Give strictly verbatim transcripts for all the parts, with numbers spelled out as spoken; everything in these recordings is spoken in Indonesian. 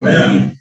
Bayang.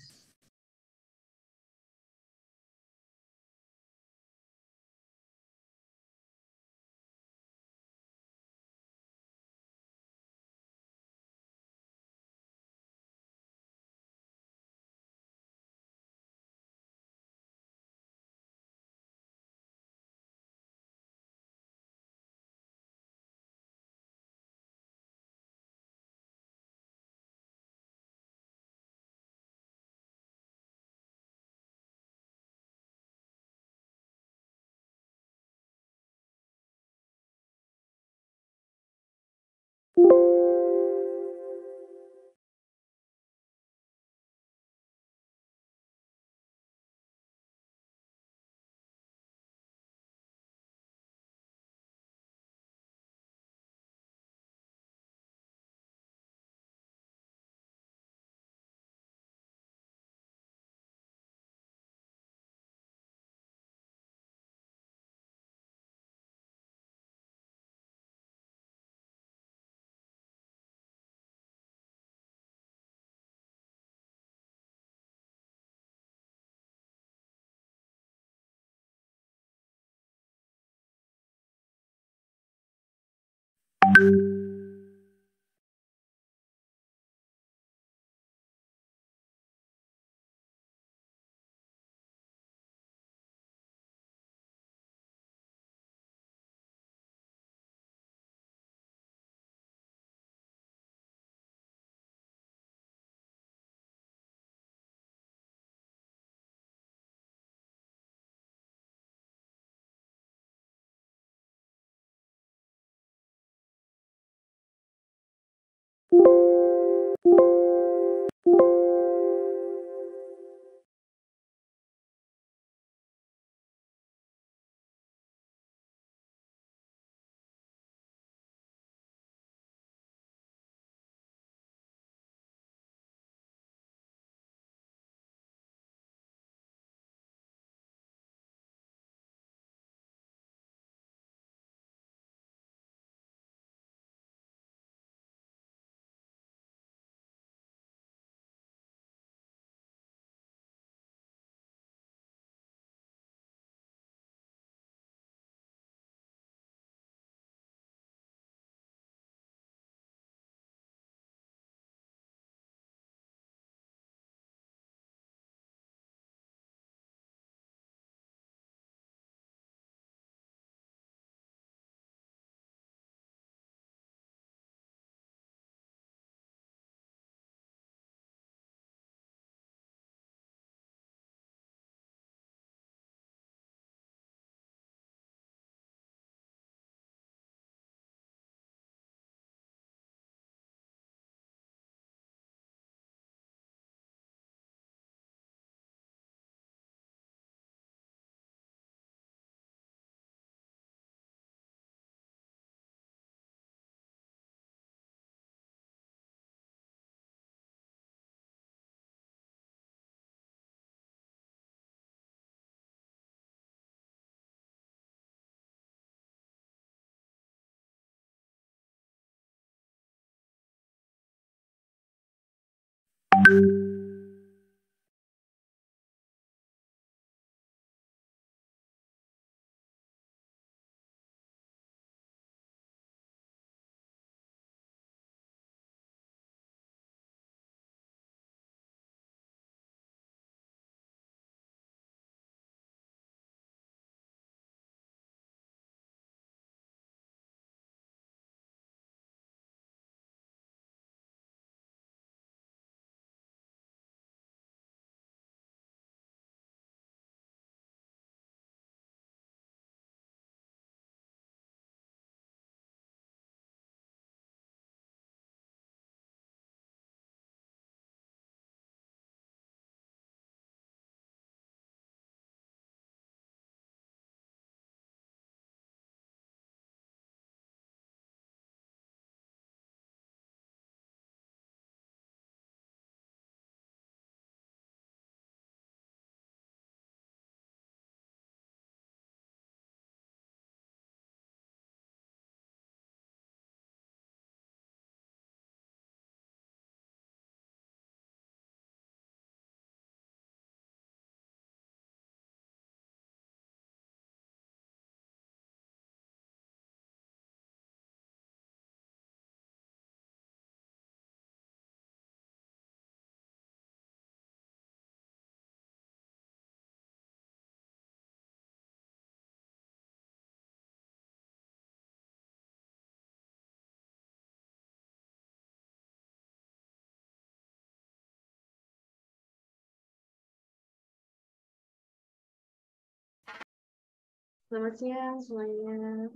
Selamat siang semuanya.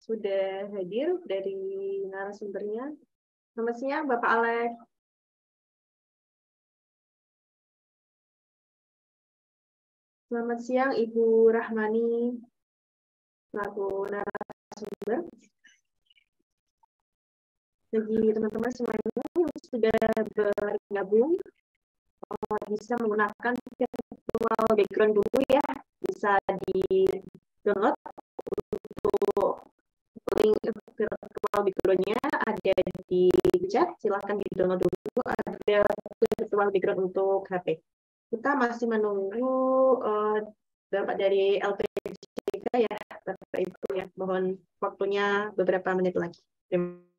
Sudah hadir dari narasumbernya. Selamat siang Bapak Alek. Selamat siang Ibu Rahmani, selaku narasumber. Bagi teman-teman semuanya yang sudah bergabung, bisa menggunakan virtual background dulu ya, bisa di-download untuk link virtual background-nya ada di chat, silahkan di-download dulu, ada virtual background untuk H P. Kita masih menunggu uh, Bapak dari L P J K ya, Bapak Ibu ya, mohon waktunya beberapa menit lagi. Terima kasih.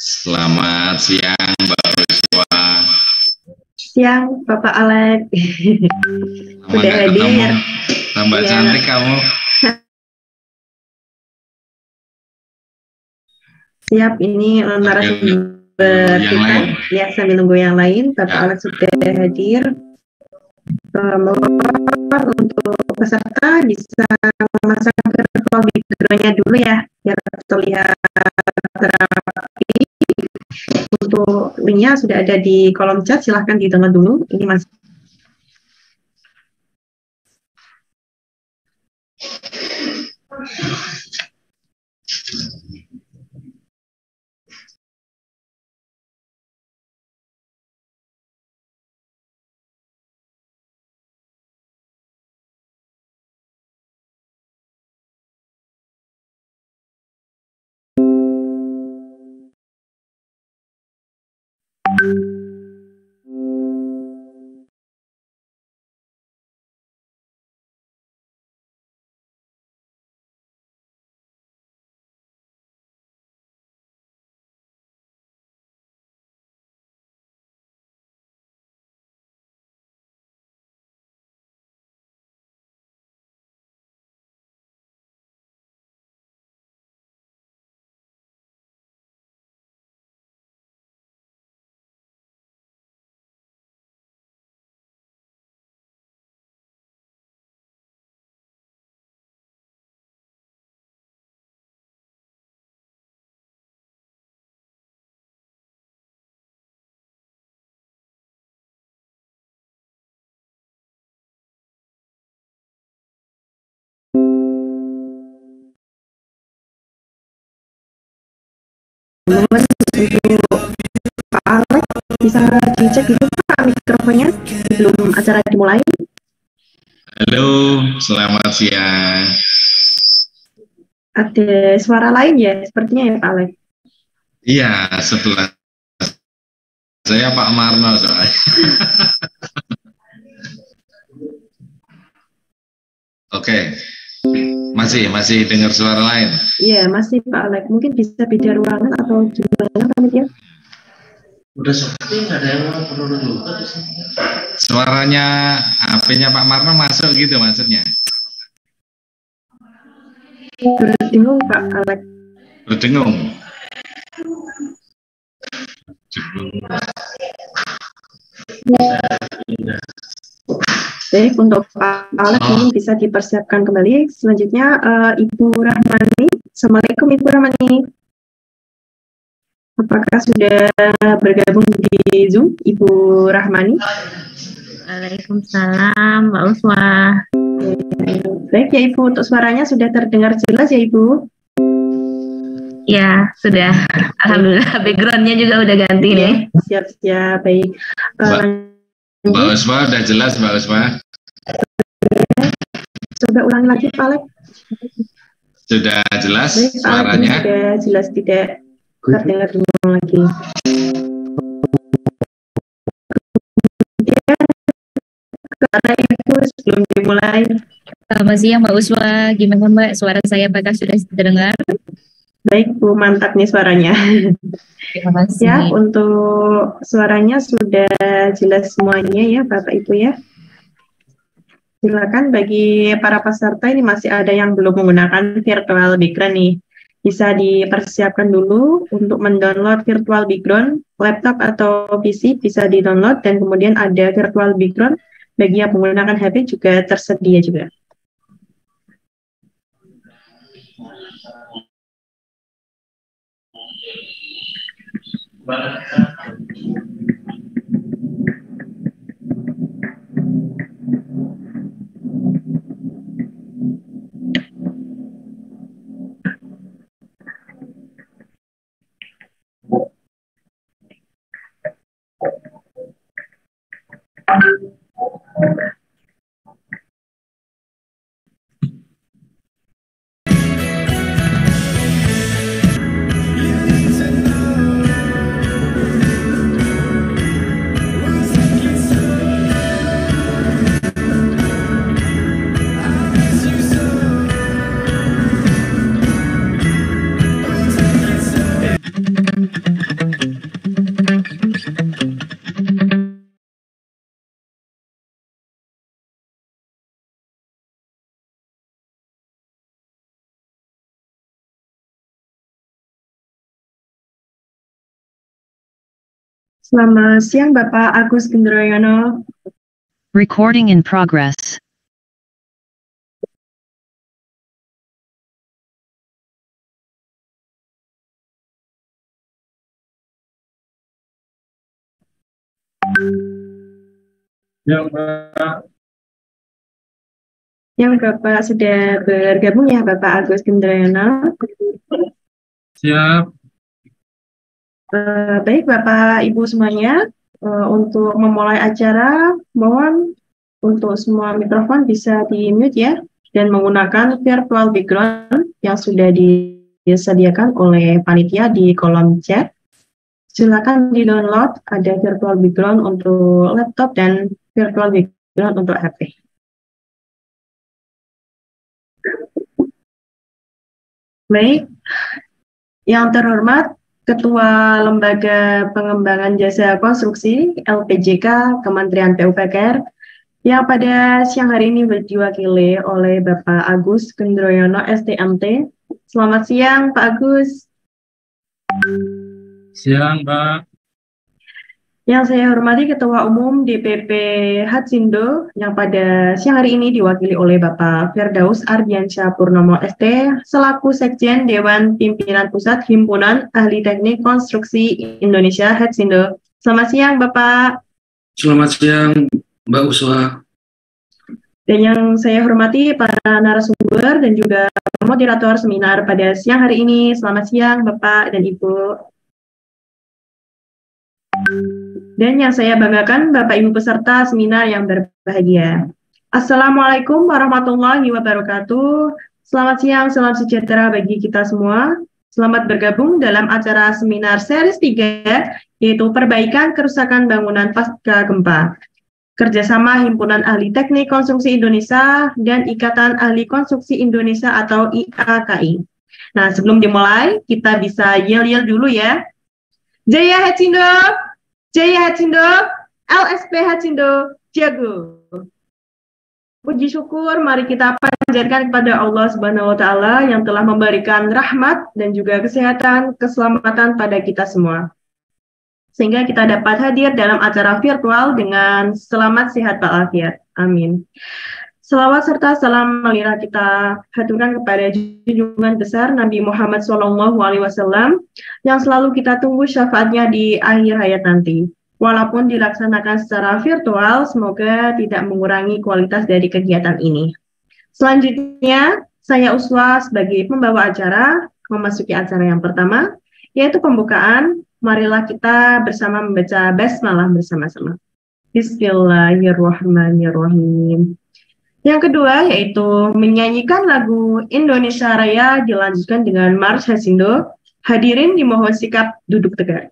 Selamat siang Mbak Ruswa. Siang Bapak Alek. Sudah hadir. Tambah ya. Cantik kamu. Siap, ini narasumber kita. Ya, sambil nunggu yang lain, Bapak ya. Alek sudah hadir. Mohon untuk peserta bisa memasang virtual background-nya dulu ya, biar terlihat terapi. Untuk linknya sudah ada di kolom chat, silahkan didengar dulu. Ini Mas. Mas Ibu Pak Alek bisa dicek dulu Pak mikrofonnya sebelum acara dimulai. Halo, selamat siang. Ada suara lain ya, sepertinya ya Pak Alek. Iya, sebelah saya Pak Marno soalnya. Oke. Masih, masih dengar suara lain? Iya, masih Pak Alek. Mungkin bisa beda ruangan atau gimana panitia? Udah seperti nggak ada yang perlu juga. Suaranya H P-nya Pak Marno masuk gitu maksudnya? Berdengung Pak Alek. Berdengung. Bisa pindah. Baik, untuk Pak Alek mungkin bisa dipersiapkan kembali. Selanjutnya uh, Ibu Rahmani. Assalamualaikum Ibu Rahmani. Apakah sudah bergabung di Zoom, Ibu Rahmani? Waalaikumsalam, Mbak Uswa. Baik ya Ibu, untuk suaranya sudah terdengar jelas ya Ibu? Ya, sudah. Alhamdulillah, backgroundnya juga udah ganti ya, nih. Siap, siap, baik. Um, Mbak Uswa, udah jelas Mbak Uswa? Coba ulangi lagi Pak Alek. Sudah jelas baik, suaranya? Sudah jelas, tidak terdengar lagi. Karena itu sebelum dimulai. Selamat siang Mbak Uswa, gimana Mbak suara saya apakah sudah terdengar? Baik Bu, mantap nih suaranya. Terima kasih. Ya, untuk suaranya sudah jelas semuanya ya Bapak Ibu ya. Silakan bagi para peserta ini masih ada yang belum menggunakan virtual background nih. Bisa dipersiapkan dulu untuk mendownload virtual background, laptop atau P C bisa di-download dan kemudian ada virtual background. Bagi yang menggunakan H P juga tersedia juga. Selamat siang Bapak Agus Gendroyono. Recording in progress. Ya, Pak. Ya, Bapak sudah bergabung ya Bapak Agus Gendroyono. Siap. Uh, baik Bapak Ibu semuanya, uh, untuk memulai acara mohon untuk semua mikrofon bisa di mute ya dan menggunakan virtual background yang sudah disediakan oleh panitia di kolom chat. Silakan di download, ada virtual background untuk laptop dan virtual background untuk H P. Baik, yang terhormat Ketua Lembaga Pengembangan Jasa Konstruksi L P J K Kementerian P U P K R yang pada siang hari ini diwakili oleh Bapak Agus Gendroyono S T M T. Selamat siang Pak Agus. Siang Pak. Yang saya hormati Ketua Umum D P P Hatsindo yang pada siang hari ini diwakili oleh Bapak Ferdaus Ardiansyah Purnomo S T selaku Sekjen Dewan Pimpinan Pusat Himpunan Ahli Teknik Konstruksi Indonesia Hatsindo. Selamat siang Bapak. Selamat siang Mbak Uswa. Dan yang saya hormati para narasumber dan juga moderator seminar pada siang hari ini. Selamat siang Bapak dan Ibu. Dan yang saya banggakan Bapak Ibu peserta seminar yang berbahagia. Assalamualaikum warahmatullahi wabarakatuh. Selamat siang, salam sejahtera bagi kita semua. Selamat bergabung dalam acara seminar series tiga, yaitu perbaikan kerusakan bangunan pasca gempa. Kerjasama Himpunan Ahli Teknik Konstruksi Indonesia dan Ikatan Ahli Konstruksi Indonesia atau I A K I. Nah, sebelum dimulai, kita bisa yel-yel dulu ya. Jaya Hatsindo, Jaya Hatsindo, L S P H Hatsindo, jago. Puji syukur mari kita panjatkan kepada Allah Subhanahu wa taala yang telah memberikan rahmat dan juga kesehatan, keselamatan pada kita semua. sehingga kita dapat hadir dalam acara virtual dengan selamat sehat walafiat. Amin. Selawat serta salam marilah kita haturkan kepada junjungan besar Nabi Muhammad shallallahu alaihi wasallam yang selalu kita tunggu syafaatnya di akhir hayat nanti. Walaupun dilaksanakan secara virtual, semoga tidak mengurangi kualitas dari kegiatan ini. Selanjutnya, saya Uswa sebagai pembawa acara memasuki acara yang pertama, yaitu pembukaan. Marilah kita bersama membaca basmalah bersama-sama. Bismillahirrahmanirrahim. Yang kedua yaitu menyanyikan lagu Indonesia Raya dilanjutkan dengan March Hatsindo. Hadirin dimohon sikap duduk tegak.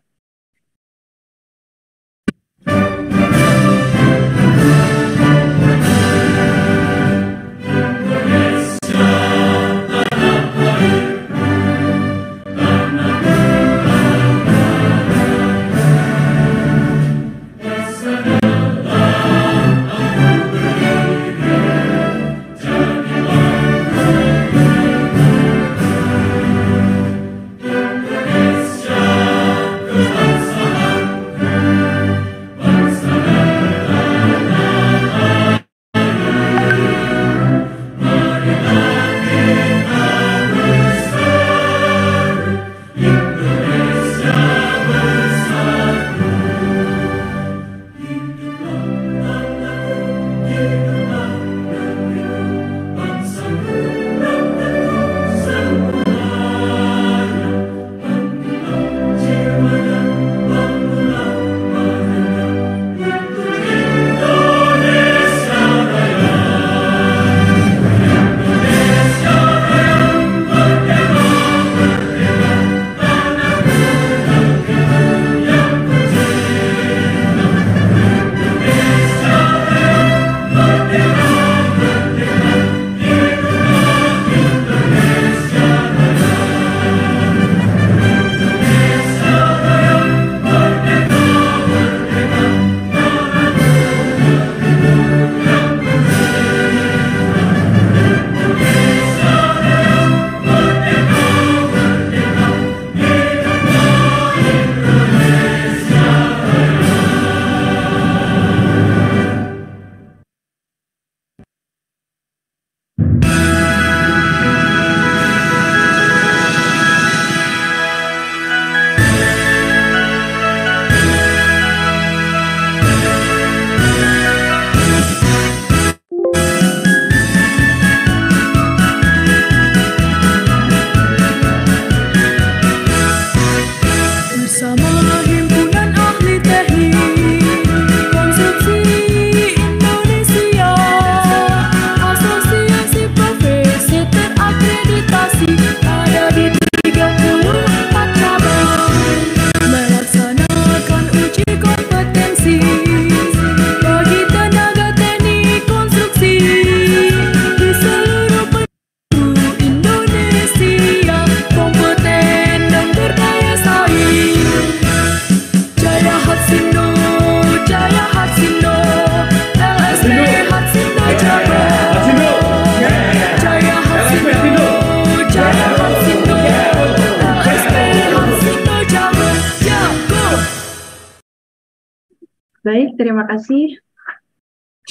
Baik, terima kasih.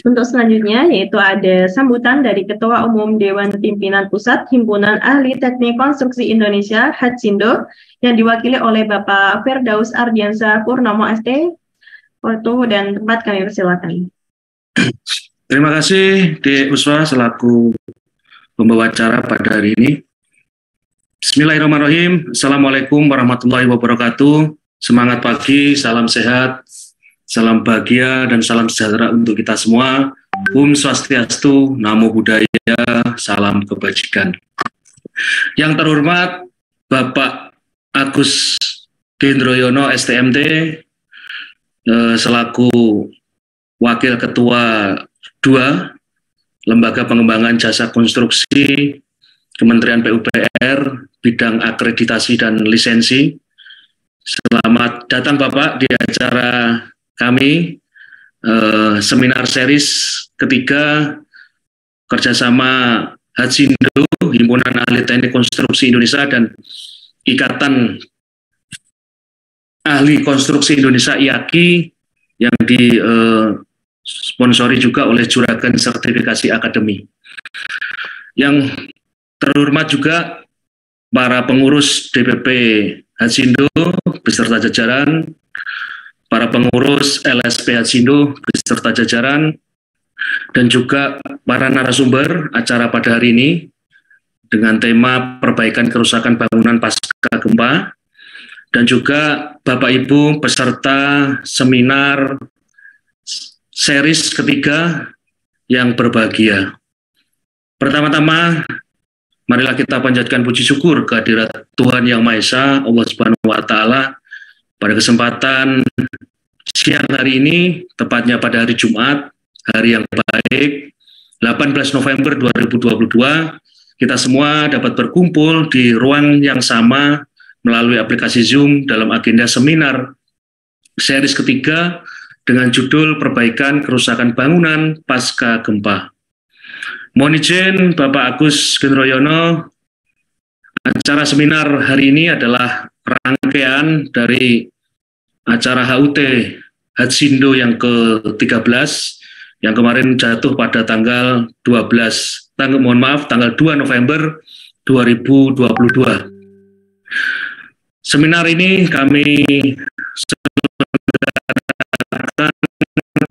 Untuk selanjutnya, yaitu ada sambutan dari Ketua Umum Dewan Pimpinan Pusat Himpunan Ahli Teknik Konstruksi Indonesia, Hatsindo, yang diwakili oleh Bapak Ferdaus Ardiansyah Purnomo S T. Waktu dan tempat kami persilakan. Terima kasih, D. Uswa, selaku pembawa acara pada hari ini. Bismillahirrahmanirrahim. Assalamualaikum warahmatullahi wabarakatuh. Semangat pagi, salam sehat. Salam bahagia dan salam sejahtera untuk kita semua. Om Swastiastu, Namo Buddhaya, salam kebajikan. Yang terhormat Bapak Agus Gendroyono S T M T eh, selaku Wakil Ketua dua Lembaga Pengembangan Jasa Konstruksi Kementerian P U P R bidang akreditasi dan lisensi. Selamat datang Bapak di acara kami, eh, seminar series ketiga kerjasama Hatsindo, Himpunan Ahli Teknik Konstruksi Indonesia dan Ikatan ahli konstruksi Indonesia I A K I yang disponsori eh, juga oleh Juragan Sertifikasi Akademi. Yang terhormat juga para pengurus D P P Hatsindo beserta jajaran, para pengurus L S P H Hatsindo beserta jajaran, dan juga para narasumber acara pada hari ini dengan tema perbaikan kerusakan bangunan pasca gempa, dan juga Bapak Ibu peserta seminar series ketiga yang berbahagia. Pertama-tama, marilah kita panjatkan puji syukur kehadirat Tuhan Yang Maha Esa, Allah Subhanahu wa Ta'ala, pada kesempatan siang hari ini, tepatnya pada hari Jumat, hari yang baik, delapan belas November dua ribu dua puluh dua, kita semua dapat berkumpul di ruang yang sama melalui aplikasi Zoom dalam agenda seminar series ketiga dengan judul Perbaikan Kerusakan Bangunan Pasca Gempa. Mohon izin Bapak Agus Gendroyono, acara seminar hari ini adalah rangkaian dari acara H U T Hatsindo yang ke tiga belas yang kemarin jatuh pada tanggal dua belas, tang mohon maaf, tanggal dua November dua ribu dua puluh dua. Seminar ini kami selenggarakan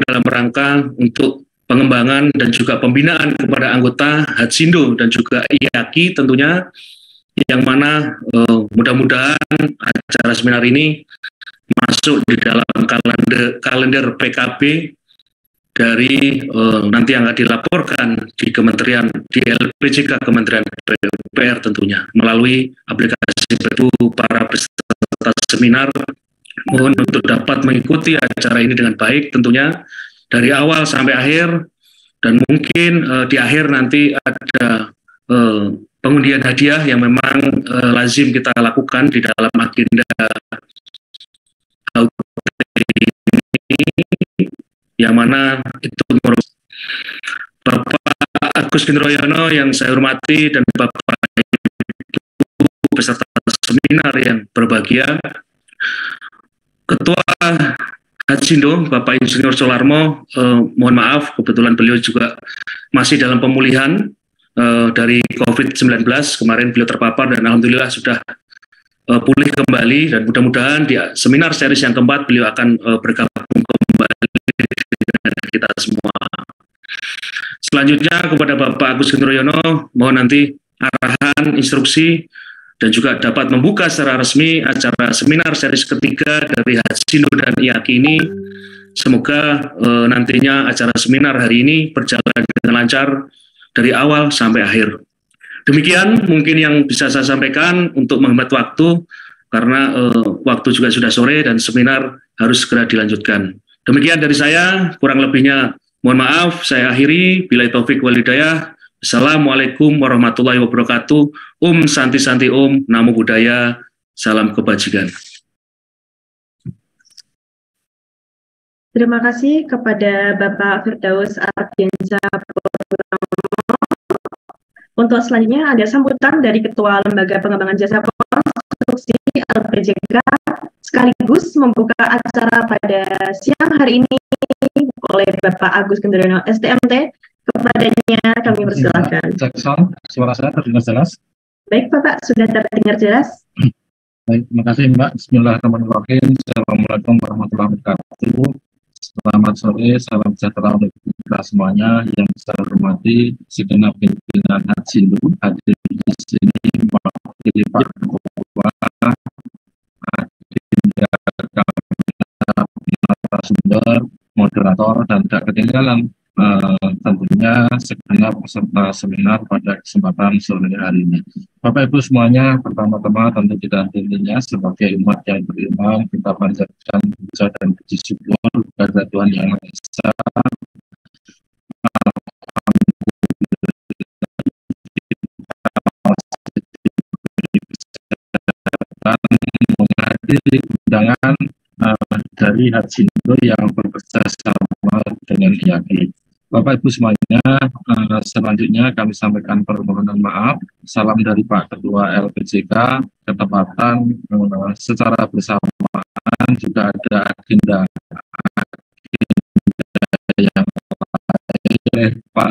dalam rangka untuk pengembangan dan juga pembinaan kepada anggota Hatsindo dan juga I A K I tentunya, yang mana uh, mudah-mudahan acara seminar ini masuk di dalam kalender, kalender P K B dari uh, nanti yang akan dilaporkan di Kementerian, di L P J K Kementerian P U P R tentunya, melalui aplikasi P U para peserta seminar. Mohon untuk dapat mengikuti acara ini dengan baik tentunya, dari awal sampai akhir, dan mungkin uh, di akhir nanti ada uh, pengundian hadiah yang memang uh, lazim kita lakukan di dalam agenda ini, yang mana itu menurut Bapak Agus Gendroyono yang saya hormati dan Bapak Ibu peserta seminar yang berbahagia, Ketua Hatsindo, Bapak Insinyur Solarmo, eh, mohon maaf, kebetulan beliau juga masih dalam pemulihan eh, dari COVID sembilan belas, kemarin beliau terpapar dan alhamdulillah sudah eh, pulih kembali, dan mudah-mudahan di seminar series yang keempat beliau akan eh, bergabung kembali dengan kita semua. Selanjutnya kepada Bapak Agus Gendroyono, mohon nanti arahan, instruksi, dan juga dapat membuka secara resmi acara seminar series ketiga dari Hatsindo dan I A K I ini. Semoga e, nantinya acara seminar hari ini berjalan dengan lancar dari awal sampai akhir. Demikian mungkin yang bisa saya sampaikan untuk menghemat waktu, karena e, waktu juga sudah sore dan seminar harus segera dilanjutkan. Demikian dari saya, kurang lebihnya mohon maaf, saya akhiri. Billahi taufik wal hidayah. Assalamualaikum warahmatullahi wabarakatuh. Om Santi Santi Om, Namo Buddhaya, salam kebajikan. Terima kasih kepada Bapak Ferdaus Ardiansyah Purnomo. Untuk selanjutnya ada sambutan dari Ketua Lembaga Pengembangan Jasa Konstruksi L P J K sekaligus membuka acara pada siang hari ini oleh Bapak Agus Gendroyono S T M T. Kepadanya kami persilakan. Suara saya terdengar jelas? Baik Bapak, sudah terdengar jelas? Baik, terima kasih Mbak. Bismillahirrahmanirrahim. Assalamualaikum warahmatullahi wabarakatuh. Selamat sore, salam sejahtera untuk kita semuanya. Yang saya hormati segenap pimpinan Hatsindo hadir di sini, mewakili Pak Ketua, agenda kami, narasumber, moderator, dan tidak ketinggalan Uh, tentunya segenap peserta seminar pada kesempatan sore hari ini. Bapak Ibu semuanya, pertama-tama tentu kita intinya sebagai umat yang beriman, kita panjatkan puja dan puji syukur kepada Tuhan Yang Maha Esa. Menghadiri undangan uh, dari Hatsindo yang bekerja sama dengan I A K I. Bapak Ibu semuanya, uh, selanjutnya kami sampaikan permohonan maaf, salam dari Pak Ketua L P J K, ketepatan uh, secara bersamaan memang juga ada agenda, agenda yang oleh Pak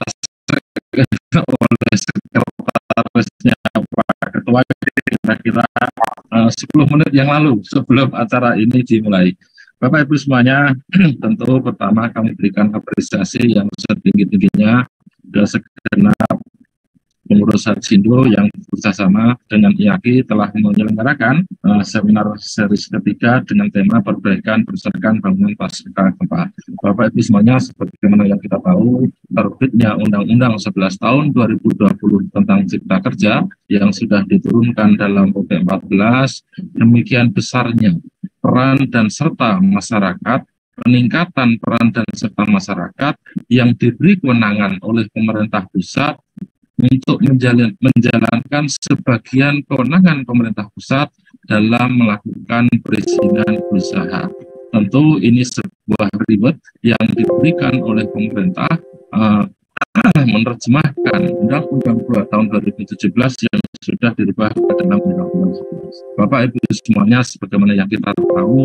oleh sekretarisnya Pak Ketua kira-kira uh, sepuluh menit yang lalu sebelum acara ini dimulai. Bapak Ibu semuanya, tentu pertama kami berikan apresiasi yang setinggi-tingginya dan segenap pengurus Hatsindo yang bekerjasama dengan I A K I telah menyelenggarakan uh, seminar series ketiga dengan tema perbaikan berdasarkan bangunan pasca gempa. Bapak Ibu semuanya, sebagaimana yang kita tahu, terbitnya Undang-Undang sebelas tahun dua ribu dua puluh tentang Cipta Kerja yang sudah diturunkan dalam P P empat belas, demikian besarnya peran dan serta masyarakat, peningkatan peran dan serta masyarakat yang diberi kewenangan oleh pemerintah pusat untuk menjalin, menjalankan sebagian kewenangan pemerintah pusat dalam melakukan perizinan usaha. Tentu ini sebuah reward yang diberikan oleh pemerintah uh, menerjemahkan Undang-Undang dua tahun dua ribu tujuh belas yang sudah dirubah dalam Undang-Undang sebelas. Bapak Ibu semuanya, sebagaimana yang kita tahu,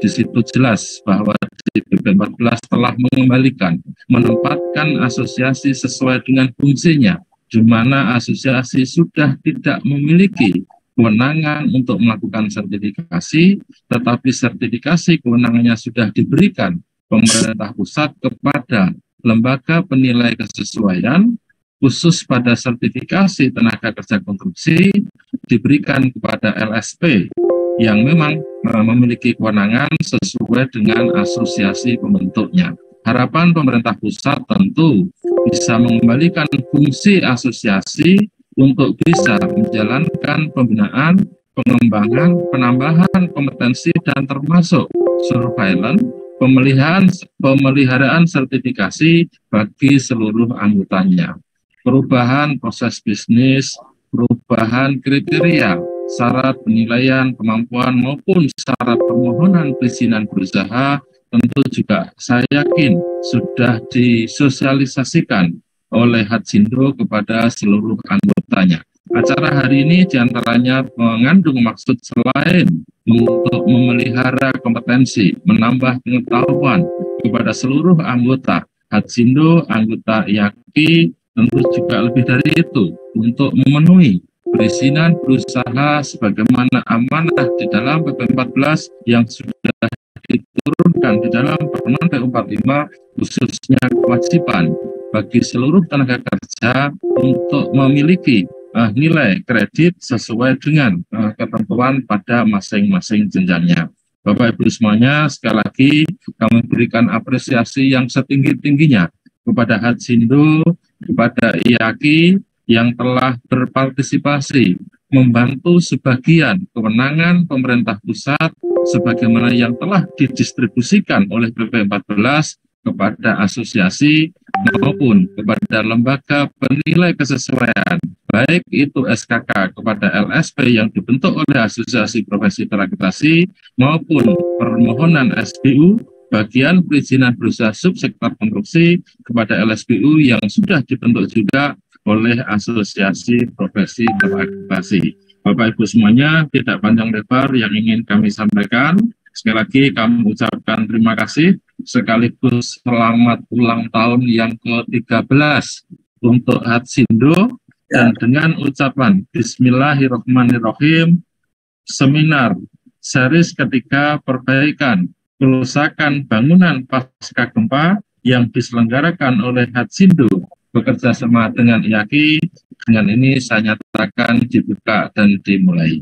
di situ jelas bahwa D P P empat belas telah mengembalikan, menempatkan asosiasi sesuai dengan fungsinya, di mana asosiasi sudah tidak memiliki kewenangan untuk melakukan sertifikasi, tetapi sertifikasi kewenangannya sudah diberikan pemerintah pusat kepada lembaga penilai kesesuaian, khusus pada sertifikasi tenaga kerja konstruksi diberikan kepada L S P yang memang memiliki kewenangan sesuai dengan asosiasi pembentuknya. Harapan pemerintah pusat tentu bisa mengembalikan fungsi asosiasi untuk bisa menjalankan pembinaan, pengembangan, penambahan kompetensi dan termasuk surveillance, pemeliharaan, pemeliharaan sertifikasi bagi seluruh anggotanya. Perubahan proses bisnis, perubahan kriteria, syarat penilaian, kemampuan maupun syarat permohonan perizinan berusaha tentu juga saya yakin sudah disosialisasikan oleh Hatsindo kepada seluruh anggotanya. Acara hari ini diantaranya mengandung maksud selain untuk memelihara kompetensi, menambah pengetahuan kepada seluruh anggota Hatsindo, anggota I A K I, tentu juga lebih dari itu untuk memenuhi perizinan berusaha sebagaimana amanah di dalam P P empat belas yang sudah diturunkan di dalam Permen P U empat puluh lima, khususnya kewajiban bagi seluruh tenaga kerja untuk memiliki uh, nilai kredit sesuai dengan uh, ketentuan pada masing-masing jenjangnya. Bapak Ibu semuanya, sekali lagi kami berikan apresiasi yang setinggi-tingginya kepada Hatsindo, kepada I A K I yang telah berpartisipasi membantu sebagian kewenangan pemerintah pusat sebagaimana yang telah didistribusikan oleh P P empat belas kepada asosiasi maupun kepada lembaga penilai kesesuaian, baik itu S K K kepada L S P yang dibentuk oleh asosiasi profesi teragitasi maupun permohonan S B U bagian perizinan berusaha subsektor konstruksi kepada L S B U yang sudah dibentuk juga oleh asosiasi profesi teragitasi. Bapak Ibu semuanya, tidak panjang lebar yang ingin kami sampaikan. Sekali lagi kami ucapkan terima kasih sekaligus selamat ulang tahun yang ke tiga belas untuk Hatsindo ya. Dan dengan ucapan Bismillahirrahmanirrahim, seminar series ketiga perbaikan kerusakan bangunan pasca gempa yang diselenggarakan oleh Hatsindo bekerja sama dengan I A K I, dengan ini saya nyatakan dibuka dan dimulai.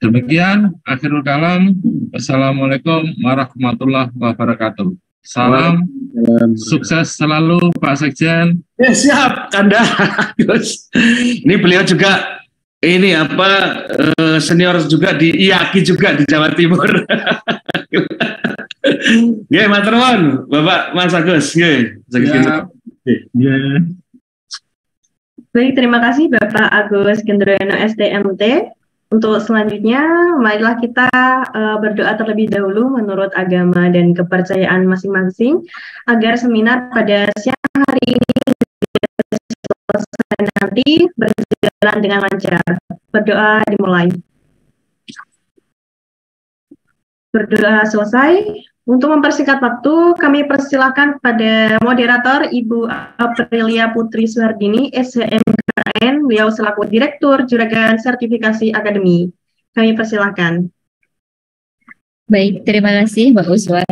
Demikian akhirul kalam. Assalamualaikum warahmatullahi wabarakatuh. Salam, Salam. Sukses selalu Pak Sekjen. Ya, siap Kanda. Ini beliau juga ini apa senior juga di I A K I juga di Jawa Timur. Ya, matur nuwun Bapak Mas Agus. Nggih. Yeah. Baik, terima kasih Bapak Agus Gendroyono S D M T. Untuk selanjutnya, marilah kita uh, berdoa terlebih dahulu menurut agama dan kepercayaan masing-masing agar seminar pada siang hari ini selesai nanti berjalan dengan lancar. Berdoa dimulai. berdoa selesai. Untuk mempersingkat waktu, kami persilahkan kepada moderator Ibu Aprilia Putri Suardini, S H M K N, beliau selaku Direktur Juragan Sertifikasi Akademi. Kami persilahkan. Baik, terima kasih Mbak Uswa.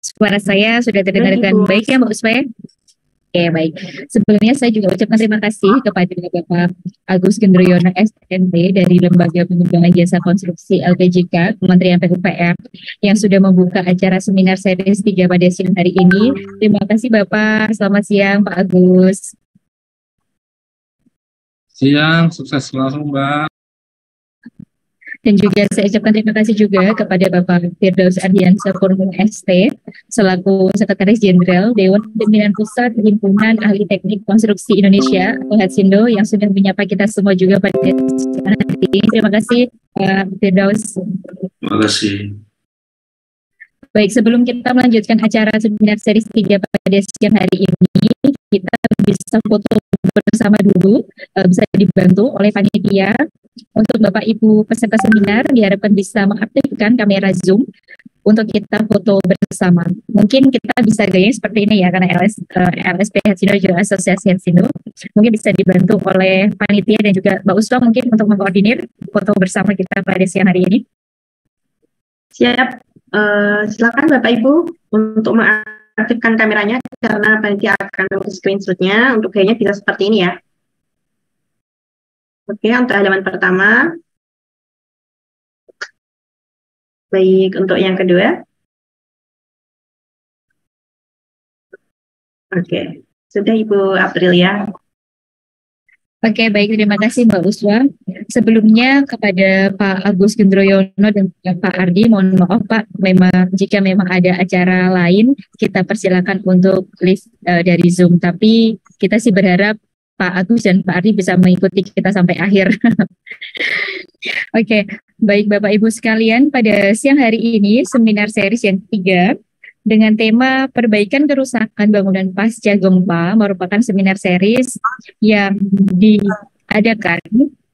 Suara saya sudah terdengar dengan baik ya Mbak Uswa? Oke, baik. Sebelumnya saya juga ucapkan terima kasih kepada Bapak Agus Gendroyono S M P dari Lembaga Pengembangan Jasa Konstruksi L P J K Kementerian P U P R yang sudah membuka acara seminar series tiga pada siang hari ini. Terima kasih Bapak. Selamat siang Pak Agus. Siang, sukses selalu Mbak. Dan juga saya ucapkan terima kasih juga kepada Bapak Ferdaus Ardiansyah Purnomo S T selaku Sekretaris Jenderal Dewan Pimpinan Pusat Himpunan Ahli Teknik Konstruksi Indonesia atau Hatsindo yang sudah menyapa kita semua juga pada siang hari ini. Terima kasih Pak Ferdaus. Terima kasih. Baik, sebelum kita melanjutkan acara seminar seri tiga pada siang hari ini, kita bisa foto bersama dulu, bisa dibantu oleh panitia. Untuk Bapak Ibu peserta seminar diharapkan bisa mengaktifkan kamera Zoom untuk kita foto bersama. Mungkin kita bisa gayanya seperti ini ya, karena L S, L S P H Hatsindo juga Asosiasi Hatsindo. Mungkin bisa dibantu oleh panitia dan juga Mbak Uswa mungkin untuk mengkoordinir foto bersama kita pada siang hari ini. Siap, uh, silakan Bapak Ibu untuk mengaktifkan kameranya karena panitia akan screenshotnya untuk gayanya bisa seperti ini ya. Oke, untuk halaman pertama. Baik, untuk yang kedua. Oke, sudah Ibu Aprilia. Oke, baik. Terima kasih Mbak Uswa. Sebelumnya kepada Pak Agus Gendroyono dan Pak Ardi, mohon maaf Pak, memang jika memang ada acara lain, kita persilakan untuk list uh, dari Zoom. Tapi kita sih berharap Pak Agus dan Pak Ardi bisa mengikuti kita sampai akhir. Oke, okay. Baik Bapak Ibu sekalian, pada siang hari ini seminar series yang ketiga dengan tema perbaikan kerusakan bangunan pasca gempa merupakan seminar series yang diadakan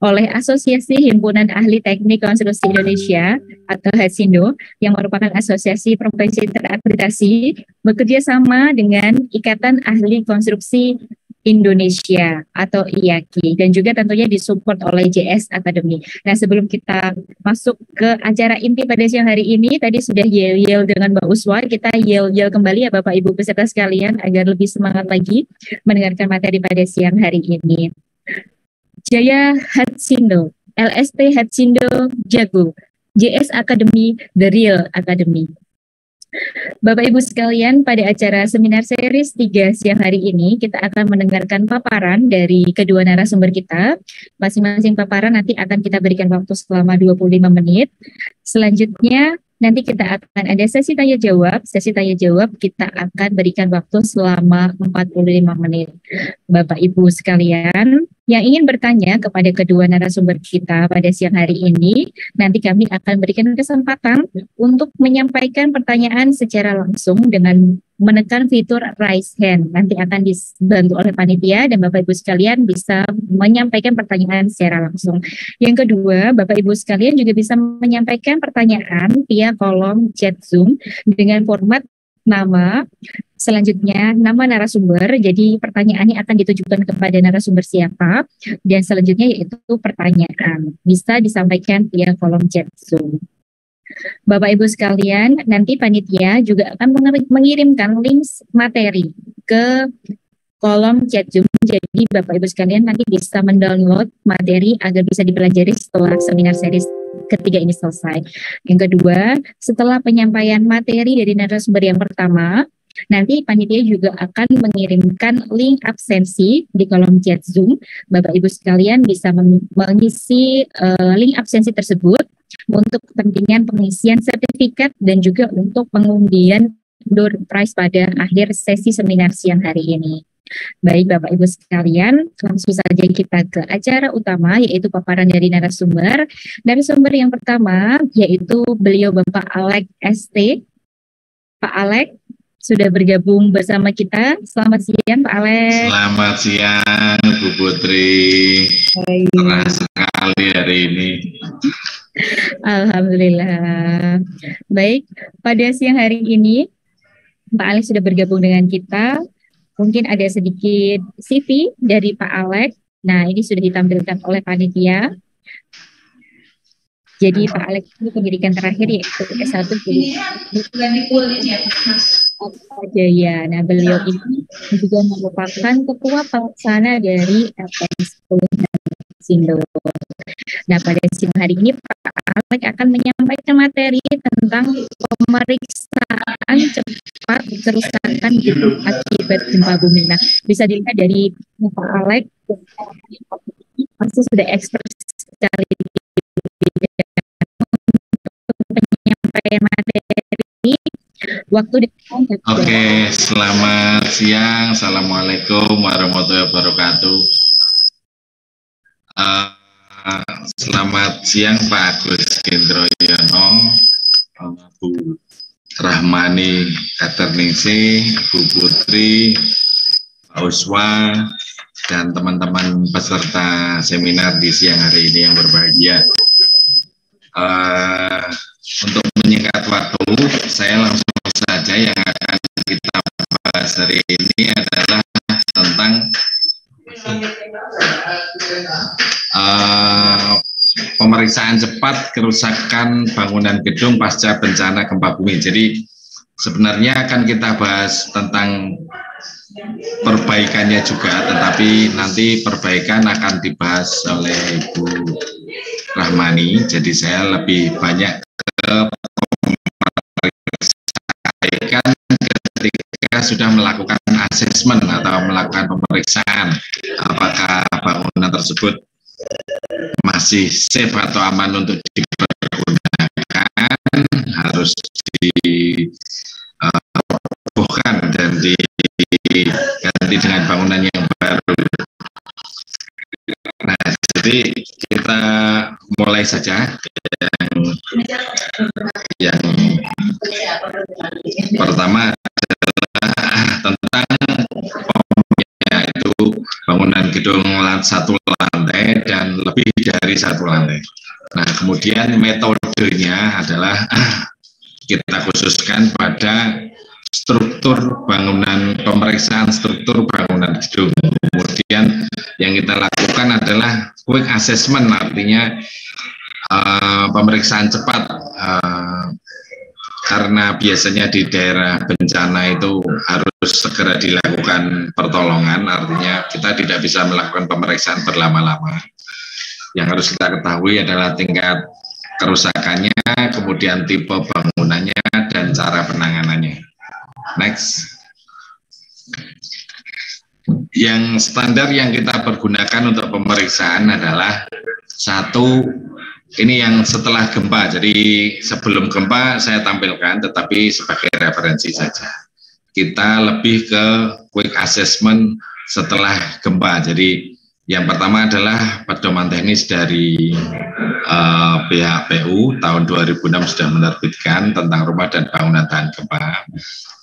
oleh Asosiasi Himpunan Ahli Teknik Konstruksi Indonesia atau Hatsindo yang merupakan asosiasi profesi terakreditasi bekerja sama dengan Ikatan Ahli Konstruksi Indonesia atau I A K I dan juga tentunya disupport oleh J S Academy. Nah, sebelum kita masuk ke acara inti pada siang hari ini, tadi sudah yel-yel dengan Mbak Uswa, kita yel-yel kembali ya Bapak Ibu peserta sekalian agar lebih semangat lagi mendengarkan materi pada siang hari ini. Jaya Hatsindo, L S P Hatsindo Jago, J S Academy The Real Academy. Bapak Ibu sekalian, pada acara seminar series tiga siang hari ini kita akan mendengarkan paparan dari kedua narasumber kita. Masing-masing paparan nanti akan kita berikan waktu selama dua puluh lima menit. Selanjutnya nanti kita akan ada sesi tanya jawab. Sesi tanya jawab kita akan berikan waktu selama empat puluh lima menit. Bapak Ibu sekalian yang ingin bertanya kepada kedua narasumber kita pada siang hari ini, nanti kami akan berikan kesempatan untuk menyampaikan pertanyaan secara langsung dengan menekan fitur raise hand. Nanti akan dibantu oleh panitia dan Bapak Ibu sekalian bisa menyampaikan pertanyaan secara langsung. Yang kedua, Bapak Ibu sekalian juga bisa menyampaikan pertanyaan via kolom chat Zoom dengan format nama, selanjutnya nama narasumber, jadi pertanyaannya akan ditujukan kepada narasumber siapa, dan selanjutnya yaitu pertanyaan, bisa disampaikan via kolom chat Zoom. Bapak Ibu sekalian, nanti panitia juga akan mengirimkan link materi ke kolom chat Zoom, jadi Bapak Ibu sekalian nanti bisa mendownload materi agar bisa dipelajari setelah seminar series ketiga ini selesai. Yang kedua, setelah penyampaian materi dari narasumber yang pertama, nanti panitia juga akan mengirimkan link absensi di kolom chat Zoom. Bapak Ibu sekalian bisa mengisi uh, link absensi tersebut untuk kepentingan pengisian sertifikat dan juga untuk pengundian door prize pada akhir sesi seminar siang hari ini. Baik Bapak Ibu sekalian, langsung saja kita ke acara utama yaitu paparan dari narasumber. Narasumber yang pertama yaitu beliau Bapak Alek S T. Pak Alek sudah bergabung bersama kita. Selamat siang Pak Alek. Selamat siang Bu Putri. Terima kasih sekali hari ini. Alhamdulillah. Baik, pada siang hari ini Pak Alek sudah bergabung dengan kita. Mungkin ada sedikit C V dari Pak Alek. Nah, ini sudah ditampilkan oleh panitia. Jadi Pak Alek itu pendidikan terakhir yaitu S satu di Jaya. Nah, beliau ini juga merupakan ketua pelaksana dari L P S Hatsindo. Nah, pada siang hari ini Pak Alek akan menyampaikan materi tentang pemeriksaan cepat kerusakan akibat gempa bumi. Nah, bisa dilihat dari Pak Alek pasti sudah expert sekali materi. Waktu Oke, okay, selamat siang. Assalamualaikum warahmatullahi wabarakatuh. Uh, selamat siang Pak Agus Gendroyono, Bu Rahmani Kadarningsih, Bu Putri, Pak Uswa, dan teman-teman peserta seminar di siang hari ini yang berbahagia. Uh, untuk menyingkat waktu, saya langsung saja yang akan kita bahas hari ini adalah tentang uh, pemeriksaan cepat kerusakan bangunan gedung pasca bencana gempa bumi. Jadi sebenarnya akan kita bahas tentang perbaikannya juga, tetapi nanti perbaikan akan dibahas oleh Ibu Rahmani, jadi saya lebih banyak ke pemeriksaan ketika sudah melakukan asesmen atau melakukan pemeriksaan apakah bangunan tersebut masih safe atau aman untuk dipergunakan, harus dirobohkan uh, dan diganti dengan bangunan yang baru. Nah, jadi kita mulai saja yang, yang pertama adalah tentang yaitu bangunan gedung satu lantai dan lebih dari satu lantai. Nah, kemudian metodenya adalah kita khususkan pada struktur bangunan, pemeriksaan struktur bangunan gedung. Kemudian yang kita lakukan adalah quick assessment, artinya uh, pemeriksaan cepat, uh, karena biasanya di daerah bencana itu harus segera dilakukan pertolongan, artinya kita tidak bisa melakukan pemeriksaan berlama-lama. Yang harus kita ketahui adalah tingkat kerusakannya, kemudian tipe bangunannya, dan cara penanganannya. Next. Yang standar yang kita pergunakan untuk pemeriksaan adalah satu, ini yang setelah gempa, jadi sebelum gempa saya tampilkan tetapi sebagai referensi saja. Kita lebih ke quick assessment setelah gempa. Jadi yang pertama adalah pedoman teknis dari uh, P H P U tahun dua ribu enam sudah menerbitkan tentang rumah dan bangunan tahan gempa.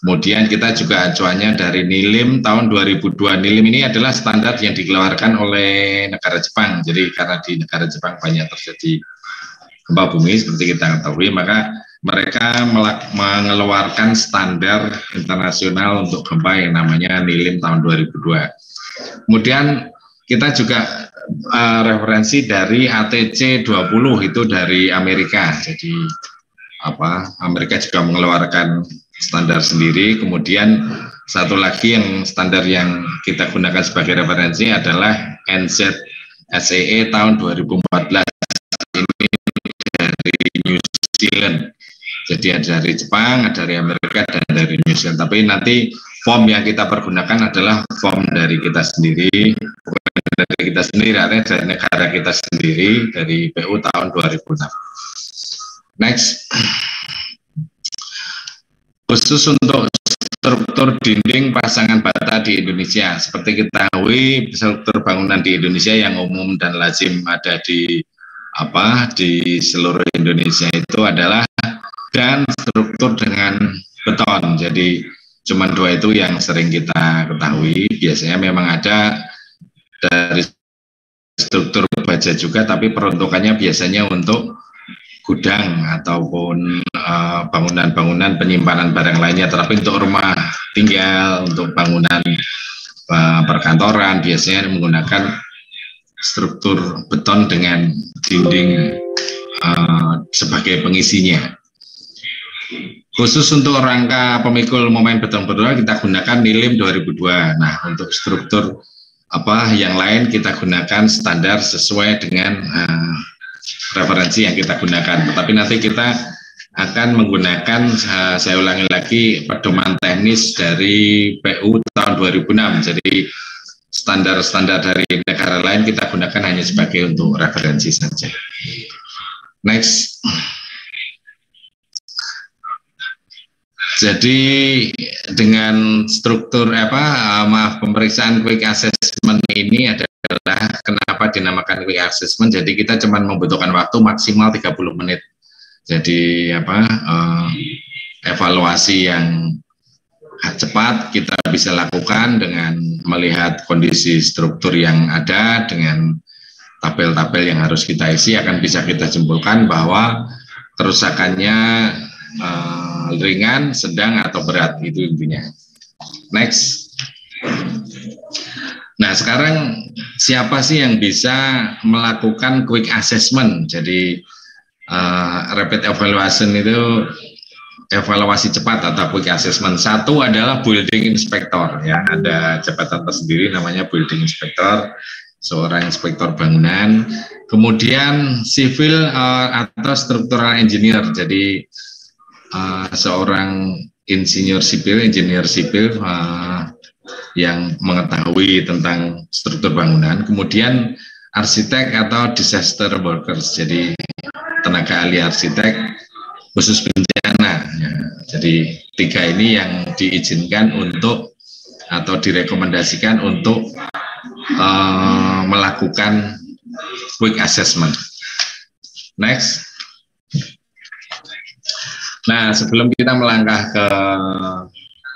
Kemudian kita juga acuannya dari NILIM tahun dua ribu dua. NILIM ini adalah standar yang dikeluarkan oleh negara Jepang. Jadi karena di negara Jepang banyak terjadi gempa bumi seperti kita ketahui, maka mereka mengeluarkan standar internasional untuk gempa yang namanya NILIM tahun dua ribu dua. Kemudian kita juga uh, referensi dari A T C dua puluh itu dari Amerika. Jadi apa, Amerika juga mengeluarkan standar sendiri. Kemudian satu lagi yang standar yang kita gunakan sebagai referensi adalah N Z S E E tahun dua ribu empat belas ini dari New Zealand. Jadi ada dari Jepang, ada dari Amerika, dan dari New Zealand. Tapi nanti form yang kita pergunakan adalah form dari kita sendiri, dari kita sendiri, artinya dari negara kita sendiri, dari P U tahun dua ribu enam. Next. Khusus untuk struktur dinding pasangan bata di Indonesia. Seperti kita ketahui, struktur bangunan di Indonesia yang umum dan lazim ada di apa di seluruh Indonesia itu adalah dan struktur dengan beton. Jadi cuma dua itu yang sering kita ketahui. Biasanya memang ada dari struktur baja juga, tapi peruntukannya biasanya untuk gudang ataupun bangunan-bangunan uh, penyimpanan barang lainnya. Tetapi untuk rumah tinggal, untuk bangunan uh, perkantoran biasanya menggunakan struktur beton dengan dinding uh, sebagai pengisinya. Khusus untuk rangka pemikul momen beton berdoa kita gunakan NILIM dua ribu dua. Nah, untuk struktur apa yang lain kita gunakan standar sesuai dengan uh, referensi yang kita gunakan. Tetapi nanti kita akan menggunakan uh, saya ulangi lagi pedoman teknis dari P U tahun dua ribu enam. Jadi standar-standar dari negara lain kita gunakan hanya sebagai untuk referensi saja. Next. Jadi dengan struktur apa maaf pemeriksaan quick assessment ini adalah kenapa dinamakan quick assessment? Jadi kita cuma membutuhkan waktu maksimal tiga puluh menit. Jadi apa eh, evaluasi yang cepat kita bisa lakukan dengan melihat kondisi struktur yang ada dengan tabel-tabel yang harus kita isi, akan bisa kita simpulkan bahwa kerusakannya eh, ringan, sedang, atau berat, itu intinya. Next. Nah, sekarang siapa sih yang bisa melakukan quick assessment? Jadi uh, rapid evaluation itu evaluasi cepat atau quick assessment. Satu adalah building inspector, ya, ada jabatan tersendiri namanya building inspector, seorang inspektor bangunan. Kemudian civil uh, atau structural engineer. Jadi Uh, seorang insinyur sipil, engineer sipil uh, yang mengetahui tentang struktur bangunan. Kemudian arsitek atau disaster workers, jadi tenaga ahli arsitek khusus bencana. Ya. Jadi tiga ini yang diizinkan untuk atau direkomendasikan untuk uh, melakukan quick assessment. Next. Nah, sebelum kita melangkah ke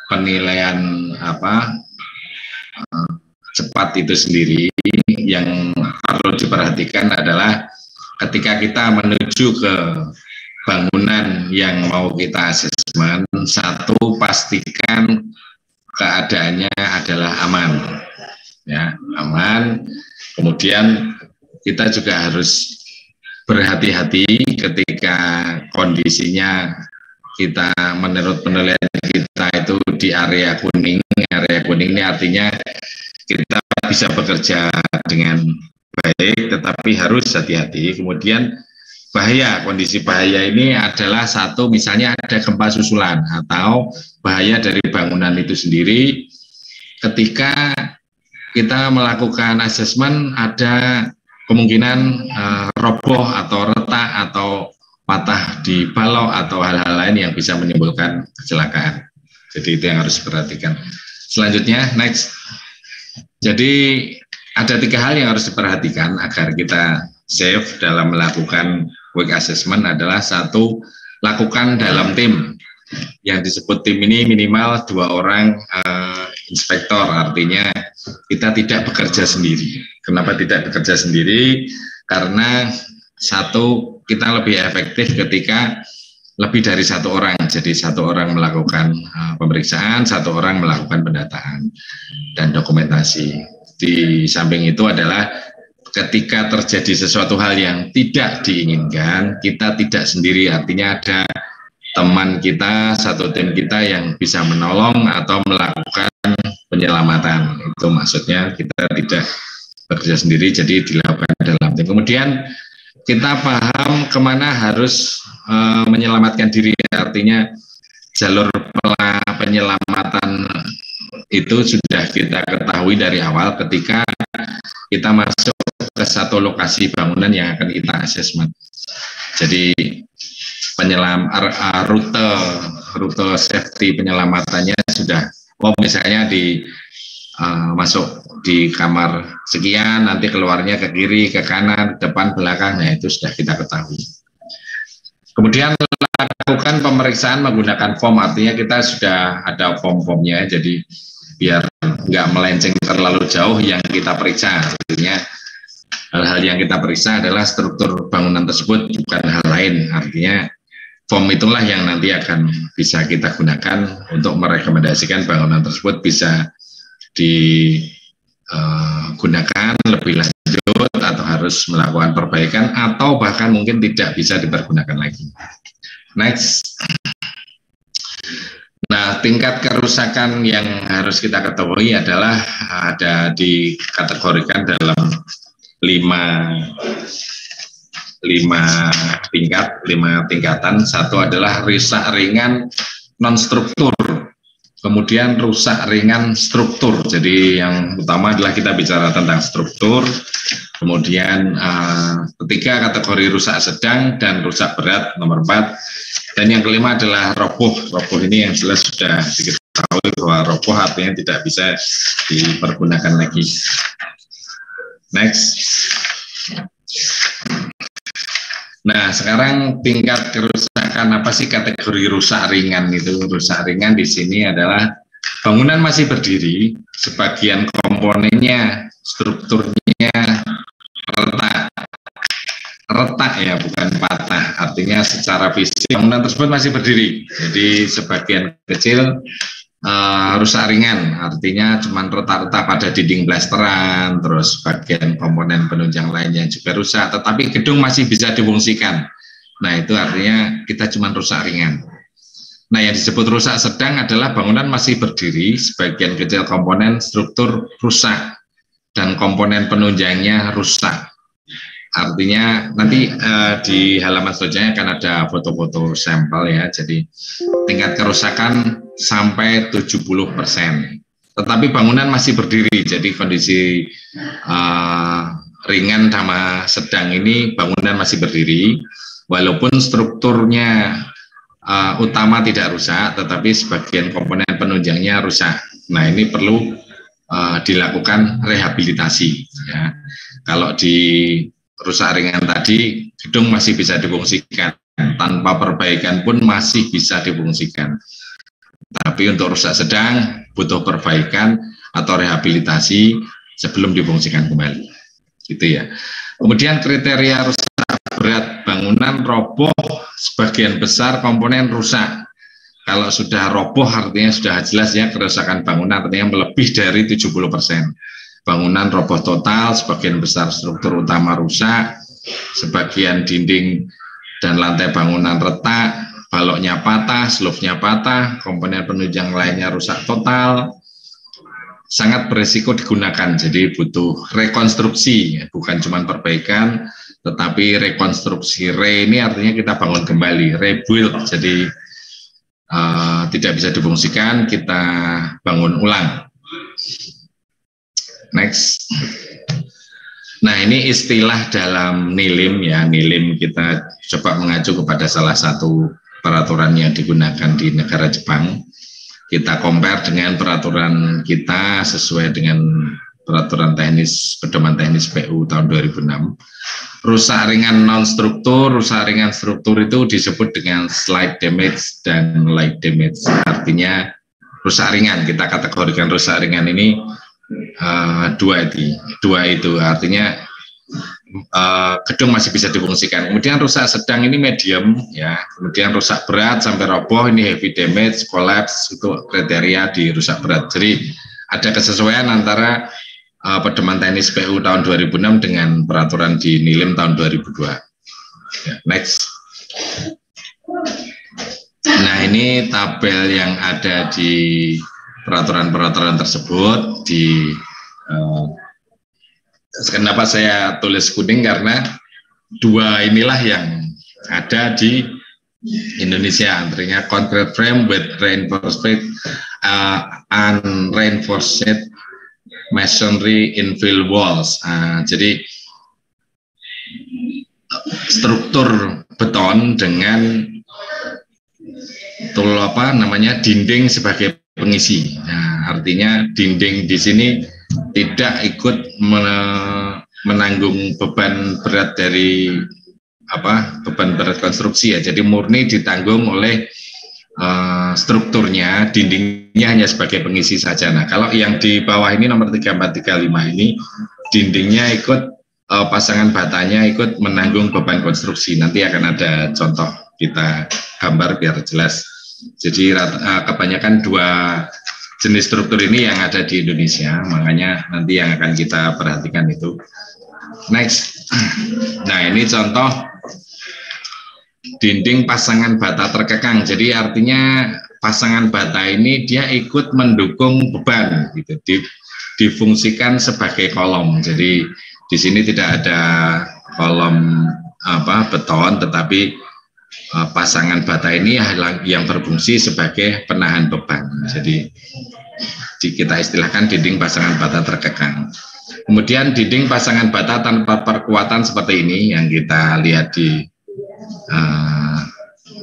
penilaian apa cepat itu sendiri, yang perlu diperhatikan adalah ketika kita menuju ke bangunan yang mau kita asesmen, satu pastikan keadaannya adalah aman, ya, aman. Kemudian kita juga harus berhati-hati ketika kondisinya kita menurut penilaian kita itu di area kuning. Area kuning ini artinya kita bisa bekerja dengan baik, tetapi harus hati-hati. Kemudian bahaya, kondisi bahaya ini adalah satu, misalnya ada gempa susulan atau bahaya dari bangunan itu sendiri. Ketika kita melakukan asesmen ada kemungkinan uh, roboh atau retak atau patah di balok atau hal-hal lain yang bisa menimbulkan kecelakaan. Jadi itu yang harus diperhatikan. Selanjutnya, next. Jadi ada tiga hal yang harus diperhatikan agar kita safe dalam melakukan quick assessment adalah satu, lakukan dalam tim. Yang disebut tim ini minimal dua orang uh, inspektor, artinya kita tidak bekerja sendiri. Kenapa tidak bekerja sendiri? Karena satu, kita lebih efektif ketika lebih dari satu orang. Jadi satu orang melakukan uh, pemeriksaan, satu orang melakukan pendataan dan dokumentasi. Di samping itu adalah ketika terjadi sesuatu hal yang tidak diinginkan, kita tidak sendiri. Artinya ada teman kita, satu tim kita yang bisa menolong atau melakukan penyelamatan. Itu maksudnya kita tidak bekerja sendiri, jadi dilakukan dalam tim. Kemudian kita paham kemana harus uh, menyelamatkan diri, artinya jalur penyelamatan itu sudah kita ketahui dari awal ketika kita masuk ke satu lokasi bangunan yang akan kita asesmen. Jadi penyelam uh, rute rute safety penyelamatannya sudah, oh, misalnya di uh, masuk di kamar sekian, nanti keluarnya ke kiri, ke kanan, depan, belakang, itu sudah kita ketahui. Kemudian lakukan pemeriksaan menggunakan form, artinya kita sudah ada form-formnya, jadi biar nggak melenceng terlalu jauh yang kita periksa. Artinya hal-hal yang kita periksa adalah struktur bangunan tersebut, bukan hal lain. Artinya form itulah yang nanti akan bisa kita gunakan untuk merekomendasikan bangunan tersebut bisa digunakan lebih lanjut atau harus melakukan perbaikan atau bahkan mungkin tidak bisa dipergunakan lagi. Next. Nah, tingkat kerusakan yang harus kita ketahui adalah ada dikategorikan dalam lima lima tingkat, lima tingkatan. Satu adalah rusak ringan non-struktur, kemudian rusak ringan struktur. Jadi yang utama adalah kita bicara tentang struktur, kemudian uh, ketiga kategori rusak sedang dan rusak berat, nomor empat. Dan yang kelima adalah roboh. Roboh ini yang jelas sudah diketahui bahwa roboh artinya tidak bisa dipergunakan lagi. Next. Nah, sekarang tingkat kerusakan apa sih kategori rusak ringan itu? Rusak ringan di sini adalah bangunan masih berdiri, sebagian komponennya, strukturnya retak. Retak ya, bukan patah. Artinya secara fisik bangunan tersebut masih berdiri. Jadi sebagian kecil Uh, rusak ringan, artinya cuma retak-retak pada dinding blasteran, terus bagian komponen penunjang lainnya juga rusak, tetapi gedung masih bisa difungsikan. Nah, itu artinya kita cuma rusak ringan. Nah, yang disebut rusak sedang adalah bangunan masih berdiri, sebagian kecil komponen struktur rusak, dan komponen penunjangnya rusak. Artinya nanti eh, di halaman selanjutnya akan ada foto-foto sampel ya. Jadi tingkat kerusakan sampai tujuh puluh persen. Tetapi bangunan masih berdiri. Jadi kondisi eh, ringan sama sedang ini bangunan masih berdiri. Walaupun strukturnya eh, utama tidak rusak, tetapi sebagian komponen penunjangnya rusak. Nah, ini perlu eh, dilakukan rehabilitasi. Ya. Kalau di rusak ringan tadi, gedung masih bisa difungsikan, tanpa perbaikan pun masih bisa difungsikan. Tapi untuk rusak sedang, butuh perbaikan atau rehabilitasi sebelum difungsikan kembali. Gitu ya. Kemudian kriteria rusak berat, bangunan roboh, sebagian besar komponen rusak. Kalau sudah roboh, artinya sudah jelas ya kerusakan bangunan, artinya melebih dari tujuh puluh persen. Bangunan roboh total, sebagian besar struktur utama rusak, sebagian dinding dan lantai bangunan retak, baloknya patah, slupnya patah, komponen penunjang lainnya rusak total, sangat beresiko digunakan, jadi butuh rekonstruksi, bukan cuma perbaikan, tetapi rekonstruksi. Re ini artinya kita bangun kembali, rebuild, jadi uh, tidak bisa difungsikan, kita bangun ulang. Next. Nah, ini istilah dalam NILIM ya. NILIM kita coba mengacu kepada salah satu peraturan yang digunakan di negara Jepang. Kita compare dengan peraturan kita sesuai dengan peraturan teknis pedoman teknis P U tahun dua ribu enam. Rusak ringan non struktur, rusak ringan struktur itu disebut dengan slight damage dan light damage. Artinya rusak ringan, kita kategorikan rusak ringan ini Uh, dua itu, dua itu artinya uh, gedung masih bisa difungsikan. Kemudian rusak sedang ini medium, ya. Kemudian rusak berat sampai roboh ini heavy damage, collapse, itu kriteria di rusak berat. Jadi ada kesesuaian antara uh, pedoman teknis P U tahun dua ribu enam dengan peraturan di NILIM tahun dua ribu dua. Next. Nah, ini tabel yang ada di peraturan-peraturan tersebut di eh, kenapa saya tulis kuning karena dua inilah yang ada di Indonesia, antaranya concrete frame with reinforced uh, unreinforced masonry infill walls. Uh, jadi struktur beton dengan tul apa namanya dinding sebagai pengisi. Nah, artinya dinding di sini tidak ikut menanggung beban berat dari apa beban berat konstruksi ya. Jadi murni ditanggung oleh uh, strukturnya, dindingnya hanya sebagai pengisi saja. Nah, kalau yang di bawah ini nomor tiga empat tiga lima ini dindingnya ikut uh, pasangan batanya ikut menanggung beban konstruksi. Nanti akan ada contoh kita gambar biar jelas. Jadi uh, kebanyakan dua jenis struktur ini yang ada di Indonesia, makanya nanti yang akan kita perhatikan itu. Next. Nah, ini contoh dinding pasangan bata terkekang. Jadi artinya pasangan bata ini dia ikut mendukung beban, gitu. Difungsikan sebagai kolom. Jadi di sini tidak ada kolom apa beton, tetapi pasangan bata ini yang berfungsi sebagai penahan beban. Jadi kita istilahkan dinding pasangan bata terkekang. Kemudian dinding pasangan bata tanpa perkuatan seperti ini yang kita lihat di eh,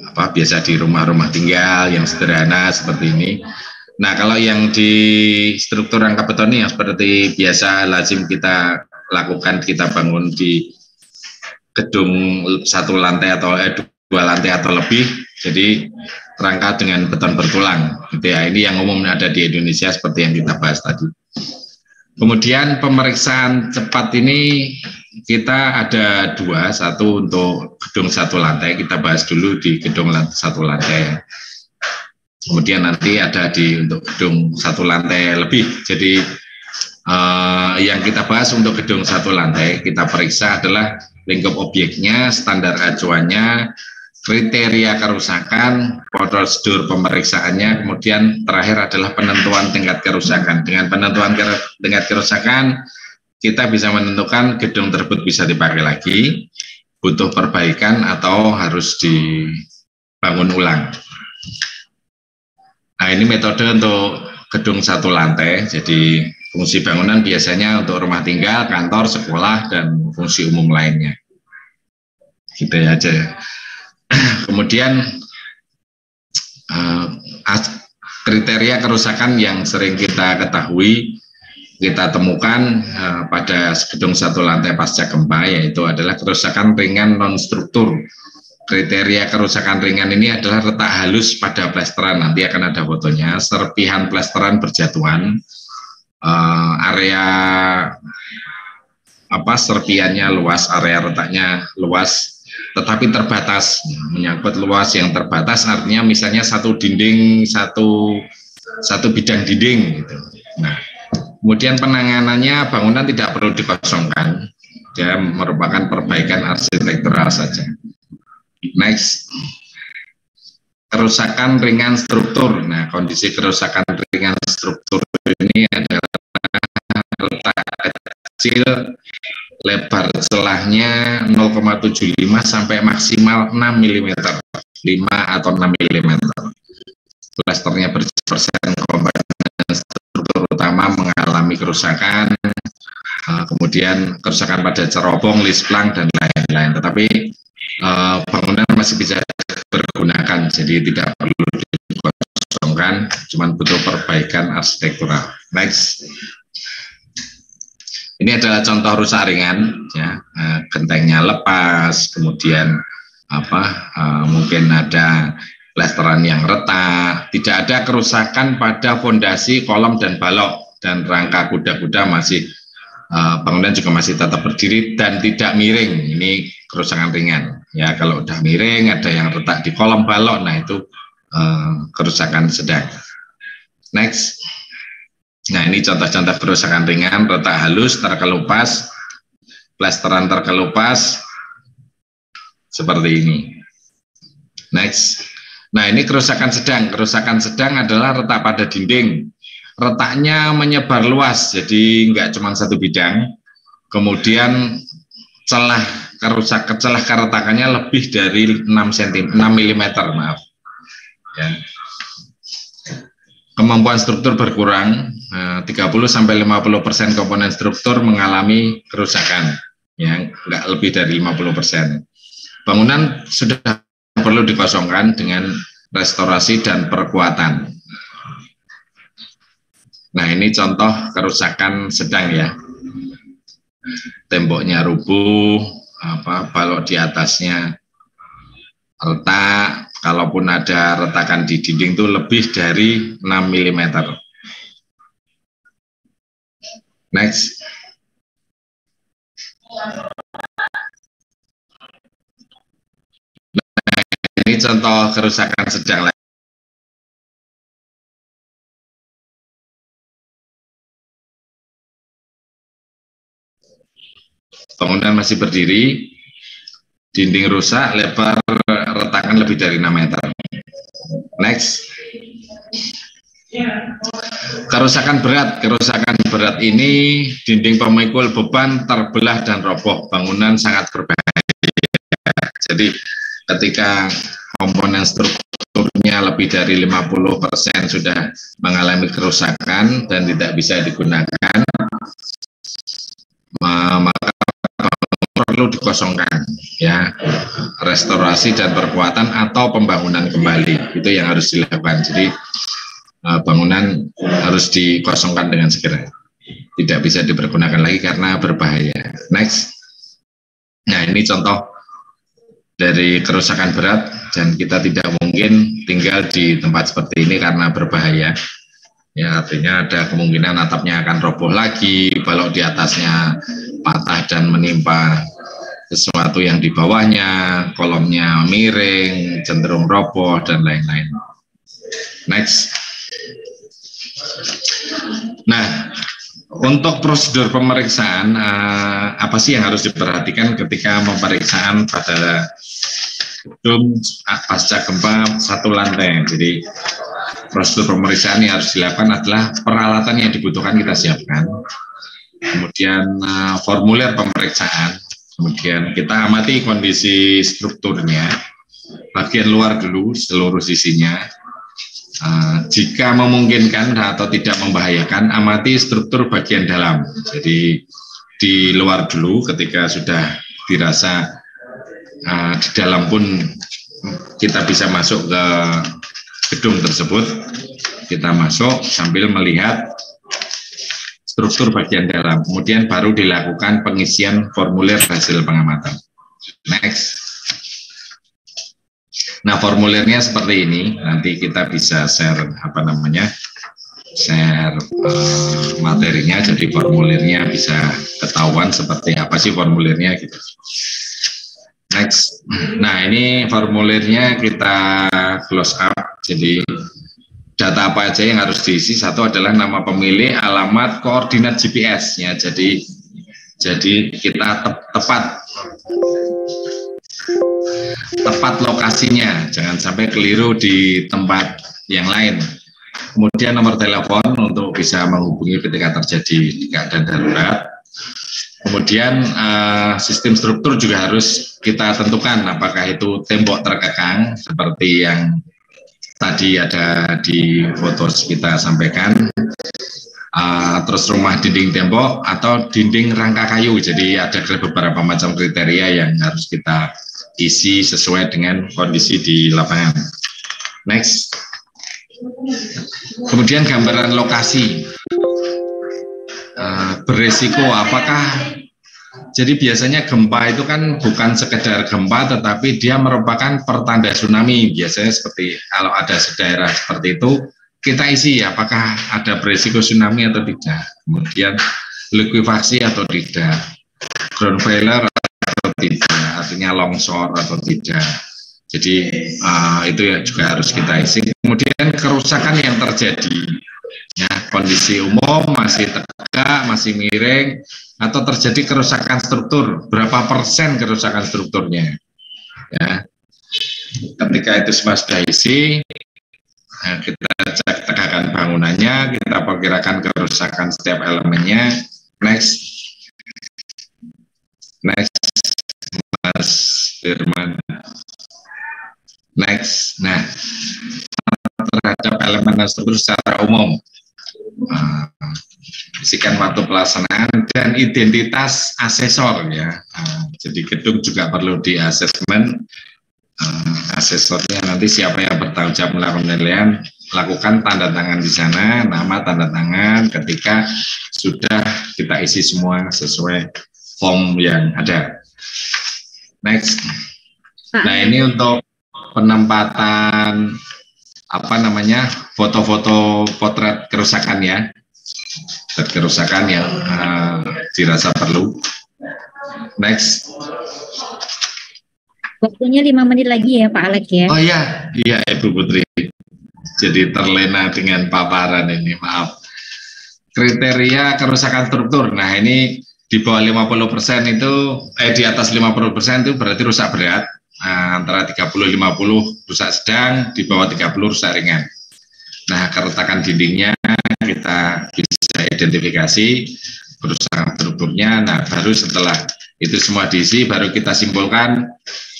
apa biasa di rumah-rumah tinggal yang sederhana seperti ini. Nah, kalau yang di struktur rangka beton ini yang seperti biasa lazim kita lakukan, kita bangun di gedung satu lantai atau eh, dua lantai atau lebih, jadi rangka dengan beton bertulang, gitu ya. Ini yang umum ada di Indonesia seperti yang kita bahas tadi. Kemudian pemeriksaan cepat ini kita ada dua, satu untuk gedung satu lantai, kita bahas dulu di gedung satu lantai. Kemudian nanti ada di untuk gedung satu lantai lebih. Jadi eh, yang kita bahas untuk gedung satu lantai kita periksa adalah lingkup objeknya, standar acuannya, kriteria kerusakan, prosedur pemeriksaannya, kemudian terakhir adalah penentuan tingkat kerusakan. Dengan penentuan tingkat kerusakan, kita bisa menentukan gedung tersebut bisa dipakai lagi, butuh perbaikan, atau harus dibangun ulang. Nah, ini metode untuk gedung satu lantai, jadi fungsi bangunan biasanya untuk rumah tinggal, kantor, sekolah, dan fungsi umum lainnya. Gitu aja ya. Kemudian kriteria kerusakan yang sering kita ketahui, kita temukan pada gedung satu lantai pasca gempa, yaitu adalah kerusakan ringan non-struktur. Kriteria kerusakan ringan ini adalah retak halus pada plesteran, nanti akan ada fotonya, serpihan plesteran berjatuhan, area apa serpihannya luas, area retaknya luas, tetapi terbatas, menyangkut luas yang terbatas, artinya misalnya satu dinding, satu satu bidang dinding, gitu. Nah, kemudian penanganannya bangunan tidak perlu dikosongkan, dia merupakan perbaikan arsitektural saja. Next, kerusakan ringan struktur. Nah, kondisi kerusakan ringan struktur ini adalah retak kecil, lebar celahnya nol koma tujuh lima sampai maksimal enam milimeter, lima atau enam milimeter. Plasternya berpersen komponen struktur utama mengalami kerusakan, kemudian kerusakan pada cerobong, lisplang, dan lain-lain. Tetapi bangunan masih bisa digunakan, jadi tidak perlu dikosongkan, cuma butuh perbaikan arsitektural. Next. Ini adalah contoh rusak ringan, ya, gentengnya lepas, kemudian apa uh, mungkin ada plesteran yang retak, tidak ada kerusakan pada fondasi, kolom, dan balok, dan rangka kuda-kuda masih uh, bangunan juga masih tetap berdiri dan tidak miring. Ini kerusakan ringan. Ya, kalau udah miring, ada yang retak di kolom balok, nah itu uh, kerusakan sedang. Next. Nah, ini contoh-contoh kerusakan ringan, retak halus, terkelupas, plesteran terkelupas, seperti ini. Next. Nah, ini kerusakan sedang. Kerusakan sedang adalah retak pada dinding. Retaknya menyebar luas, jadi nggak cuma satu bidang. Kemudian celah kerusakan, celah keretakannya lebih dari enam milimeter, maaf. Ya. Kemampuan struktur berkurang, tiga puluh sampai lima puluh persen komponen struktur mengalami kerusakan yang enggak lebih dari lima puluh persen. Bangunan sudah perlu dikosongkan dengan restorasi dan perkuatan. Nah, ini contoh kerusakan sedang ya. Temboknya rubuh, apa balok di atasnya retak, kalaupun ada retakan di dinding itu lebih dari enam milimeter. Next. Nah, ini contoh kerusakan sejak lahir. Bangunan masih berdiri, dinding rusak, lebar retakan lebih dari enam meter. Next. Kerusakan berat. Kerusakan berat ini dinding pemikul beban terbelah dan roboh. Bangunan sangat berbahaya. Jadi ketika komponen strukturnya lebih dari lima puluh persen sudah mengalami kerusakan dan tidak bisa digunakan, maka perlu dikosongkan, ya, restorasi dan perkuatan atau pembangunan kembali, itu yang harus dilakukan. Jadi bangunan harus dikosongkan dengan segera, tidak bisa dipergunakan lagi karena berbahaya. Next. Nah, ini contoh dari kerusakan berat, dan kita tidak mungkin tinggal di tempat seperti ini karena berbahaya. Ya, artinya ada kemungkinan atapnya akan roboh lagi, balok di atasnya patah dan menimpa sesuatu yang di bawahnya, kolomnya miring, cenderung roboh, dan lain-lain. Next. Nah, untuk prosedur pemeriksaan, apa sih yang harus diperhatikan ketika pemeriksaan pada gedung pasca gempa satu lantai? Jadi, prosedur pemeriksaan yang harus dilakukan adalah peralatan yang dibutuhkan kita siapkan, kemudian formulir pemeriksaan, kemudian kita amati kondisi strukturnya, bagian luar dulu, seluruh sisinya. Uh, jika memungkinkan atau tidak membahayakan, amati struktur bagian dalam. Jadi di luar dulu, ketika sudah dirasa uh, di dalam pun kita bisa masuk ke gedung tersebut, kita masuk sambil melihat struktur bagian dalam, kemudian baru dilakukan pengisian formulir hasil pengamatan. Next. Nah, formulirnya seperti ini, nanti kita bisa share apa namanya, share uh, materinya, jadi formulirnya bisa ketahuan seperti apa sih formulirnya gitu. Next. Nah, ini formulirnya kita close up, jadi data apa aja yang harus diisi. Satu adalah nama pemilik, alamat, koordinat G P S-nya. Jadi jadi kita te tepat tepat lokasinya, jangan sampai keliru di tempat yang lain. Kemudian nomor telepon untuk bisa menghubungi ketika terjadi keadaan darurat. Kemudian uh, sistem struktur juga harus kita tentukan, apakah itu tembok terkekang seperti yang tadi ada di foto kita sampaikan, uh, terus rumah dinding tembok atau dinding rangka kayu. Jadi ada beberapa macam kriteria yang harus kita isi sesuai dengan kondisi di lapangan. Next. Kemudian gambaran lokasi, uh, beresiko apakah. Jadi biasanya gempa itu kan bukan sekedar gempa, tetapi dia merupakan pertanda tsunami. Biasanya seperti kalau ada daerah seperti itu, kita isi apakah ada berisiko tsunami atau tidak. Kemudian likuifaksi atau tidak, ground failure atau tidak, artinya longsor atau tidak. Jadi uh, itu ya juga harus kita isi. Kemudian kerusakan yang terjadi. Ya, kondisi umum masih tegak, masih miring, atau terjadi kerusakan struktur, berapa persen kerusakan strukturnya, ya. Ketika itu semua sudah isi, nah kita cek tegakan bangunannya, kita perkirakan kerusakan setiap elemennya. Next. Next, Mas Firman. Next. Nah, terhadap elemen dan struktur secara umum, Uh, isikan waktu pelaksanaan dan identitas asesor, ya. Uh, jadi gedung juga perlu di asesmen, uh, asesornya nanti siapa yang bertanggung jawab melakukan penilaian, lakukan tanda tangan di sana, nama, tanda tangan ketika sudah kita isi semua sesuai form yang ada. Next. Nah, ini untuk penempatan apa namanya, foto-foto potret kerusakan, ya, potret kerusakan yang uh, dirasa perlu. Next. Waktunya lima menit lagi ya Pak Alek ya. Oh iya, iya Ibu Putri. Jadi terlena dengan paparan ini, maaf. Kriteria kerusakan struktur. Nah, ini di bawah lima puluh persen itu, eh di atas lima puluh persen itu berarti rusak berat. Nah, antara tiga puluh sampai lima puluh rusak sedang, di bawah tiga puluh rusak ringan. Nah, keretakan dindingnya kita bisa identifikasi kerusakan strukturnya. Nah, baru setelah itu semua diisi, baru kita simpulkan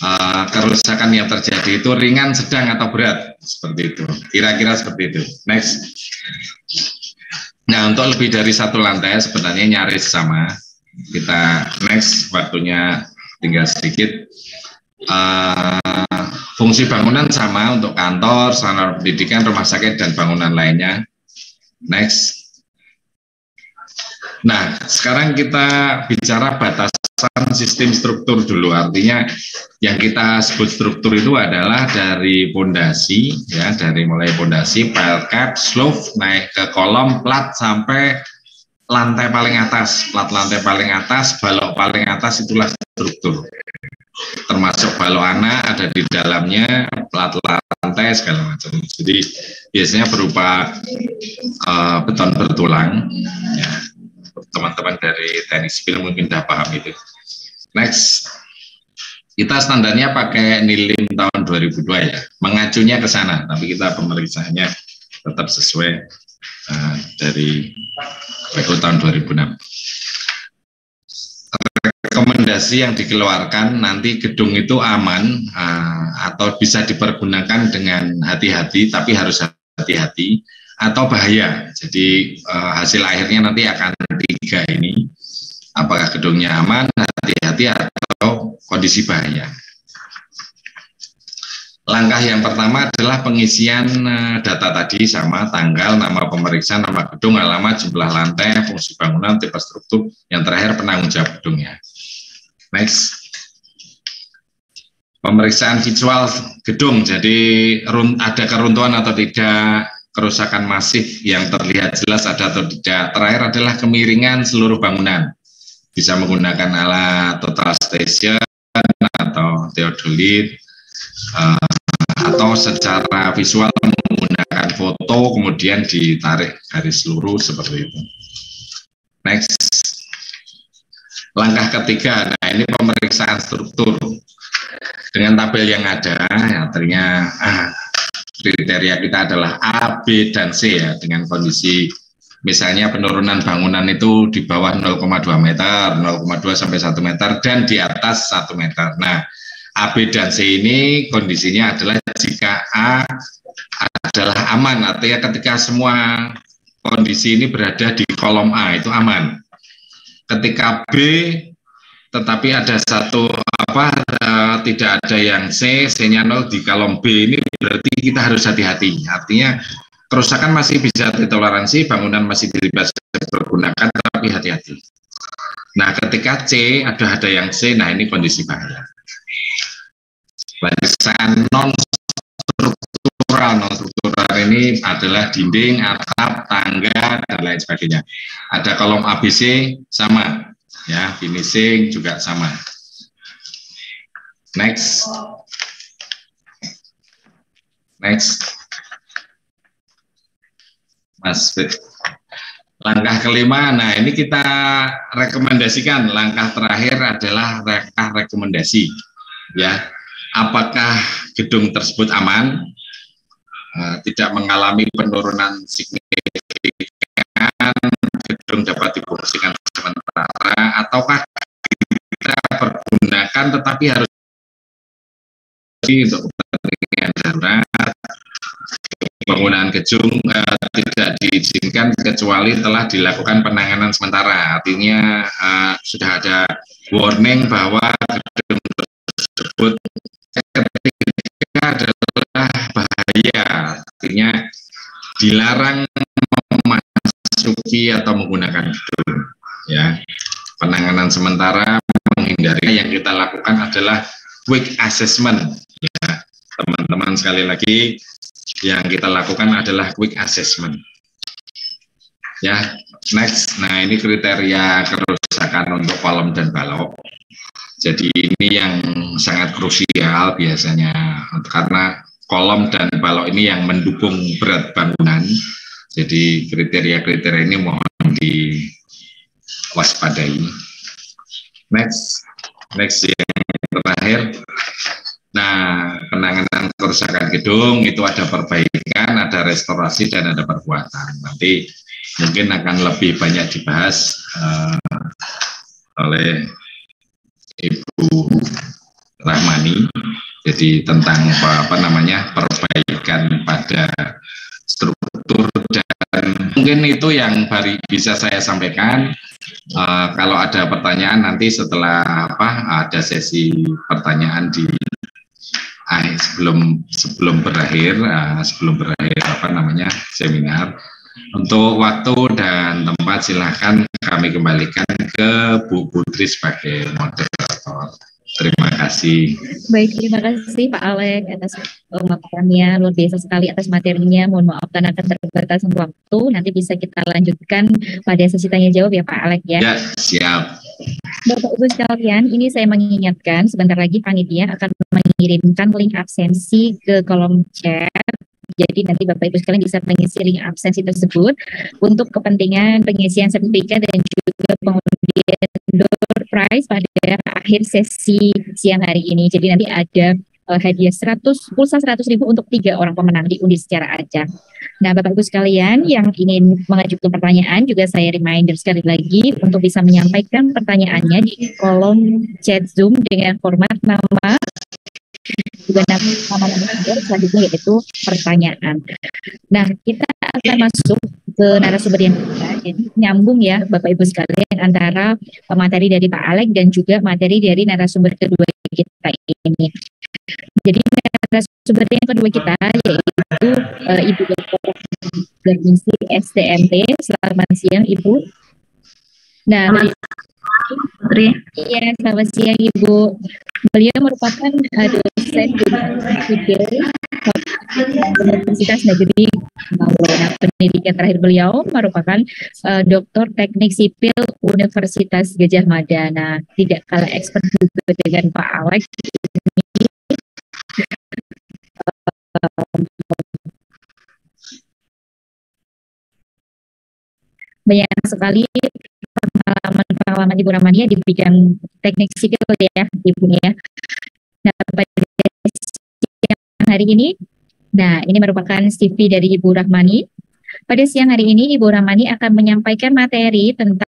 uh, kerusakan yang terjadi itu ringan, sedang, atau berat. Seperti itu, kira-kira seperti itu. Next. Nah, untuk lebih dari satu lantai sebenarnya nyaris sama. Kita next, waktunya tinggal sedikit. Uh, fungsi bangunan sama untuk kantor, sarana pendidikan, rumah sakit, dan bangunan lainnya. Next. Nah, sekarang kita bicara batas sistem struktur dulu, artinya yang kita sebut struktur itu adalah dari pondasi, ya, dari mulai pondasi, pile cap, sloof, naik ke kolom, plat, sampai lantai paling atas. Plat lantai paling atas, balok paling atas, itulah struktur. Termasuk balok anak ada di dalamnya, plat lantai segala macam. Jadi biasanya berupa uh, beton bertulang, ya. Teman-teman dari teknik sipil mungkin sudah paham itu. Next, kita standarnya pakai NILIM tahun dua ribu dua ya, mengacunya ke sana, tapi kita pemeriksaannya tetap sesuai uh, dari W U tahun dua ribu enam. Rekomendasi yang dikeluarkan nanti gedung itu aman uh, atau bisa dipergunakan dengan hati-hati, tapi harus hati-hati. Atau bahaya, jadi eh, hasil akhirnya nanti akan tiga ini, apakah gedungnya aman, hati-hati, atau kondisi bahaya. Langkah yang pertama adalah pengisian eh, data tadi sama tanggal, nama pemeriksa, nama gedung, alamat, jumlah lantai, fungsi bangunan, tipe struktur, yang terakhir penanggung jawab gedungnya. Next. Pemeriksaan visual gedung, jadi ada keruntuhan atau tidak, kerusakan masif yang terlihat jelas ada atau tidak. Terakhir adalah kemiringan seluruh bangunan. Bisa menggunakan alat total station atau teodolit, uh, atau secara visual menggunakan foto kemudian ditarik garis lurus seperti itu. Next. Langkah ketiga, nah ini pemeriksaan struktur. Dengan tabel yang ada, artinya ah, kriteria kita adalah A, B, dan C ya, dengan kondisi misalnya penurunan bangunan itu di bawah nol koma dua meter, nol koma dua sampai satu meter, dan di atas satu meter. Nah, A, B, dan C ini kondisinya adalah jika A adalah aman, artinya ketika semua kondisi ini berada di kolom A, itu aman. Ketika B, tetapi ada satu apa, tidak ada yang C, C-nya nol di kolom B, ini berarti kita harus hati-hati. Artinya kerusakan masih bisa ditoleransi, bangunan masih bisa dipergunakan, tapi hati-hati. Nah, ketika C, ada ada yang C, nah ini kondisi bahaya. Pemeriksaan non-struktural, non-struktural ini adalah dinding, atap, tangga, dan lain sebagainya. Ada kolom A B C, sama. Ya, finishing juga sama. Next, next, Mas Fit. Langkah kelima, nah ini kita rekomendasikan. Langkah terakhir adalah langkah rekomendasi, ya. Apakah gedung tersebut aman, tidak mengalami penurunan signifikan, gedung dapat difungsikan sementara, ataukah kita pergunakan tetapi harus untuk kepentingan darurat, penggunaan gedung eh, tidak diizinkan kecuali telah dilakukan penanganan sementara. Artinya eh, sudah ada warning bahwa gedung tersebut ketika adalah bahaya, artinya dilarang memasuki atau menggunakan gedung. Ya, penanganan sementara menghindari yang kita lakukan adalah quick assessment. Ya, teman-teman, sekali lagi yang kita lakukan adalah quick assessment. Ya, next. Nah, ini kriteria kerusakan untuk kolom dan balok. Jadi ini yang sangat krusial biasanya, karena kolom dan balok ini yang mendukung berat bangunan. Jadi kriteria-kriteria ini mohon diwaspadai. Next, next yang terakhir. Nah, penanganan kerusakan gedung itu ada perbaikan, ada restorasi, dan ada perbuatan. Nanti mungkin akan lebih banyak dibahas uh, oleh Ibu Rahmani. Jadi tentang apa, apa namanya perbaikan pada struktur, dan mungkin itu yang bari bisa saya sampaikan. Uh, kalau ada pertanyaan nanti setelah apa ada sesi pertanyaan di ah, sebelum sebelum berakhir uh, sebelum berakhir apa namanya seminar. Untuk waktu dan tempat silahkan kami kembalikan ke Bu Putri sebagai moderator. Terima kasih. Baik, terima kasih Pak Alek atas pemaparannya, luar biasa sekali atas materinya. Mohon maaf karena keterbatasan waktu. Nanti bisa kita lanjutkan pada sesi tanya jawab ya Pak Alek ya. Ya, siap. Bapak Ibu sekalian, ini saya mengingatkan sebentar lagi panitia akan mengirimkan link absensi ke kolom chat. Jadi nanti Bapak Ibu sekalian bisa mengisi link absensi tersebut untuk kepentingan pengisian sertifikat dan juga pengundian door prize pada akhir sesi siang hari ini. Jadi nanti ada uh, hadiah seratus pulsa seratus ribu untuk tiga orang pemenang diundi secara acak. Nah, Bapak Ibu sekalian yang ingin mengajukan pertanyaan juga saya reminder sekali lagi untuk bisa menyampaikan pertanyaannya di kolom chat Zoom dengan format nama, juga nama narasumber, selanjutnya yaitu pertanyaan. Nah, kita akan masuk ke narasumber yang jadi nyambung ya Bapak Ibu sekalian antara materi dari Pak Alek dan juga materi dari narasumber kedua kita ini. Jadi narasumber yang kedua kita yaitu uh, Ibu Doktor Kadarningsih S T M T. Selamat siang Ibu. Nah, Putri. Iya, selamat siang Ibu. Beliau merupakan uh, dosen Universitas Negeri Bangladesh. Pendidikan terakhir beliau merupakan uh, doktor teknik sipil Universitas Gajah Mada. Nah, tidak kalah expert juga dengan Pak Alek. Banyak sekali pengalaman-pengalaman Ibu Rahmani di bidang teknik sipil ya, Ibu ya. Nah, pada siang hari ini, nah ini merupakan C V dari Ibu Rahmani. Pada siang hari ini, Ibu Rahmani akan menyampaikan materi tentang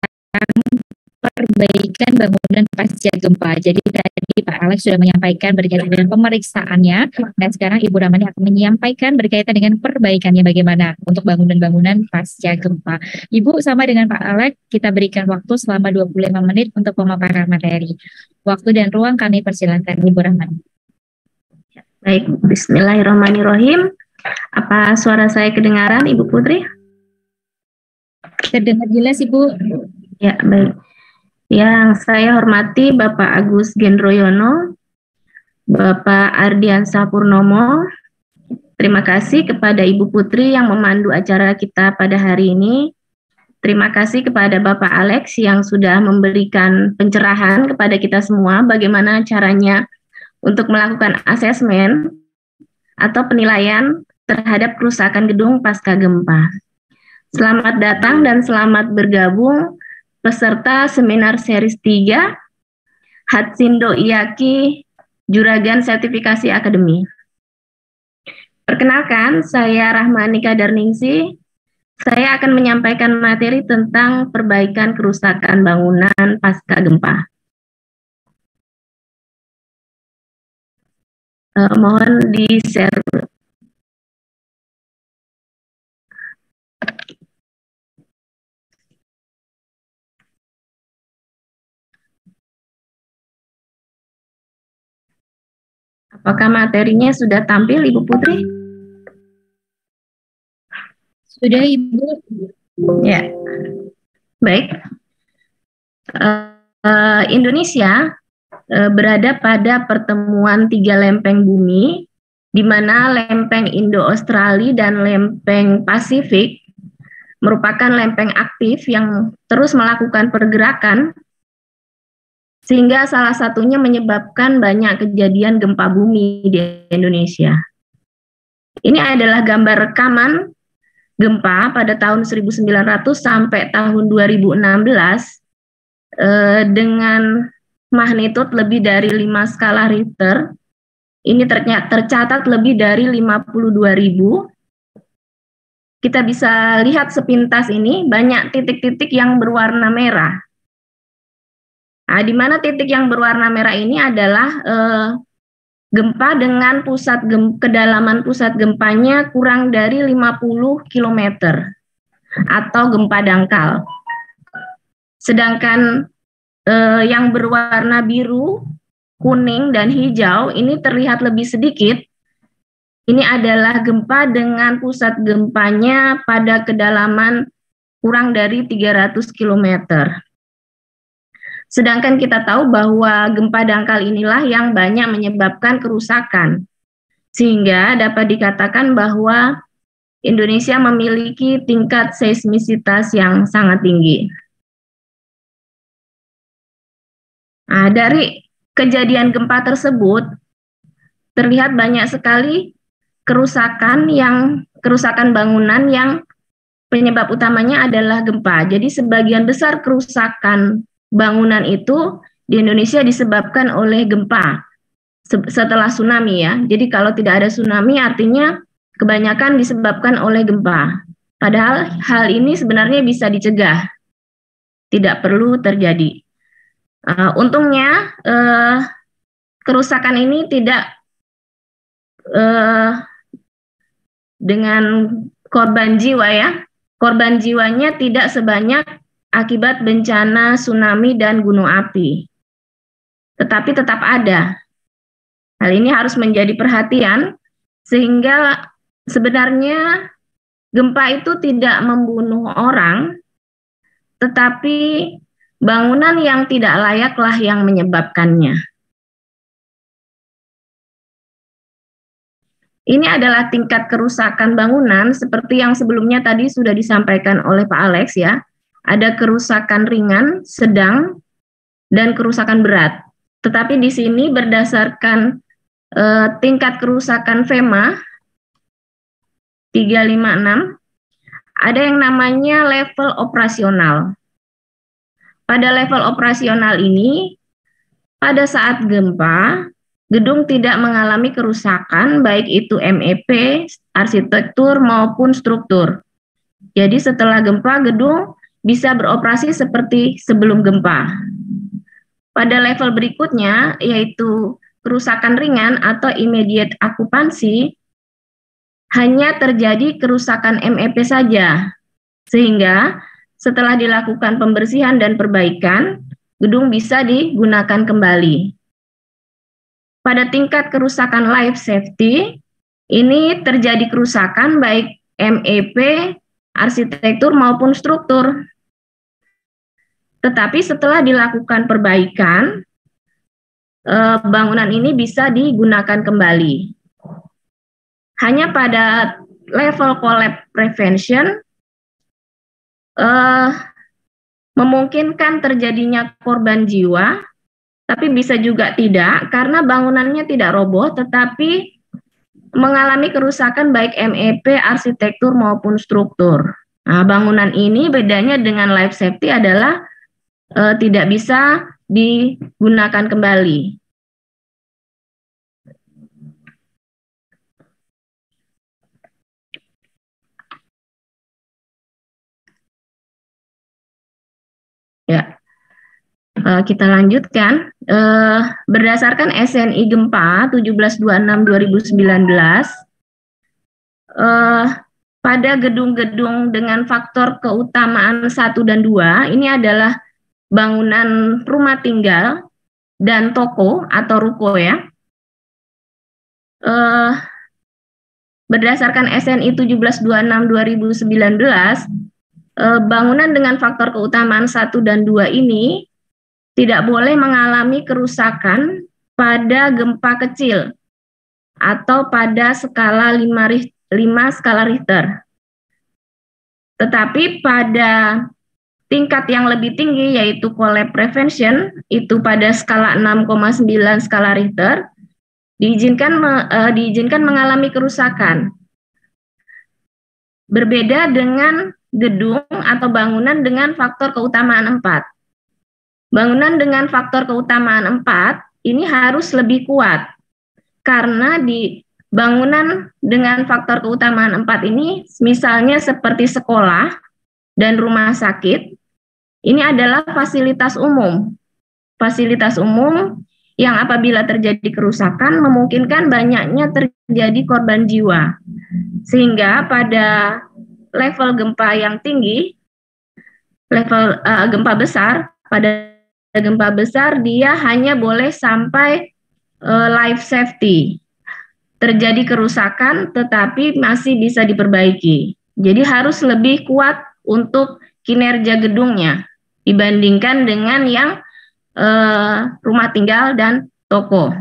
perbaikan bangunan pasca gempa. Jadi tadi Pak Alek sudah menyampaikan berkaitan dengan pemeriksaannya, dan sekarang Ibu Rahmani akan menyampaikan berkaitan dengan perbaikannya bagaimana untuk bangunan-bangunan pasca gempa. Ibu sama dengan Pak Alek, kita berikan waktu selama dua puluh lima menit untuk pemaparan materi. Waktu dan ruang kami persilakan Ibu Rahmani. Baik, bismillahirrahmanirrahim. Apa suara saya kedengaran Ibu Putri? Terdengar jelas Ibu. Ya, baik. Yang saya hormati Bapak Agus Gendroyono, Bapak Ardiansyah Purnomo, terima kasih kepada Ibu Putri yang memandu acara kita pada hari ini. Terima kasih kepada Bapak Alek yang sudah memberikan pencerahan kepada kita semua bagaimana caranya untuk melakukan asesmen atau penilaian terhadap kerusakan gedung pasca gempa. Selamat datang dan selamat bergabung peserta seminar series tiga, Hatsindo I A K I, Juragan Sertifikasi Akademi. Perkenalkan, saya Rahmawani Kadarningsih. Saya akan menyampaikan materi tentang perbaikan kerusakan bangunan pasca gempa. Eh, mohon di-share. Apakah materinya sudah tampil, Ibu Putri? Sudah, Ibu. Ya, baik. Uh, uh, Indonesia uh, berada pada pertemuan tiga lempeng bumi, di mana lempeng Indo-Australia dan lempeng Pasifik merupakan lempeng aktif yang terus melakukan pergerakan, sehingga salah satunya menyebabkan banyak kejadian gempa bumi di Indonesia. Ini adalah gambar rekaman gempa pada tahun seribu sembilan ratus sampai tahun dua ribu enam belas eh, dengan magnitud lebih dari lima skala Richter. Ini tercatat lebih dari lima puluh dua ribu. Kita bisa lihat sepintas ini banyak titik-titik yang berwarna merah. Nah, di mana titik yang berwarna merah ini adalah eh, gempa dengan pusat gem, kedalaman pusat gempanya kurang dari lima puluh kilometer atau gempa dangkal. Sedangkan eh, yang berwarna biru, kuning, dan hijau ini terlihat lebih sedikit. Ini adalah gempa dengan pusat gempanya pada kedalaman kurang dari tiga ratus kilometer. Sedangkan kita tahu bahwa gempa dangkal inilah yang banyak menyebabkan kerusakan. Sehingga dapat dikatakan bahwa Indonesia memiliki tingkat seismisitas yang sangat tinggi. Nah, dari kejadian gempa tersebut, terlihat banyak sekali kerusakan yang kerusakan bangunan yang penyebab utamanya adalah gempa. Jadi sebagian besar kerusakan bangunan itu di Indonesia disebabkan oleh gempa setelah tsunami ya. Jadi kalau tidak ada tsunami artinya kebanyakan disebabkan oleh gempa. Padahal hal ini sebenarnya bisa dicegah. Tidak perlu terjadi. Uh, untungnya uh, kerusakan ini tidak uh, dengan korban jiwa ya, korban jiwanya tidak sebanyak akibat bencana tsunami dan gunung api. Tetapi tetap ada. Hal ini harus menjadi perhatian, sehingga sebenarnya gempa itu tidak membunuh orang, tetapi bangunan yang tidak layaklah yang menyebabkannya. Ini adalah tingkat kerusakan bangunan seperti yang sebelumnya tadi sudah disampaikan oleh Pak Alex ya. Ada kerusakan ringan, sedang, dan kerusakan berat. Tetapi di sini berdasarkan e, tingkat kerusakan FEMA tiga lima enam, ada yang namanya level operasional. Pada level operasional ini, pada saat gempa, gedung tidak mengalami kerusakan, baik itu M E P, arsitektur, maupun struktur. Jadi setelah gempa, gedung bisa beroperasi seperti sebelum gempa. Pada level berikutnya, yaitu kerusakan ringan atau immediate occupancy, hanya terjadi kerusakan M E P saja. Sehingga setelah dilakukan pembersihan dan perbaikan, gedung bisa digunakan kembali. Pada tingkat kerusakan life safety, ini terjadi kerusakan baik M E P, arsitektur maupun struktur. Tetapi setelah dilakukan perbaikan, bangunan ini bisa digunakan kembali. Hanya pada level collapse prevention, eh, memungkinkan terjadinya korban jiwa, tapi bisa juga tidak, karena bangunannya tidak roboh, tetapi mengalami kerusakan baik M E P, arsitektur, maupun struktur. Nah, bangunan ini bedanya dengan life safety adalah eh, tidak bisa digunakan kembali. Ya. Kita lanjutkan, berdasarkan S N I Gempa tujuh belas dua puluh enam dua ribu sembilan belas, pada gedung-gedung dengan faktor keutamaan satu dan dua, ini adalah bangunan rumah tinggal dan toko atau ruko ya. Berdasarkan S N I tujuh belas dua puluh enam dua ribu sembilan belas, bangunan dengan faktor keutamaan satu dan dua ini tidak boleh mengalami kerusakan pada gempa kecil atau pada skala lima skala Richter. Tetapi pada tingkat yang lebih tinggi yaitu collapse prevention itu pada skala enam koma sembilan skala Richter diizinkan uh, diizinkan mengalami kerusakan. Berbeda dengan gedung atau bangunan dengan faktor keutamaan empat. Bangunan dengan faktor keutamaan empat ini harus lebih kuat karena di bangunan dengan faktor keutamaan empat ini, misalnya seperti sekolah dan rumah sakit, ini adalah fasilitas umum. Fasilitas umum yang apabila terjadi kerusakan memungkinkan banyaknya terjadi korban jiwa. Sehingga pada level gempa yang tinggi, level uh, gempa besar, pada gempa besar dia hanya boleh sampai uh, life safety. Terjadi kerusakan tetapi masih bisa diperbaiki. Jadi harus lebih kuat untuk kinerja gedungnya dibandingkan dengan yang eh, rumah tinggal dan toko.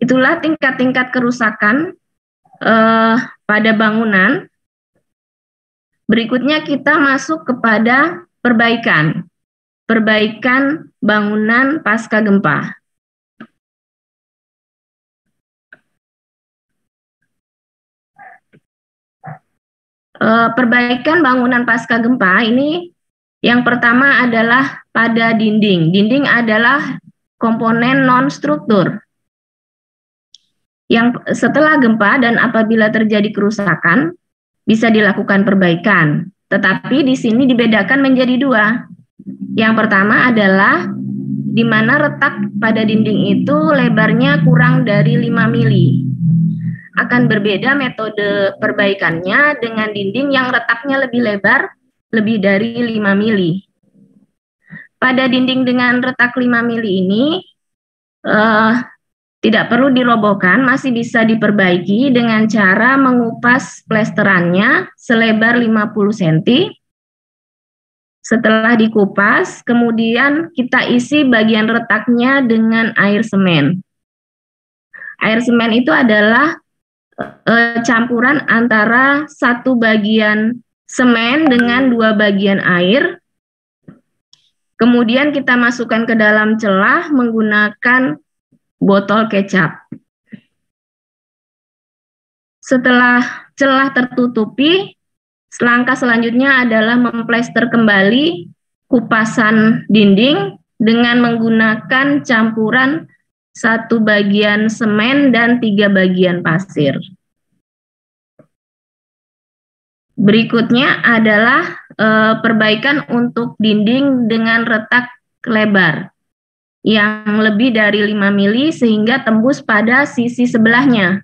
Itulah tingkat-tingkat kerusakan eh, pada bangunan. Berikutnya kita masuk kepada perbaikan. Perbaikan bangunan pasca gempa. Perbaikan bangunan pasca gempa ini yang pertama adalah pada dinding. Dinding adalah komponen non-struktur. Yang setelah gempa dan apabila terjadi kerusakan bisa dilakukan perbaikan. Tetapi di sini dibedakan menjadi dua. Yang pertama adalah di mana retak pada dinding itu lebarnya kurang dari lima mili. Akan berbeda metode perbaikannya dengan dinding yang retaknya lebih lebar, lebih dari lima mili. Pada dinding dengan retak lima mili ini, eh, tidak perlu dirobohkan, masih bisa diperbaiki dengan cara mengupas plesterannya selebar lima puluh sentimeter. Setelah dikupas, kemudian kita isi bagian retaknya dengan air semen. Air semen itu adalah campuran antara satu bagian semen dengan dua bagian air. Kemudian kita masukkan ke dalam celah menggunakan botol kecap. Setelah celah tertutupi, langkah selanjutnya adalah memplester kembali kupasan dinding dengan menggunakan campuran satu bagian semen dan tiga bagian pasir. Berikutnya adalah e, perbaikan untuk dinding dengan retak lebar yang lebih dari lima mili sehingga tembus pada sisi sebelahnya.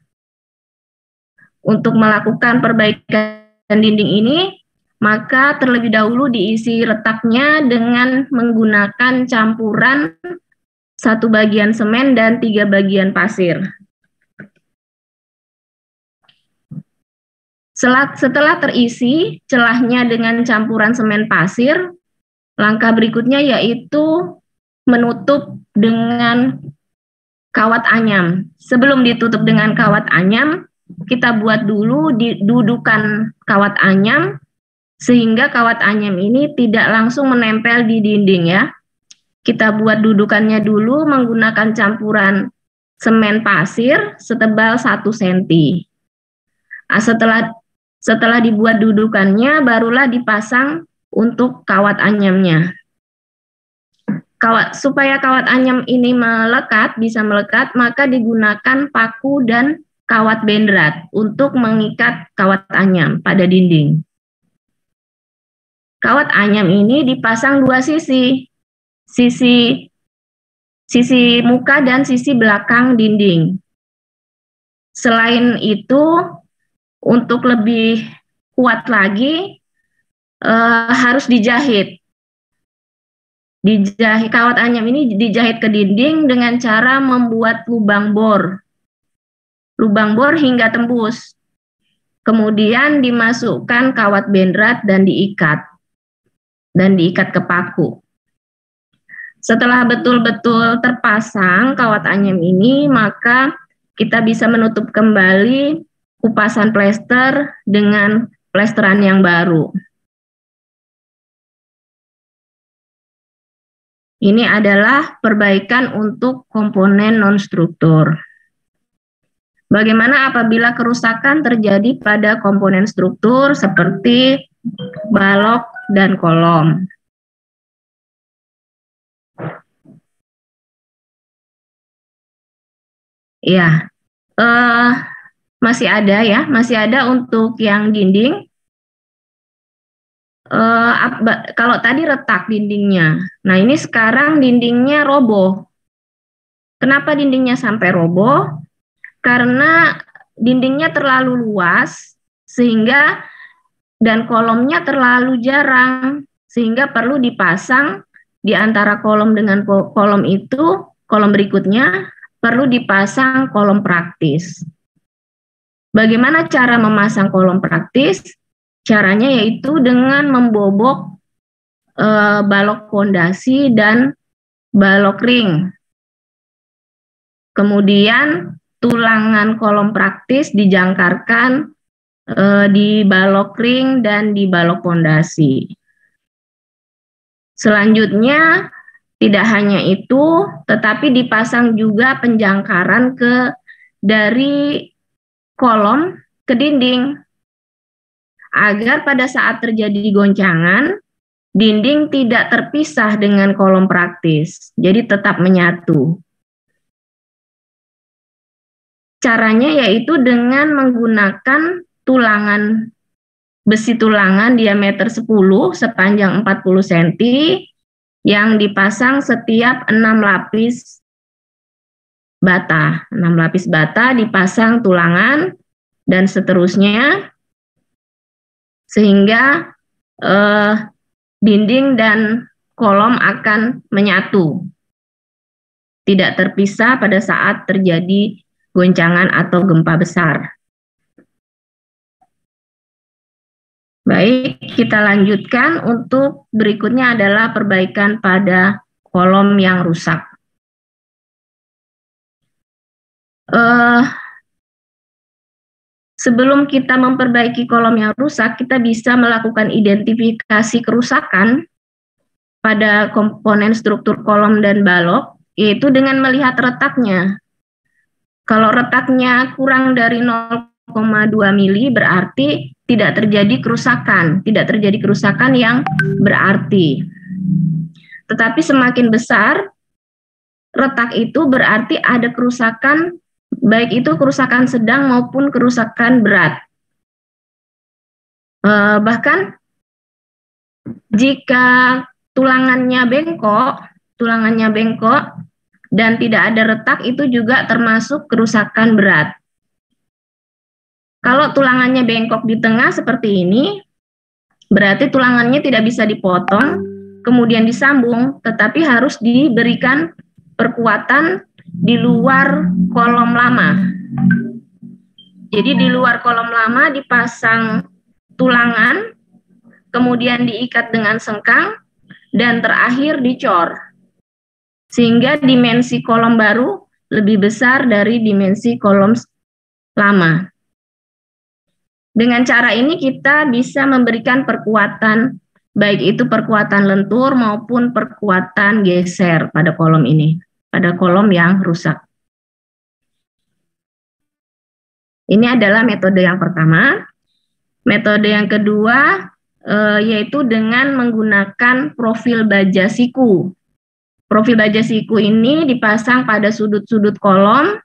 Untuk melakukan perbaikan dinding ini, maka terlebih dahulu diisi retaknya dengan menggunakan campuran satu bagian semen dan tiga bagian pasir. Setelah terisi celahnya dengan campuran semen pasir, langkah berikutnya yaitu menutup dengan kawat anyam. Sebelum ditutup dengan kawat anyam, kita buat dulu dudukan kawat anyam, sehingga kawat anyam ini tidak langsung menempel di dinding ya. Kita buat dudukannya dulu menggunakan campuran semen pasir setebal satu sentimeter. Nah, setelah, setelah dibuat dudukannya, barulah dipasang untuk kawat anyamnya. Kawat, supaya kawat anyam ini melekat, bisa melekat, maka digunakan paku dan kawat bendrat untuk mengikat kawat anyam pada dinding. Kawat anyam ini dipasang dua sisi. Sisi, sisi muka dan sisi belakang dinding. Selain itu, untuk lebih kuat lagi, eh, harus dijahit. Dijahit. Kawat anyam ini dijahit ke dinding dengan cara membuat lubang bor. Lubang bor hingga tembus. Kemudian dimasukkan kawat bendrat dan diikat. Dan diikat ke paku. Setelah betul-betul terpasang kawat anyam ini, maka kita bisa menutup kembali kupasan plester dengan plesteran yang baru. Ini adalah perbaikan untuk komponen non-struktur. Bagaimana apabila kerusakan terjadi pada komponen struktur seperti balok dan kolom? Ya, eh, masih ada ya, masih ada untuk yang dinding. Uh, ab, kalau tadi retak dindingnya, nah ini sekarang dindingnya roboh. Kenapa dindingnya sampai roboh? Karena dindingnya terlalu luas sehingga dan kolomnya terlalu jarang sehingga perlu dipasang di antara kolom dengan kolom itu, kolom berikutnya perlu dipasang kolom praktis. Bagaimana cara memasang kolom praktis? Caranya yaitu dengan membobok e, balok fondasi dan balok ring. Kemudian tulangan kolom praktis dijangkarkan e, di balok ring dan di balok fondasi. Selanjutnya tidak hanya itu, tetapi dipasang juga penjangkaran ke dari kolom ke dinding, agar pada saat terjadi goncangan, dinding tidak terpisah dengan kolom praktis, jadi tetap menyatu. Caranya yaitu dengan menggunakan tulangan, besi tulangan diameter sepuluh sepanjang empat puluh sentimeter yang dipasang setiap enam lapis bata. enam lapis bata dipasang tulangan dan seterusnya, sehingga eh, dinding dan kolom akan menyatu, tidak terpisah pada saat terjadi goncangan atau gempa besar. Baik, kita lanjutkan untuk berikutnya adalah perbaikan pada kolom yang rusak. Eh, Sebelum kita memperbaiki kolom yang rusak, kita bisa melakukan identifikasi kerusakan pada komponen struktur kolom dan balok, yaitu dengan melihat retaknya. Kalau retaknya kurang dari nol koma dua mili berarti tidak terjadi kerusakan, tidak terjadi kerusakan yang berarti. Tetapi semakin besar retak itu berarti ada kerusakan, baik itu kerusakan sedang maupun kerusakan berat. Eh, bahkan jika tulangannya bengkok, tulangannya bengkok dan tidak ada retak itu juga termasuk kerusakan berat. Kalau tulangannya bengkok di tengah seperti ini, berarti tulangannya tidak bisa dipotong, kemudian disambung, tetapi harus diberikan perkuatan di luar kolom lama. Jadi di luar kolom lama dipasang tulangan, kemudian diikat dengan sengkang, dan terakhir dicor. Sehingga dimensi kolom baru lebih besar dari dimensi kolom lama. Dengan cara ini kita bisa memberikan perkuatan, baik itu perkuatan lentur maupun perkuatan geser pada kolom ini, pada kolom yang rusak. Ini adalah metode yang pertama. Metode yang kedua e, yaitu dengan menggunakan profil baja siku. Profil baja siku ini dipasang pada sudut-sudut kolom,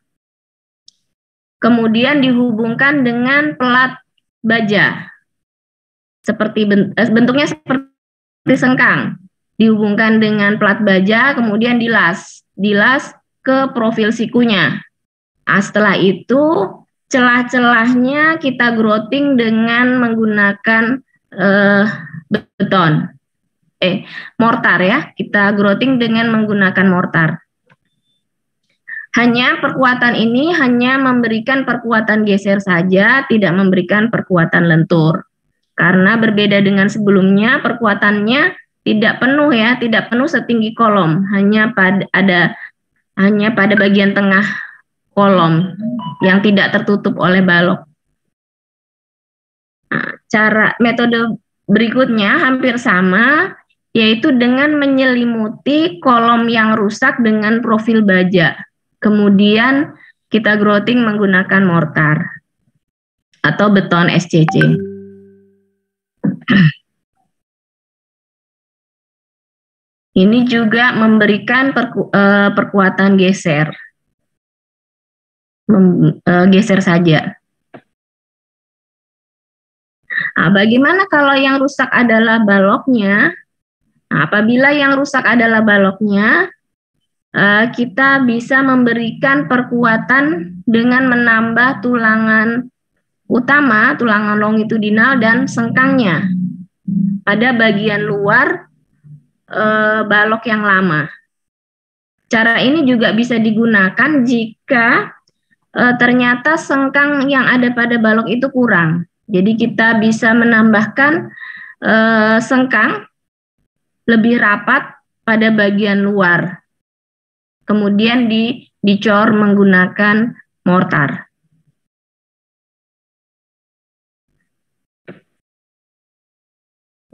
kemudian dihubungkan dengan pelat baja. Seperti bentuknya seperti sengkang, dihubungkan dengan pelat baja, kemudian dilas. Dilas ke profil sikunya. Nah, setelah itu celah-celahnya kita groting dengan menggunakan eh, beton, eh mortar ya. Kita groting dengan menggunakan mortar. Hanya perkuatan ini hanya memberikan perkuatan geser saja, tidak memberikan perkuatan lentur. Karena berbeda dengan sebelumnya, perkuatannya tidak penuh ya, tidak penuh setinggi kolom, hanya pada ada hanya pada bagian tengah kolom yang tidak tertutup oleh balok. Nah, cara metode berikutnya hampir sama, yaitu dengan menyelimuti kolom yang rusak dengan profil baja. Kemudian kita grouting menggunakan mortar atau beton S C C. Ini juga memberikan perku, eh, perkuatan geser. Mem, eh, geser saja. Nah, bagaimana kalau yang rusak adalah baloknya? Nah, apabila yang rusak adalah baloknya, eh, kita bisa memberikan perkuatan dengan menambah tulangan utama, tulangan longitudinal dan sengkangnya pada bagian luar e, balok yang lama. Cara ini juga bisa digunakan jika e, ternyata sengkang yang ada pada balok itu kurang. Jadi kita bisa menambahkan e, sengkang lebih rapat pada bagian luar. Kemudian di, dicor menggunakan mortar.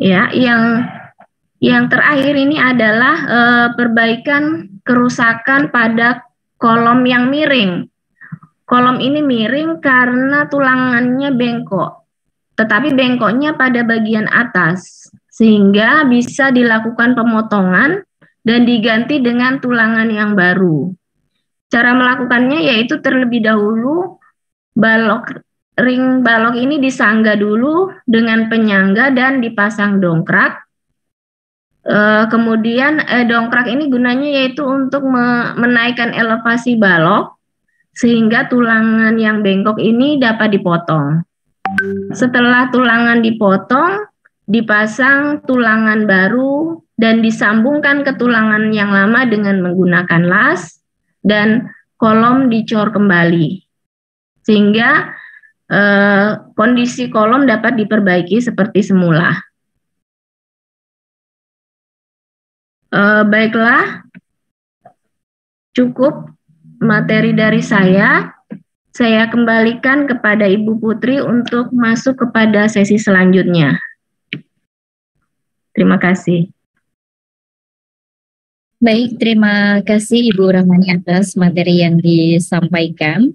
Ya, yang yang terakhir ini adalah e, perbaikan kerusakan pada kolom yang miring. Kolom ini miring karena tulangannya bengkok, tetapi bengkoknya pada bagian atas, sehingga bisa dilakukan pemotongan dan diganti dengan tulangan yang baru. Cara melakukannya yaitu terlebih dahulu balok ring balok ini disangga dulu dengan penyangga dan dipasang dongkrak. E, kemudian e, dongkrak ini gunanya yaitu untuk me menaikkan elevasi balok sehingga tulangan yang bengkok ini dapat dipotong. Setelah tulangan dipotong, dipasang tulangan baru dan disambungkan ke tulangan yang lama dengan menggunakan las dan kolom dicor kembali. Sehingga Uh, kondisi kolom dapat diperbaiki seperti semula. Uh, baiklah, cukup materi dari saya. Saya kembalikan kepada Ibu Putri untuk masuk kepada sesi selanjutnya. Terima kasih. Baik, terima kasih Ibu Rahmani atas materi yang disampaikan.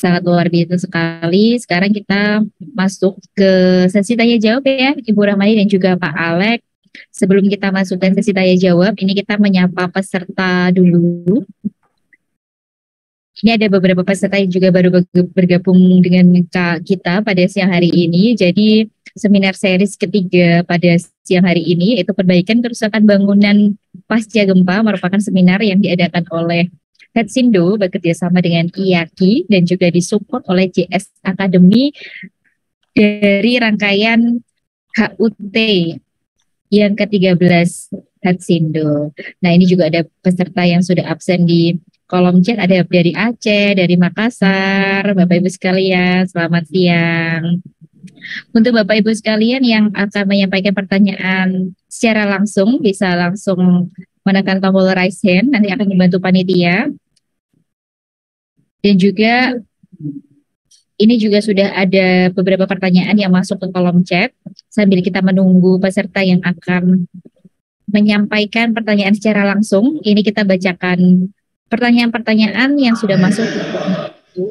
Sangat luar biasa sekali. Sekarang kita masuk ke sesi tanya jawab ya, Ibu Rahmani dan juga Pak Alek. Sebelum kita masukkan sesi tanya jawab, ini kita menyapa peserta dulu. Ini ada beberapa peserta yang juga baru bergabung dengan kita pada siang hari ini. Jadi seminar series ketiga pada siang hari ini, yaitu perbaikan kerusakan bangunan pasca gempa, merupakan seminar yang diadakan oleh Hatsindo bekerjasama dengan I A K I dan juga disupport oleh J S Academy dari rangkaian H U T yang ke tiga belas Hatsindo. Nah, ini juga ada peserta yang sudah absen di kolom chat, ada dari Aceh, dari Makassar. Bapak Ibu sekalian, selamat siang. Untuk Bapak Ibu sekalian yang akan menyampaikan pertanyaan secara langsung, bisa langsung menekan tombol raise hand, nanti akan dibantu panitia. Dan juga ini juga sudah ada beberapa pertanyaan yang masuk ke kolom chat sambil kita menunggu peserta yang akan menyampaikan pertanyaan secara langsung. Ini kita bacakan pertanyaan-pertanyaan yang sudah masuk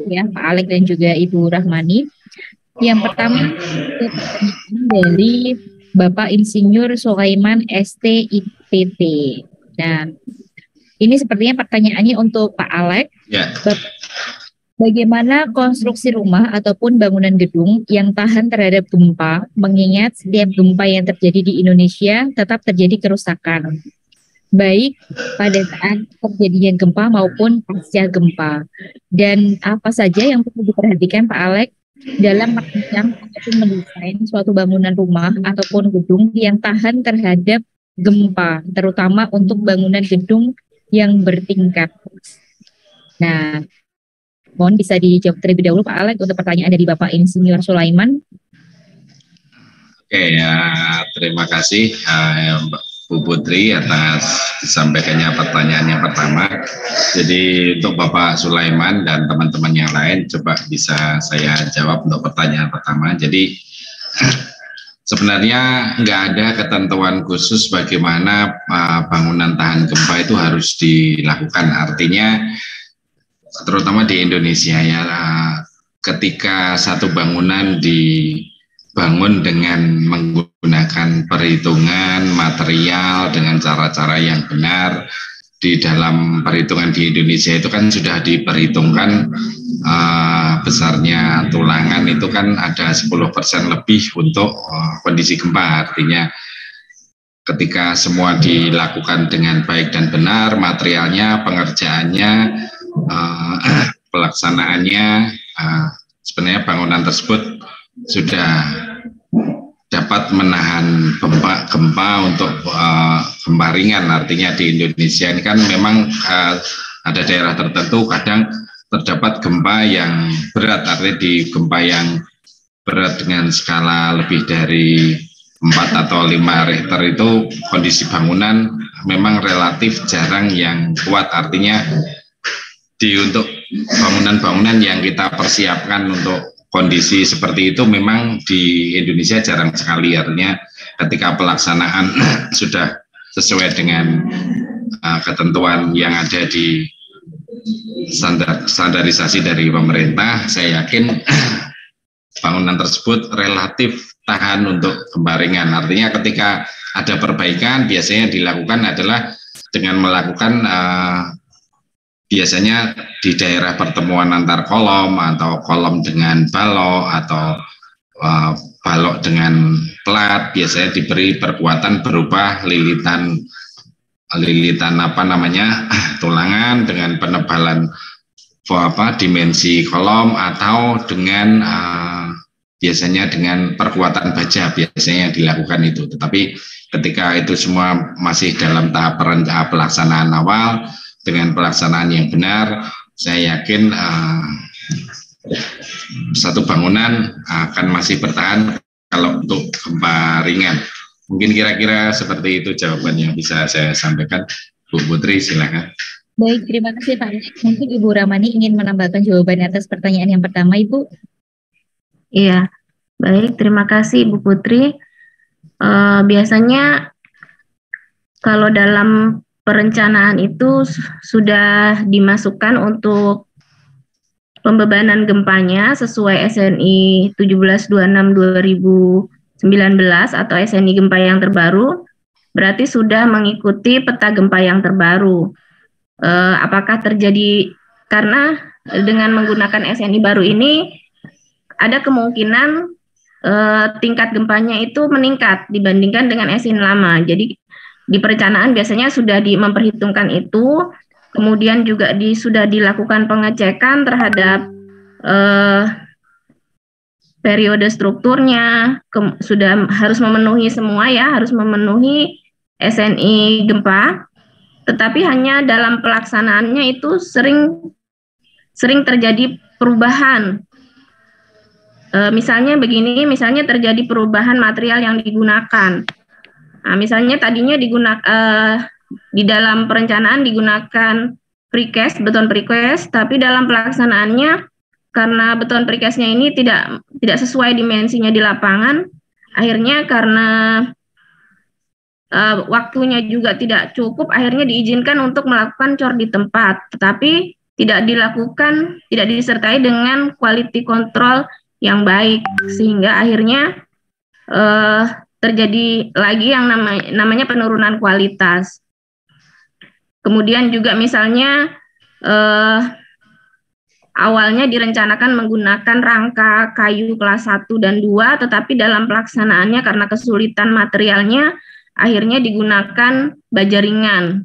ya Pak Alek dan juga Ibu Rahmani. Yang pertama dari Bapak Insinyur Sulaiman S T I P T. Nah, ini sepertinya pertanyaannya untuk Pak Alek. Ya. Bagaimana konstruksi rumah ataupun bangunan gedung yang tahan terhadap gempa, mengingat setiap gempa yang terjadi di Indonesia tetap terjadi kerusakan, baik pada saat terjadinya gempa maupun pasca gempa. Dan apa saja yang perlu diperhatikan Pak Alek dalam merancang ataupun mendesain suatu bangunan rumah ataupun gedung yang tahan terhadap gempa, terutama untuk bangunan gedung yang bertingkat. Nah, mohon bisa dijawab terlebih dahulu Pak Alek untuk pertanyaan dari Bapak Insinyur Sulaiman. Oke ya, terima kasih uh, Bu Putri atas disampaikannya pertanyaan yang pertama. Jadi untuk Bapak Sulaiman dan teman-teman yang lain, coba bisa saya jawab untuk pertanyaan pertama. Jadi Sebenarnya nggak ada ketentuan khusus bagaimana uh, bangunan tahan gempa itu harus dilakukan. Artinya, terutama di Indonesia ya, uh, ketika satu bangunan dibangun dengan menggunakan perhitungan material dengan cara-cara yang benar, di dalam perhitungan di Indonesia itu kan sudah diperhitungkan Uh, besarnya tulangan itu kan ada sepuluh persen lebih untuk uh, kondisi gempa. Artinya ketika semua dilakukan dengan baik dan benar, materialnya, pengerjaannya, uh, pelaksanaannya, uh, sebenarnya bangunan tersebut sudah dapat menahan gempa, gempa untuk uh, gempa ringan. Artinya di Indonesia ini kan memang uh, ada daerah tertentu kadang terdapat gempa yang berat, artinya di gempa yang berat dengan skala lebih dari empat atau lima Richter itu kondisi bangunan memang relatif jarang yang kuat. Artinya di untuk bangunan-bangunan yang kita persiapkan untuk kondisi seperti itu memang di Indonesia jarang sekali. Artinya ketika pelaksanaan sudah sesuai dengan uh, ketentuan yang ada di standar standarisasi dari pemerintah, saya yakin bangunan tersebut relatif tahan untuk gempa ringan. Artinya ketika ada perbaikan, biasanya yang dilakukan adalah dengan melakukan uh, biasanya di daerah pertemuan antar kolom atau kolom dengan balok atau uh, balok dengan plat, biasanya diberi perkuatan berupa lilitan lilitan apa namanya tulangan dengan penebalan apa dimensi kolom atau dengan uh, biasanya dengan perkuatan baja biasanya dilakukan itu. Tetapi ketika itu semua masih dalam tahap perencanaan pelaksanaan awal dengan pelaksanaan yang benar, saya yakin uh, satu bangunan akan masih bertahan kalau untuk gempa ringan. Mungkin kira-kira seperti itu jawaban yang bisa saya sampaikan. Bu Putri, silakan. Baik, terima kasih Pak. Mungkin Ibu Rahmani ingin menambahkan jawaban atas pertanyaan yang pertama, Ibu. Iya, baik. Terima kasih Ibu Putri. E, biasanya kalau dalam perencanaan itu sudah dimasukkan untuk pembebanan gempanya sesuai S N I tujuh belas dua puluh enam dua ribu sembilan belas atau S N I gempa yang terbaru, berarti sudah mengikuti peta gempa yang terbaru. E, apakah terjadi, karena dengan menggunakan S N I baru ini ada kemungkinan e, tingkat gempanya itu meningkat dibandingkan dengan S N I lama. Jadi di perencanaan biasanya sudah di, memperhitungkan itu, kemudian juga di, sudah dilakukan pengecekan terhadap e, periode strukturnya, ke, sudah harus memenuhi semua ya, harus memenuhi S N I gempa, tetapi hanya dalam pelaksanaannya itu sering sering terjadi perubahan. E, misalnya begini, misalnya terjadi perubahan material yang digunakan. Nah, misalnya tadinya digunakan e, di dalam perencanaan digunakan precast, beton precast, tapi dalam pelaksanaannya karena beton precastnya ini tidak tidak sesuai dimensinya di lapangan, akhirnya karena uh, waktunya juga tidak cukup, akhirnya diizinkan untuk melakukan cor di tempat, tetapi tidak dilakukan, tidak disertai dengan quality control yang baik, sehingga akhirnya uh, terjadi lagi yang namanya, namanya penurunan kualitas. Kemudian juga misalnya uh, awalnya direncanakan menggunakan rangka kayu kelas satu dan dua, tetapi dalam pelaksanaannya karena kesulitan materialnya, akhirnya digunakan baja ringan.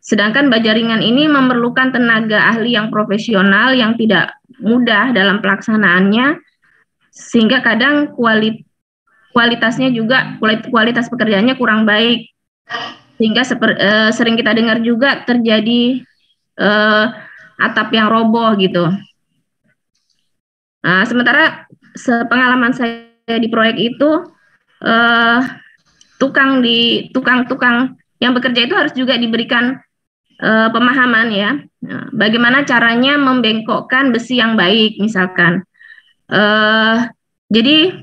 Sedangkan baja ringan ini memerlukan tenaga ahli yang profesional yang tidak mudah dalam pelaksanaannya, sehingga kadang kuali, kualitasnya juga, kualitas pekerjaannya kurang baik. Sehingga seper, eh, sering kita dengar juga terjadi eh, atap yang roboh gitu. Nah, sementara sepengalaman saya di proyek itu eh, tukang di tukang-tukang yang bekerja itu harus juga diberikan eh, pemahaman ya, bagaimana caranya membengkokkan besi yang baik misalkan. Eh, jadi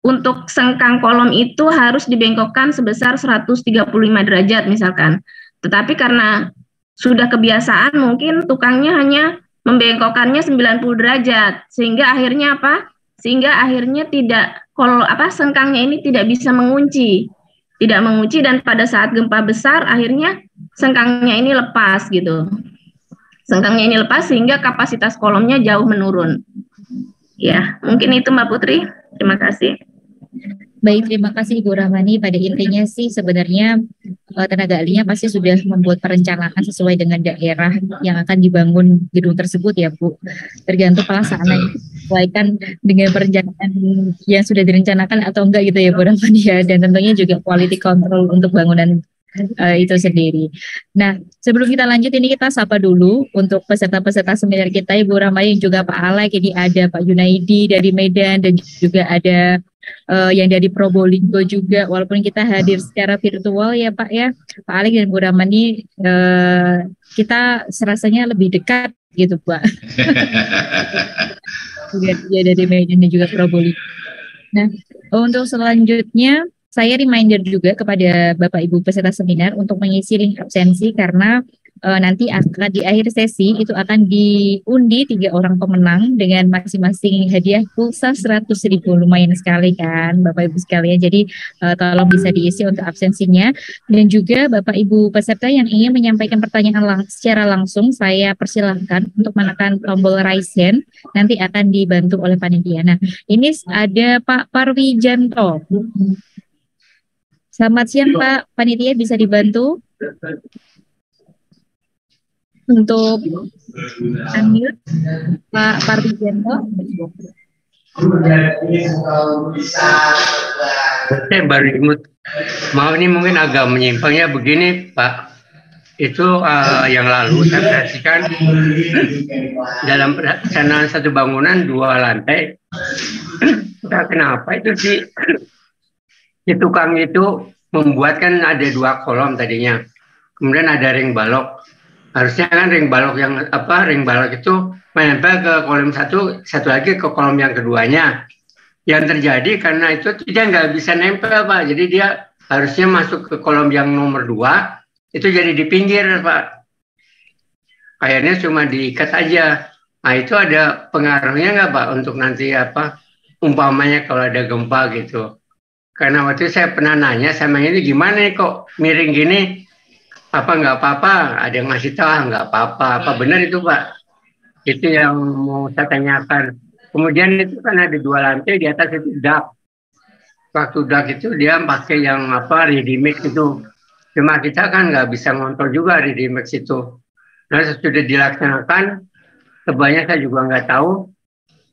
untuk sengkang kolom itu harus dibengkokkan sebesar seratus tiga puluh lima derajat misalkan. Tetapi karena sudah kebiasaan mungkin tukangnya hanya membengkokkannya sembilan puluh derajat sehingga akhirnya apa? Sehingga akhirnya tidak kalau apa sengkangnya ini tidak bisa mengunci. Tidak mengunci dan pada saat gempa besar akhirnya sengkangnya ini lepas gitu. Sengkangnya ini lepas sehingga kapasitas kolomnya jauh menurun. Ya, mungkin itu Mbak Putri. Terima kasih. Baik, terima kasih Ibu Rahmani. Pada intinya sih sebenarnya tenaga ahlinya pasti sudah membuat perencanaan sesuai dengan daerah yang akan dibangun gedung tersebut ya Bu. Tergantung pelaksanaan disesuaikan dengan perencanaan yang sudah direncanakan atau enggak gitu ya Bu Rahmani ya. Dan tentunya juga quality control untuk bangunan Uh, itu sendiri. Nah, sebelum kita lanjut ini kita sapa dulu untuk peserta-peserta seminar kita, Ibu Rahmani juga Pak Alek, ini ada Pak Junaidi dari Medan dan juga ada uh, yang dari Probolinggo juga, walaupun kita hadir secara virtual ya Pak ya, Pak Alek dan Bu Rahmani uh, kita serasanya lebih dekat gitu Pak. Juga dia dari Medan dan juga Probolinggo. Nah, untuk selanjutnya saya reminder juga kepada Bapak Ibu peserta seminar untuk mengisi link absensi karena e, nanti akan di akhir sesi itu akan diundi tiga orang pemenang dengan masing-masing hadiah pulsa seratus ribu. Lumayan sekali kan Bapak Ibu sekalian. Jadi e, tolong bisa diisi untuk absensinya. Dan juga Bapak Ibu peserta yang ingin menyampaikan pertanyaan lang secara langsung saya persilahkan untuk menekan tombol raise hand. Nanti akan dibantu oleh panitia. Nah, ini ada Pak Parwijanto. Selamat siang Pak, panitia bisa dibantu untuk unmute Pak Parwijanto. Saya baru imut. Mau ini mungkin agak menyimpangnya begini Pak. Itu uh, yang lalu saya saksikan dalam perencanaan satu bangunan dua lantai. Nah, kenapa itu sih? Si tukang itu membuatkan ada dua kolom tadinya, kemudian ada ring balok. Harusnya kan ring balok yang apa? Ring balok itu menempel ke kolom satu, satu lagi ke kolom yang keduanya. Yang terjadi karena itu dia nggak bisa nempel Pak, jadi dia harusnya masuk ke kolom yang nomor dua. Itu jadi di pinggir Pak. Akhirnya cuma diikat aja. Nah itu ada pengaruhnya nggak Pak untuk nanti apa? Umpamanya kalau ada gempa gitu. Karena waktu itu saya pernah nanya sama ini gimana nih kok miring gini, apa nggak apa-apa, ada yang ngasih tahu nggak apa-apa, apa benar itu Pak? Itu yang mau saya tanyakan. Kemudian itu kan ada dua lantai, di atas itu dak. Waktu dak itu dia pakai yang apa, Redimix itu. Cuma kita kan nggak bisa ngontrol juga Redimix itu. Nah sudah dilaksanakan, sebanyak saya juga nggak tahu.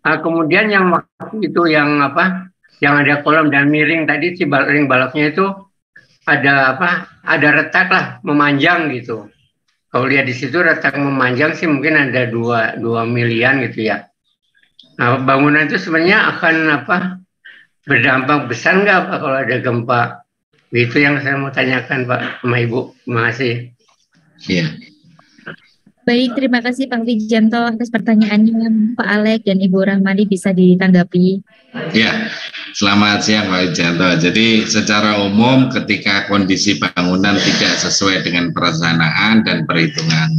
Nah, kemudian yang waktu itu yang apa, yang ada kolom dan miring tadi si ring baloknya itu ada apa? Ada retak lah memanjang gitu. Kalau lihat di situ retak memanjang sih mungkin ada dua dua milian gitu ya. Nah bangunan itu sebenarnya akan apa? Berdampak besar nggak Pak kalau ada gempa? Itu yang saya mau tanyakan Pak sama Ibu. Terima kasih. Iya. Baik, terima kasih Pak Wijanto atas pertanyaannya. Pak Alek dan Ibu Rahmani bisa ditanggapi. Ya, selamat siang Pak Wijanto. Jadi secara umum ketika kondisi bangunan tidak sesuai dengan perencanaan dan perhitungan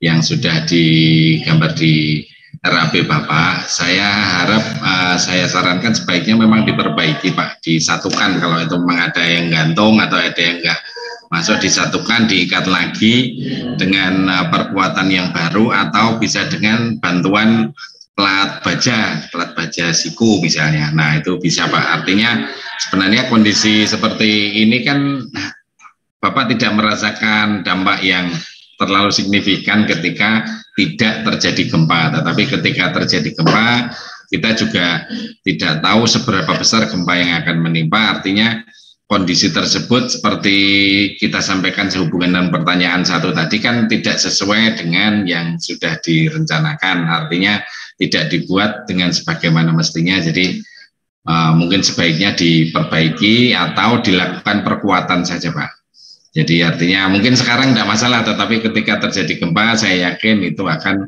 yang sudah digambar di R A P Bapak, saya harap, uh, saya sarankan sebaiknya memang diperbaiki Pak, disatukan kalau itu memang ada yang gantung atau ada yang enggak. Masuk disatukan, diikat lagi dengan perkuatan yang baru atau bisa dengan bantuan pelat baja, pelat baja siku misalnya. Nah itu bisa Pak, artinya sebenarnya kondisi seperti ini kan Bapak tidak merasakan dampak yang terlalu signifikan ketika tidak terjadi gempa, tetapi ketika terjadi gempa kita juga tidak tahu seberapa besar gempa yang akan menimpa, artinya kondisi tersebut seperti kita sampaikan sehubungan dengan pertanyaan satu tadi kan tidak sesuai dengan yang sudah direncanakan, artinya tidak dibuat dengan sebagaimana mestinya, jadi uh, mungkin sebaiknya diperbaiki atau dilakukan perkuatan saja Pak. Jadi artinya mungkin sekarang tidak masalah, tetapi ketika terjadi gempa saya yakin itu akan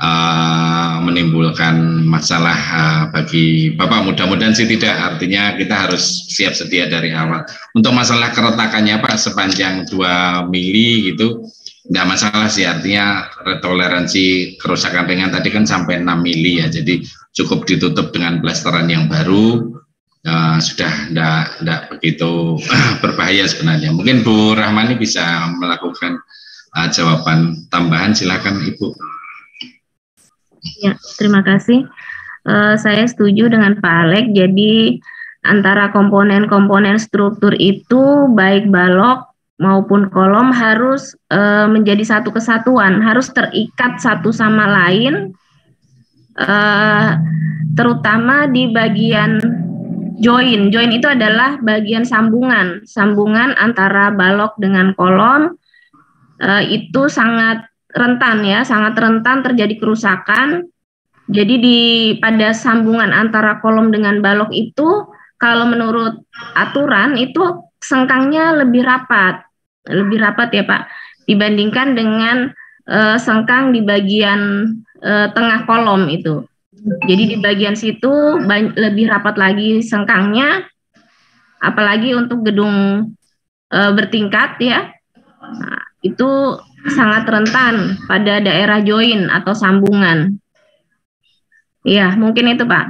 uh, menimbulkan masalah uh, bagi Bapak. Mudah-mudahan sih tidak, artinya kita harus siap sedia dari awal. Untuk masalah keretakannya Pak, sepanjang dua mili gitu, nggak masalah sih, artinya toleransi kerusakan ringan tadi kan sampai enam mili ya, jadi cukup ditutup dengan blasteran yang baru. Uh, sudah enggak, enggak begitu berbahaya sebenarnya. Mungkin Bu Rahmani bisa melakukan uh, jawaban tambahan, silakan Ibu. Ya, terima kasih. Uh, saya setuju dengan Pak Alek, jadi antara komponen-komponen struktur itu baik balok maupun kolom harus uh, menjadi satu kesatuan, harus terikat satu sama lain, uh, terutama di bagian join. Join itu adalah bagian sambungan, sambungan antara balok dengan kolom, e, itu sangat rentan ya, sangat rentan terjadi kerusakan. Jadi di pada sambungan antara kolom dengan balok itu, kalau menurut aturan itu sengkangnya lebih rapat, lebih rapat ya Pak, dibandingkan dengan e, sengkang di bagian e, tengah kolom itu. Jadi di bagian situ lebih rapat lagi sengkangnya, apalagi untuk gedung e, bertingkat ya, nah, itu sangat rentan pada daerah join atau sambungan. Iya, mungkin itu Pak.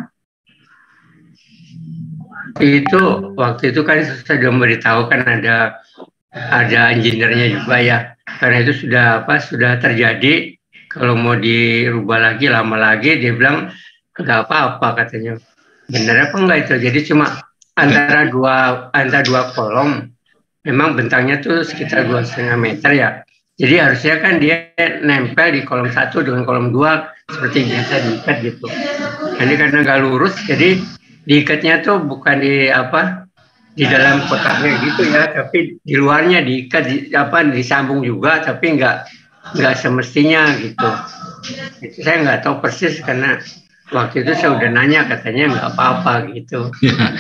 Itu waktu itu kan sudah memberitahukan ada ada engineer-nya juga ya, karena itu sudah apa sudah terjadi. Kalau mau dirubah lagi, lama lagi, dia bilang nggak apa-apa katanya. Bener apa enggak itu? Jadi cuma antara dua antara dua kolom, memang bentangnya tuh sekitar dua setengah meter ya. Jadi harusnya kan dia nempel di kolom satu dengan kolom dua seperti biasa diikat gitu. Jadi karena nggak lurus, jadi diikatnya tuh bukan di apa di dalam kotaknya gitu ya, tapi di luarnya diikat, di, apa disambung juga, tapi nggak nggak semestinya gitu. Itu saya nggak tahu persis karena waktu itu saya udah nanya, katanya nggak apa-apa gitu. Ya,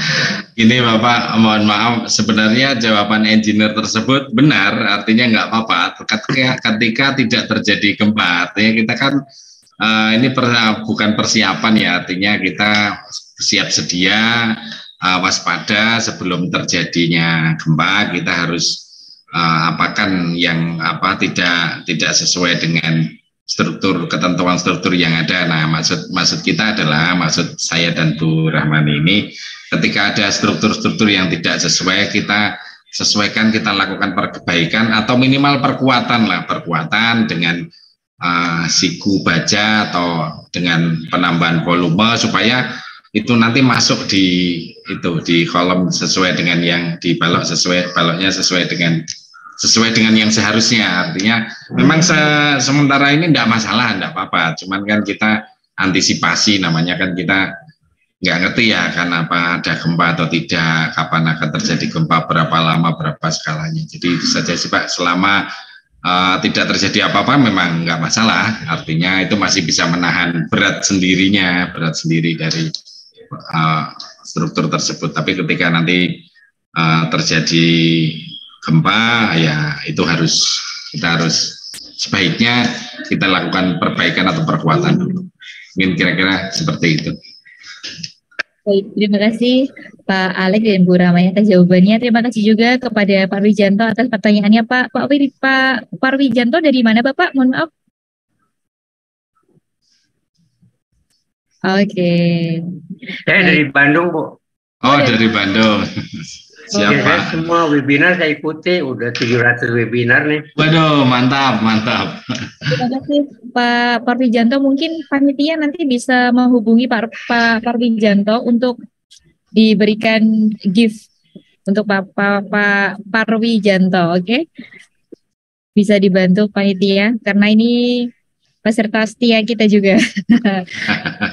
ini Bapak mohon maaf, sebenarnya jawaban engineer tersebut benar, artinya nggak apa-apa ketika, ketika tidak terjadi gempa. Artinya kita kan uh, ini pernah bukan persiapan ya, artinya kita siap sedia, uh, waspada sebelum terjadinya gempa. Kita harus Uh, apakan yang apa tidak tidak sesuai dengan struktur ketentuan struktur yang ada. Nah, maksud maksud kita adalah maksud saya dan Bu Rahmani ini, ketika ada struktur-struktur yang tidak sesuai, kita sesuaikan, kita lakukan perbaikan atau minimal perkuatan lah, perkuatan dengan uh, siku baja atau dengan penambahan volume supaya itu nanti masuk di itu di kolom sesuai dengan yang di balok, sesuai baloknya sesuai dengan sesuai dengan yang seharusnya. Artinya memang se, sementara ini enggak masalah, enggak apa-apa, cuman kan kita antisipasi namanya, kan kita nggak ngerti ya kan apa ada gempa atau tidak, kapan akan terjadi gempa, berapa lama, berapa skalanya. Jadi saja sih Pak, selama uh, tidak terjadi apa-apa memang nggak masalah, artinya itu masih bisa menahan berat sendirinya, berat sendiri dari Uh, struktur tersebut. Tapi ketika nanti uh, terjadi gempa ya itu harus kita harus sebaiknya kita lakukan perbaikan atau perkuatan dulu. Mungkin kira-kira seperti itu. Baik, terima kasih Pak Alek dan Bu Rahmani atas jawabannya. Terima kasih juga kepada Pak Wijanto atas pertanyaannya Pak. Pak Wiri, Pak Pak Wijanto dari mana Bapak? Mohon maaf. Oke. Okay. Saya dari Bandung, Bu. Oh, dari Bandung. Siapa? Ya, semua webinar saya ikuti, udah tujuh ratus webinar nih. Waduh, mantap, mantap. Terima kasih Pak Parwijanto. Mungkin panitia nanti bisa menghubungi Pak Pak Parwijanto untuk diberikan gift untuk Pak Pak, Pak Parwijanto, oke? Okay? Bisa dibantu panitia karena ini peserta setia kita juga.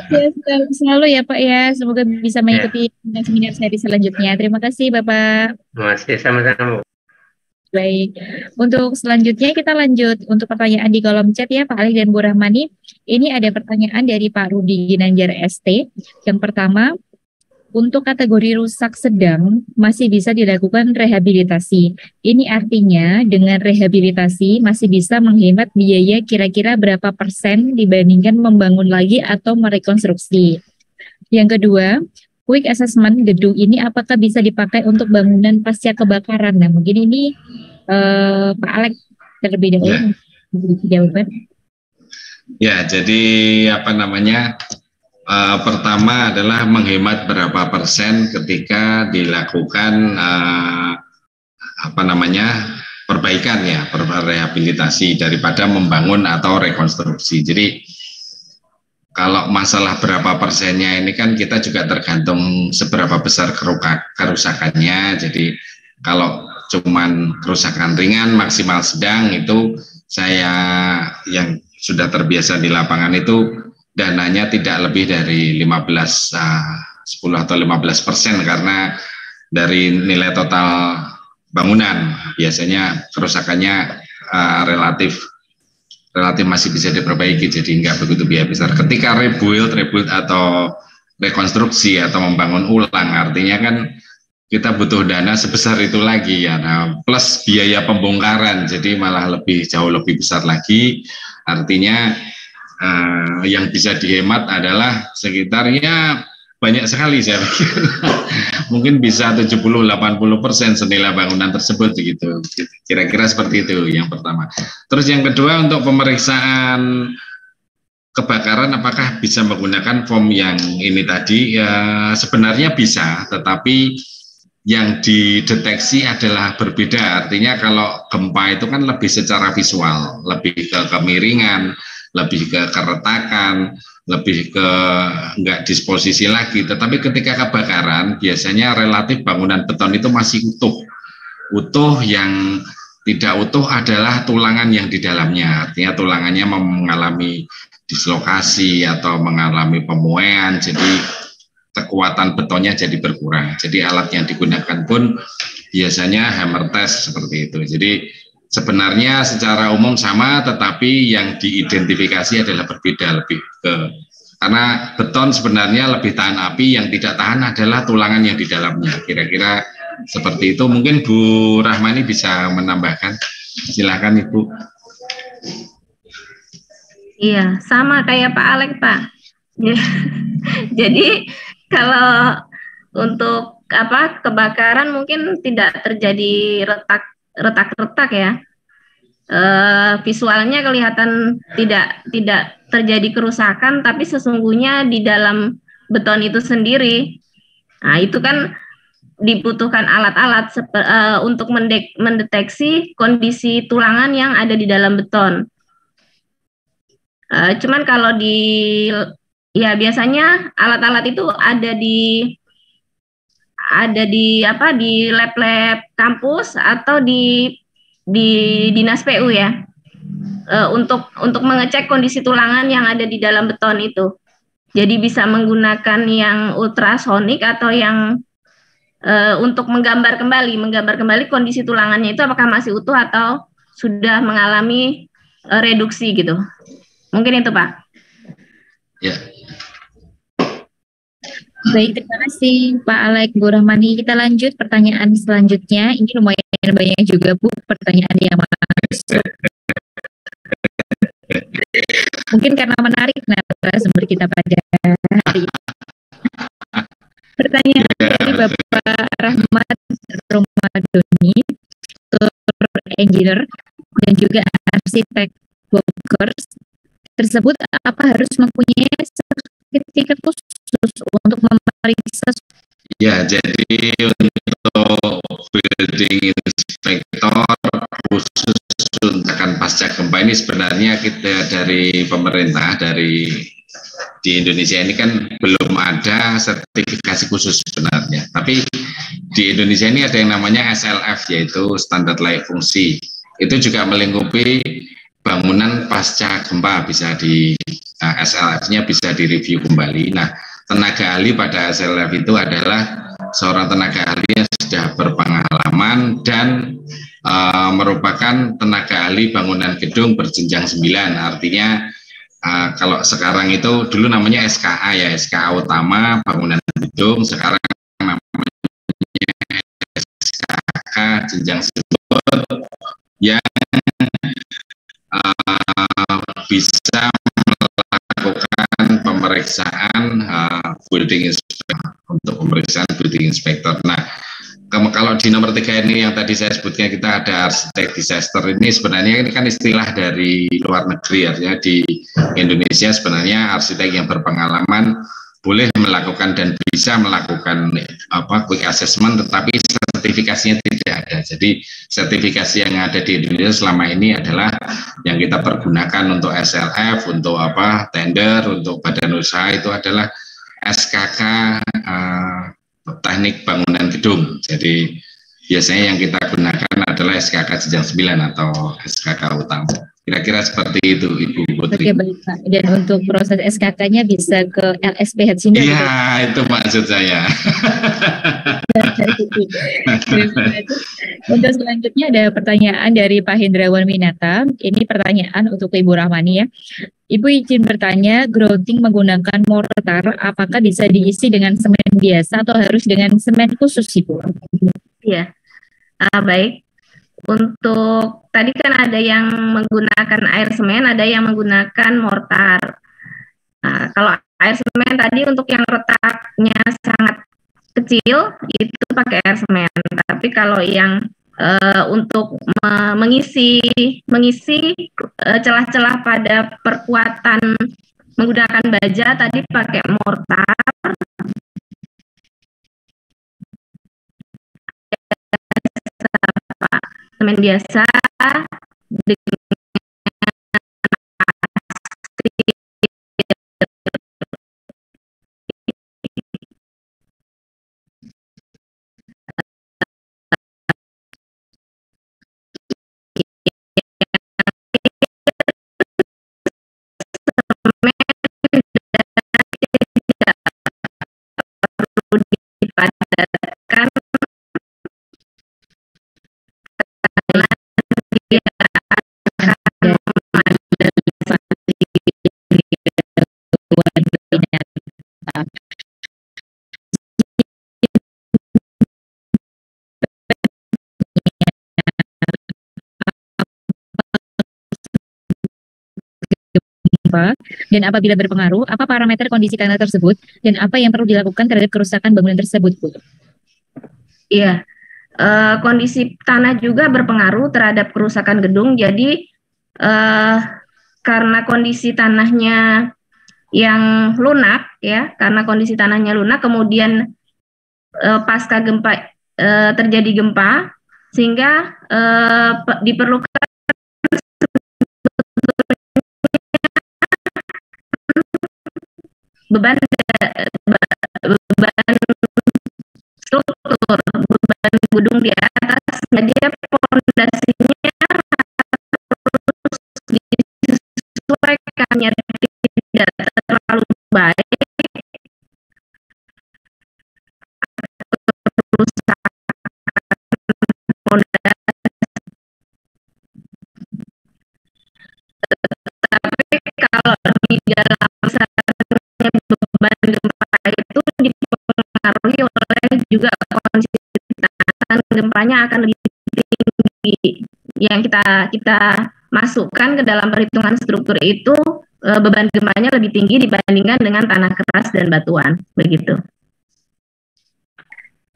Ya, selalu, selalu ya Pak ya, semoga bisa mengikuti ya seminar seri selanjutnya. Terima kasih Bapak. Terima kasih, sama-sama. Baik, untuk selanjutnya kita lanjut untuk pertanyaan di kolom chat ya Pak Alek dan Bu Rahmani. Ini ada pertanyaan dari Pak Rudi Ginanjar S T. Yang pertama, Untuk kategori rusak sedang masih bisa dilakukan rehabilitasi. Ini artinya dengan rehabilitasi masih bisa menghemat biaya kira-kira berapa persen dibandingkan membangun lagi atau merekonstruksi. Yang kedua, quick assessment gedung ini apakah bisa dipakai untuk bangunan pasca kebakaran? Nah, mungkin ini eh, Pak Alek terlebih dahulu jawaban. Ya, jadi apa namanya? Uh, pertama adalah menghemat berapa persen ketika dilakukan uh, apa namanya perbaikan ya, rehabilitasi daripada membangun atau rekonstruksi. Jadi kalau masalah berapa persennya ini kan kita juga tergantung seberapa besar kerusakannya. Jadi kalau cuman kerusakan ringan maksimal sedang itu saya yang sudah terbiasa di lapangan itu dananya tidak lebih dari lima belas, sepuluh atau lima belas persen karena dari nilai total bangunan biasanya kerusakannya uh, relatif relatif masih bisa diperbaiki, jadi nggak begitu biaya besar. Ketika rebuild, rebuild atau rekonstruksi atau membangun ulang artinya kan kita butuh dana sebesar itu lagi ya, nah, plus biaya pembongkaran jadi malah lebih jauh lebih besar lagi, artinya Uh, yang bisa dihemat adalah sekitarnya banyak sekali saya pikir. Mungkin bisa tujuh puluh sampai delapan puluh persen senilai bangunan tersebut gitu. Kira-kira seperti itu yang pertama. Terus yang kedua untuk pemeriksaan kebakaran apakah bisa menggunakan form yang ini tadi? Ya, sebenarnya bisa, tetapi yang dideteksi adalah berbeda. Artinya kalau gempa itu kan lebih secara visual, lebih ke kemiringan, lebih ke keretakan, lebih ke enggak disposisi lagi. Tetapi ketika kebakaran, biasanya relatif bangunan beton itu masih utuh. Utuh yang tidak utuh adalah tulangan yang di dalamnya. Artinya tulangannya mengalami dislokasi atau mengalami pemuaian, jadi kekuatan betonnya jadi berkurang. Jadi alat yang digunakan pun biasanya hammer test seperti itu. Jadi sebenarnya secara umum sama, tetapi yang diidentifikasi adalah berbeda lebih ke karena beton sebenarnya lebih tahan api, yang tidak tahan adalah tulangan yang di dalamnya. Kira-kira seperti itu. Mungkin Bu Rahmani bisa menambahkan. Silahkan Ibu. Iya, sama kayak Pak Alek, Pak. Jadi kalau untuk apa kebakaran mungkin tidak terjadi retak retak-retak ya, e, visualnya kelihatan tidak tidak terjadi kerusakan, tapi sesungguhnya di dalam beton itu sendiri, nah itu kan dibutuhkan alat-alat e, untuk mendek, mendeteksi kondisi tulangan yang ada di dalam beton. E, cuman kalau di ya biasanya alat-alat itu ada di ada di apa di lab-lab kampus atau di di dinas P U ya, e, untuk untuk mengecek kondisi tulangan yang ada di dalam beton itu. Jadi bisa menggunakan yang ultrasonik atau yang e, untuk menggambar kembali menggambar kembali kondisi tulangannya itu apakah masih utuh atau sudah mengalami e, reduksi gitu. Mungkin itu Pak. Ya. Yeah. Baik, terima kasih Pak Alek, Bu Rahmani. Kita lanjut pertanyaan selanjutnya. Ini lumayan banyak juga Bu pertanyaan yang masuk. Mungkin karena menarik narasumber kita pada hari ini. Pertanyaan dari Bapak Rahmat Romadoni, tour engineer dan juga arsitek Bogors tersebut apa harus mempunyai sertifikat khusus untuk memeriksa? Ya, jadi untuk building inspector khusus akan pasca gempa ini sebenarnya kita dari pemerintah dari di Indonesia ini kan belum ada sertifikasi khusus sebenarnya. Tapi di Indonesia ini ada yang namanya S L F yaitu standar layak fungsi. Itu juga melingkupi bangunan pasca gempa, bisa di nah, S L F-nya bisa direview kembali. Nah, tenaga ahli pada S L F itu adalah seorang tenaga ahli yang sudah berpengalaman dan uh, merupakan tenaga ahli bangunan gedung berjenjang sembilan, artinya uh, kalau sekarang itu dulu namanya S K A ya, S K A utama bangunan gedung, sekarang namanya S K K jenjang siput yang uh, bisa melakukan pemeriksaan uh, building inspector, untuk pemeriksaan building inspector. Nah, kalau di nomor tiga ini yang tadi saya sebutkan, kita ada arsitek disaster, ini sebenarnya ini kan istilah dari luar negeri, artinya di Indonesia sebenarnya arsitek yang berpengalaman boleh melakukan dan bisa melakukan apa quick assessment, tetapi sertifikasinya tidak ada. Jadi sertifikasi yang ada di Indonesia selama ini adalah yang kita pergunakan untuk S L F, untuk apa tender, untuk badan usaha itu adalah S K K uh, teknik bangunan gedung. Jadi biasanya yang kita gunakan adalah S K K jenjang sembilan atau S K K utama. Kira-kira seperti itu, Ibu Putri. Oke, baik, Pak. Dan untuk proses S K K-nya bisa ke L S P H sini. Iya, itu maksud saya. Untuk selanjutnya ada pertanyaan dari Pak Hendrawan Minata. Ini pertanyaan untuk Ibu Rahmani ya. Ibu izin bertanya, grouting menggunakan mortar apakah bisa diisi dengan semen biasa atau harus dengan semen khusus, Ibu? Iya, ah, baik. Untuk tadi kan ada yang menggunakan air semen, ada yang menggunakan mortar. Nah, kalau air semen tadi untuk yang retaknya sangat kecil, itu pakai air semen. Tapi kalau yang Uh, untuk me mengisi mengisi celah-celah uh, pada perkuatan menggunakan baja tadi pakai mortar. Semen biasa dengan dipadatkan karena dia akan dan apabila berpengaruh, apa parameter kondisi tanah tersebut dan apa yang perlu dilakukan terhadap kerusakan bangunan tersebut, Bu? Iya, e, kondisi tanah juga berpengaruh terhadap kerusakan gedung. Jadi e, karena kondisi tanahnya yang lunak, ya, karena kondisi tanahnya lunak, kemudian e, pasca gempa e, terjadi gempa, sehingga e, pe, diperlukan beban beban struktur, beban gedung di atas, jadi fondasinya harus disesuaikan ya, tidak terlalu baik kerusakan fondasi. Tapi kalau di dalam beban gempa itu dipengaruhi oleh juga konsisten gempanya akan lebih tinggi. Yang kita kita masukkan ke dalam perhitungan struktur itu beban gempanya lebih tinggi dibandingkan dengan tanah keras dan batuan, begitu.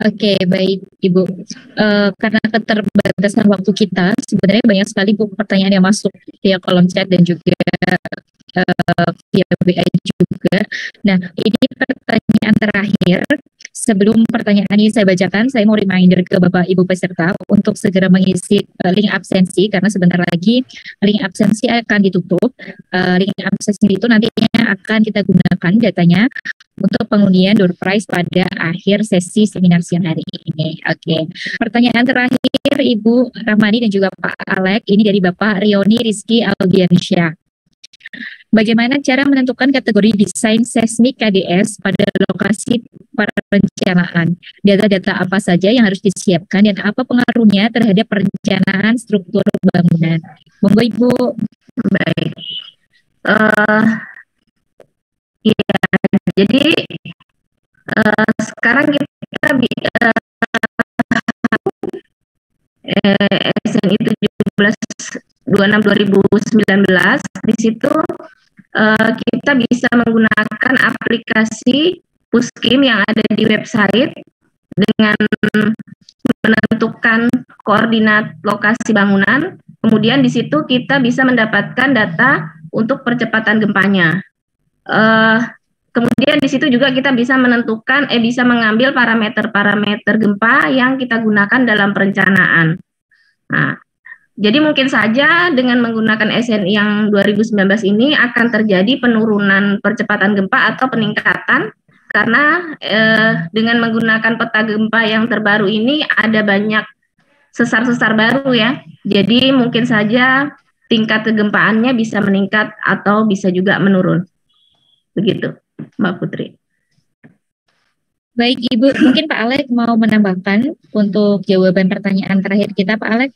Oke, baik Ibu. Uh, karena keterbatasan waktu kita, sebenarnya banyak sekali Bu pertanyaan yang masuk via kolom chat dan juga uh, via W A juga. Nah, ini pertanyaan terakhir. Sebelum pertanyaan ini saya bacakan, saya mau reminder ke Bapak Ibu peserta untuk segera mengisi uh, link absensi, karena sebentar lagi link absensi akan ditutup. Uh, link absensi itu nantinya akan kita gunakan datanya untuk pengundian door prize pada akhir sesi seminar siang hari ini. Oke, okay. Pertanyaan terakhir Ibu Rahmani dan juga Pak Alek, ini dari Bapak Rioni Rizky Aldiansyah. Bagaimana cara menentukan kategori desain seismik K D S pada lokasi perencanaan? Data-data apa saja yang harus disiapkan dan apa pengaruhnya terhadap perencanaan struktur bangunan? Monggo Ibu. Baik. uh, ya jadi uh, sekarang kita uh, S N I tujuh belas dua puluh enam dua ribu sembilan belas di situ uh, kita bisa menggunakan aplikasi Puskim yang ada di website dengan menentukan koordinat lokasi bangunan, kemudian di situ kita bisa mendapatkan data untuk percepatan gempanya. Uh, kemudian di situ juga kita bisa menentukan, eh bisa mengambil parameter-parameter gempa yang kita gunakan dalam perencanaan. Nah, jadi mungkin saja dengan menggunakan S N I yang dua ribu sembilan belas ini akan terjadi penurunan percepatan gempa atau peningkatan. Karena eh, dengan menggunakan peta gempa yang terbaru ini ada banyak sesar-sesar baru ya. Jadi mungkin saja tingkat kegempaannya bisa meningkat atau bisa juga menurun. Begitu, Mbak Putri. Baik Ibu, mungkin Pak Alek mau menambahkan untuk jawaban pertanyaan terakhir kita, Pak Alek.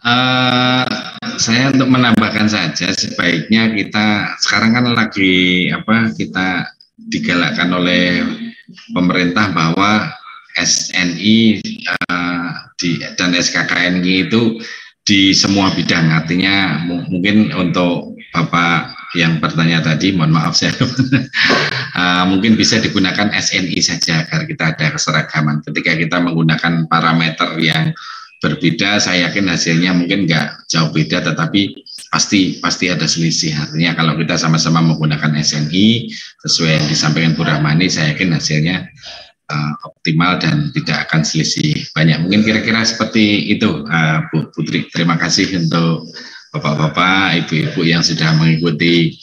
Uh, saya untuk menambahkan saja sebaiknya kita sekarang kan lagi apa kita digalakkan oleh pemerintah bahwa S N I uh, di, dan S K K N I itu di semua bidang, artinya mungkin untuk Bapak yang bertanya tadi, mohon maaf saya uh, mungkin bisa digunakan S N I saja agar kita ada keseragaman. Ketika kita menggunakan parameter yang berbeda, saya yakin hasilnya mungkin nggak jauh beda, tetapi pasti pasti ada selisih. Artinya kalau kita sama-sama menggunakan S N I sesuai yang disampaikan Bu Rahmani, saya yakin hasilnya uh, optimal dan tidak akan selisih banyak. Mungkin kira-kira seperti itu, uh, Bu Putri. Terima kasih untuk bapak-bapak, ibu-ibu yang sudah mengikuti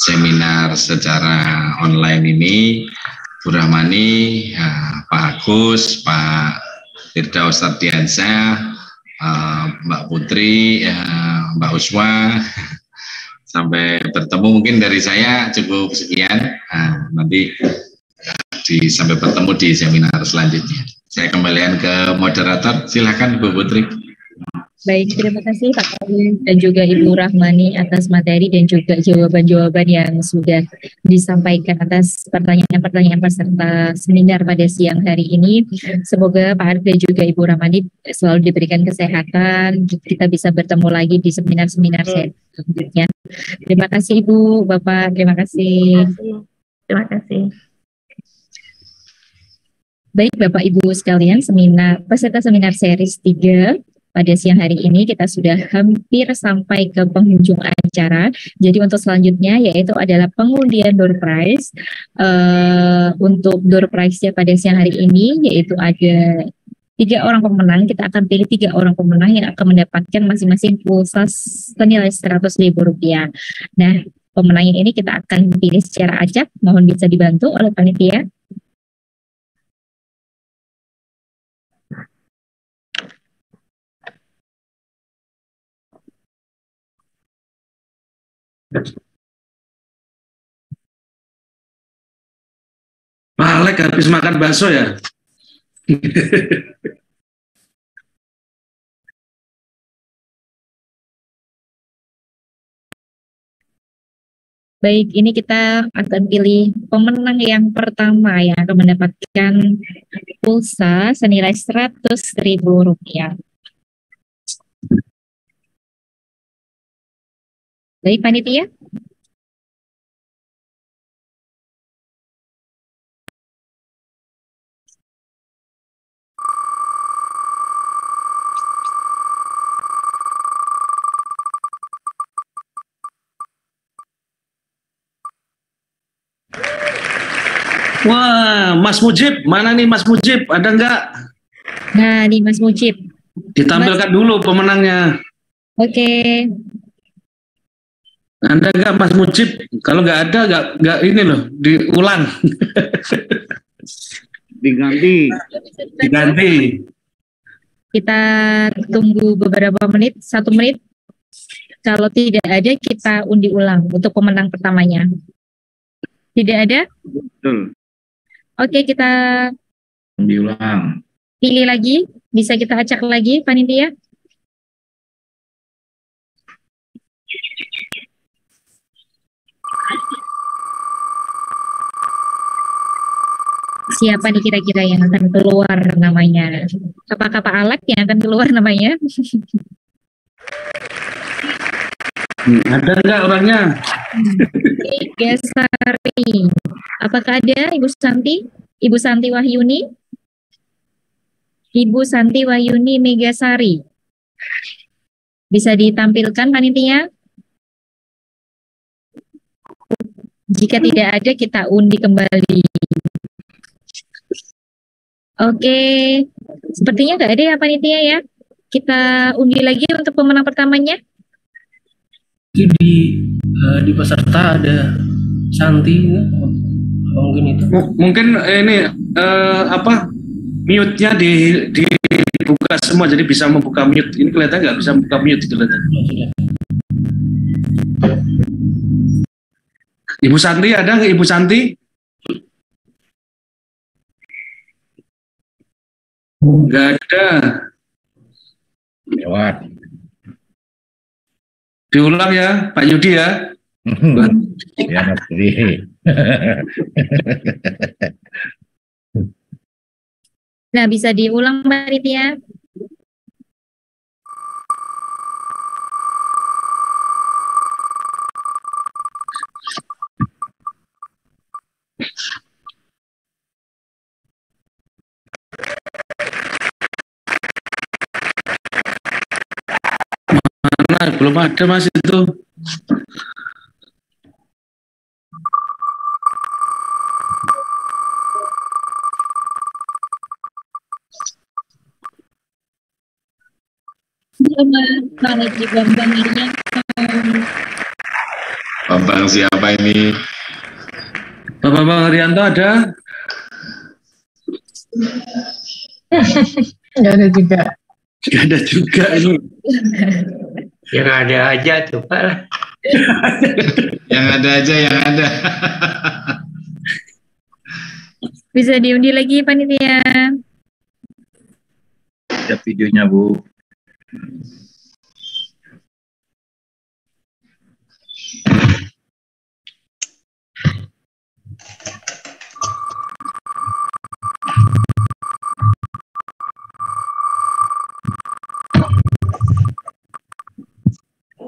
seminar secara online ini. Bu Rahmani, uh, Pak Agus, Pak Ferdaus Ardiansyah, Uh, Mbak Putri, uh, Mbak Uswa, sampai bertemu. Mungkin dari saya cukup sekian. Uh, nanti di, sampai bertemu di seminar selanjutnya. Saya kembalikan ke moderator. Silahkan Bu Putri. Baik, terima kasih Pak Alek dan juga Ibu Rahmani atas materi dan juga jawaban-jawaban yang sudah disampaikan atas pertanyaan-pertanyaan peserta seminar pada siang hari ini. Semoga Pak Alek dan juga Ibu Rahmani selalu diberikan kesehatan, kita bisa bertemu lagi di seminar-seminar selanjutnya. Terima kasih Ibu, Bapak, terima kasih. Terima kasih. Baik Bapak Ibu sekalian, seminar peserta seminar series tiga pada siang hari ini kita sudah hampir sampai ke penghujung acara. Jadi untuk selanjutnya yaitu adalah pengundian door prize. Uh, untuk door prize-nya pada siang hari ini yaitu ada tiga orang pemenang. Kita akan pilih tiga orang pemenang yang akan mendapatkan masing-masing pulsa senilai seratus ribu rupiah. Nah, pemenang yang ini kita akan pilih secara acak. Mohon bisa dibantu oleh panitia. Pak Alek habis makan bakso ya? Baik, ini kita akan pilih pemenang yang pertama yang akan mendapatkan pulsa senilai seratus ribu rupiah. Baik, panitia. Wah, Mas Mujib, mana nih Mas Mujib? Ada enggak? Nah, nih Mas Mujib. Ditampilkan Mas... dulu pemenangnya. Oke. Okay. Anda enggak Mas Mujib, kalau enggak ada enggak enggak ini loh, diulang. Diganti. Diganti. Kita tunggu beberapa menit, satu menit. Kalau tidak ada kita undi ulang untuk pemenang pertamanya. Tidak ada? Betul. Oke, kita undi ulang. Pilih lagi, bisa kita acak lagi panitia. Siapa nih kira-kira yang akan keluar namanya? Apakah Pak Alek yang akan keluar namanya? Hmm, ada nggak orangnya? Gesari. Apakah ada Ibu Santi? Ibu Santi Wahyuni? Ibu Santi Wahyuni Megasari. Bisa ditampilkan panitia? Jika tidak ada, kita undi kembali. Oke, sepertinya nggak ada ya panitia ya. Kita undi lagi untuk pemenang pertamanya. Di uh, di peserta ada Santi, mungkin itu. M mungkin ini uh, apa? Mute-nya di, di, dibuka semua, jadi bisa membuka mute. Ini kelihatan nggak bisa membuka mute? Kelihatan. Ibu Santi ada nggak Ibu Santi? Nggak ada. Lewat. Diulang ya, Pak Yudi ya. Ya, Mas Yudi. Nah, bisa diulang panitia. Mana belum ada Mas itu. Kalau di Bambang ini, Bambang siapa ini? Bambang Arianto ada? Nggak ada juga. Nggak ada juga ini. Yang ada aja tuh Pak lah. Yang ada aja yang ada. Bisa diundi lagi panitia. Siap videonya Bu.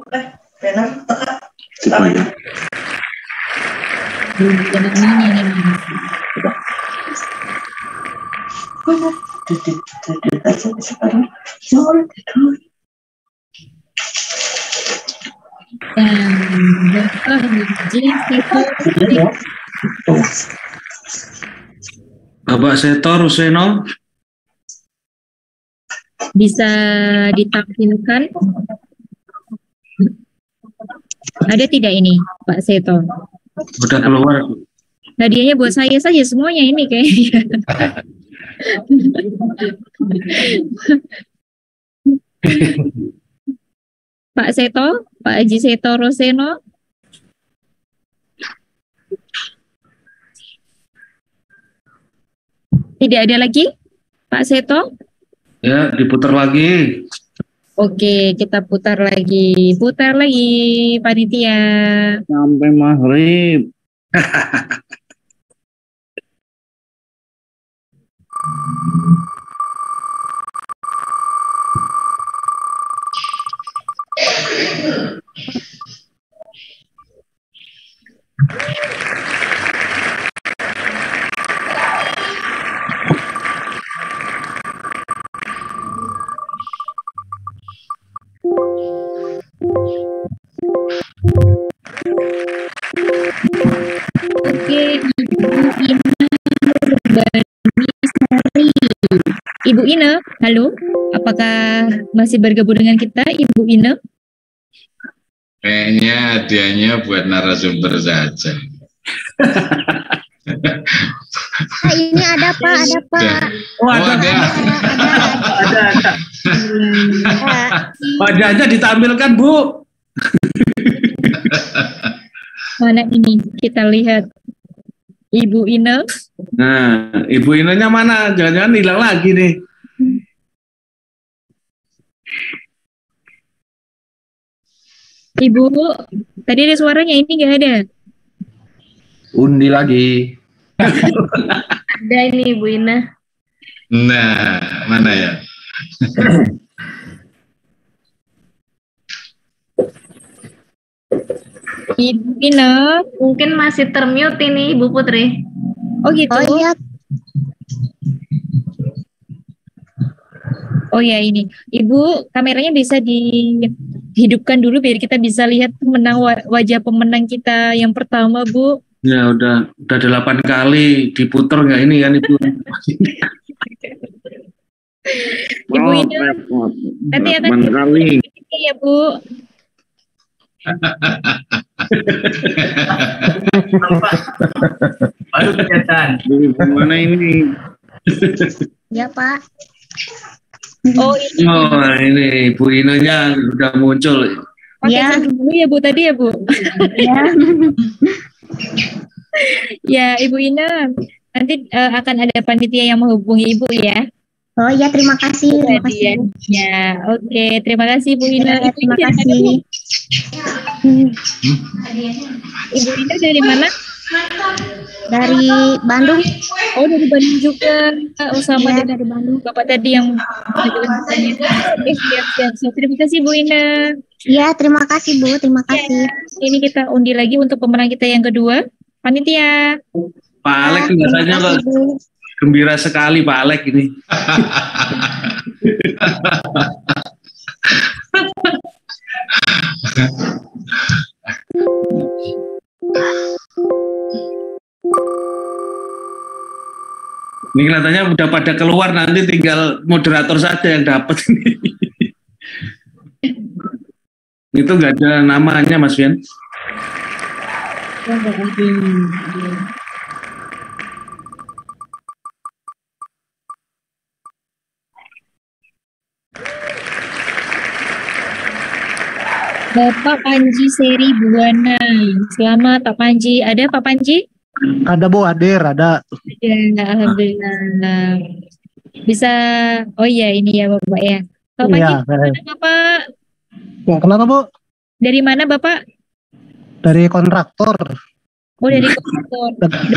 Eh, benar, Pak. Bapak Setor Ruseno bisa ditampilkan? Ada tidak ini Pak Setor? Sudah keluar. Hadiahnya buat saya saja semuanya ini kayaknya. Pak Seto, Pak Haji Seto Roseno. Tidak ada lagi, Pak Seto? Ya, diputar lagi. Oke, kita putar lagi, putar lagi, panitia. Sampai maghrib. Oke, Ibu Ine, halo. Apakah masih bergabung dengan kita, Ibu Ine? Kayaknya hadiahnya buat narasumber saja. Pak, ini ada Pak, ada Pak. Oh, ada. Ada, ada, ada. Wajahnya ditampilkan, Bu. Mana ini? Kita lihat. Ibu Ine. Nah, Ibu Inenya mana? Jangan-jangan hilang lagi nih. Ibu, tadi ada suaranya, ini nggak ada. undi lagi. Ada ini Bu Ina. Nah, mana ya? Ibu Ina, mungkin masih termute ini Ibu Putri. Oh gitu. Oh iya. Oh ya ini, Ibu kameranya bisa dihidupkan dulu biar kita bisa lihat pemenang, wajah pemenang kita yang pertama Bu. Ya udah, udah delapan kali diputer nggak ini kan Ibu? Ibu ini, hati-hati ya Bu. Aduh kelihatan. Gimana ini? Ya Pak. Oh, ini. Oh ini Bu Inanya udah muncul. Oke, ya. Dulu ya Bu tadi ya Bu. Ya. Ya Ibu Ina, nanti uh, akan ada panitia yang menghubungi Ibu ya. Oh iya, terima kasih. Terima kasih ya, ya. Oke, okay. Terima kasih Bu Ina. Ya, terima kasih. Ibu Ina dari mana? Dari Bandung. Oh dari Bandung juga. Oh sama ya, dari Bandung. Bapak tadi yang terima kasih Bu Ina. Ya terima kasih Bu, terima kasih. Ya, ini kita undi lagi untuk pemenang kita yang kedua. Panitia. Pak Alek kelihatannya kok gembira sekali Pak Alek ini. Ini kelihatannya udah pada keluar, nanti tinggal moderator saja yang dapat ini. Itu nggak ada namanya Mas Fian. Bapak Panji Seri Buana, selamat Pak Panji. Ada Pak Panji? Ada Bu, hadir, ada. Ya, alhamdulillah. Bisa, oh iya ini ya Bapak ya. Pak Panji, ya, mana Bapak? Ya, kenapa Bu? Dari mana Bapak? Dari kontraktor. Oh dari kontraktor.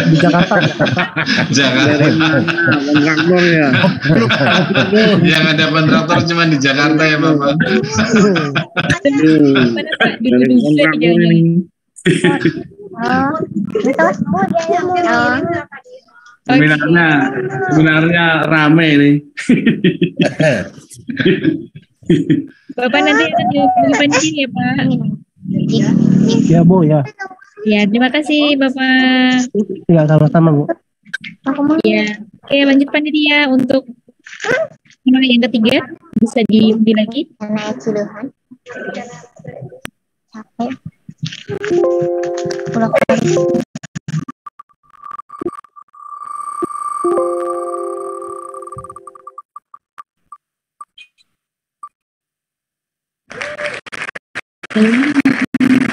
Di Jakarta. Jakarta. Kontraktor ya. Yang ada kontraktor cuma di Jakarta ya Bapak. Sebenarnya sebenarnya rame nih. Bapak nanti akan dipanggil ya Pak. Ya Bu ya. Ya terima kasih Bapak. Ya sama-sama Bu. Ya oke lanjut panitia untuk pemenang yang ketiga bisa diundi lagi.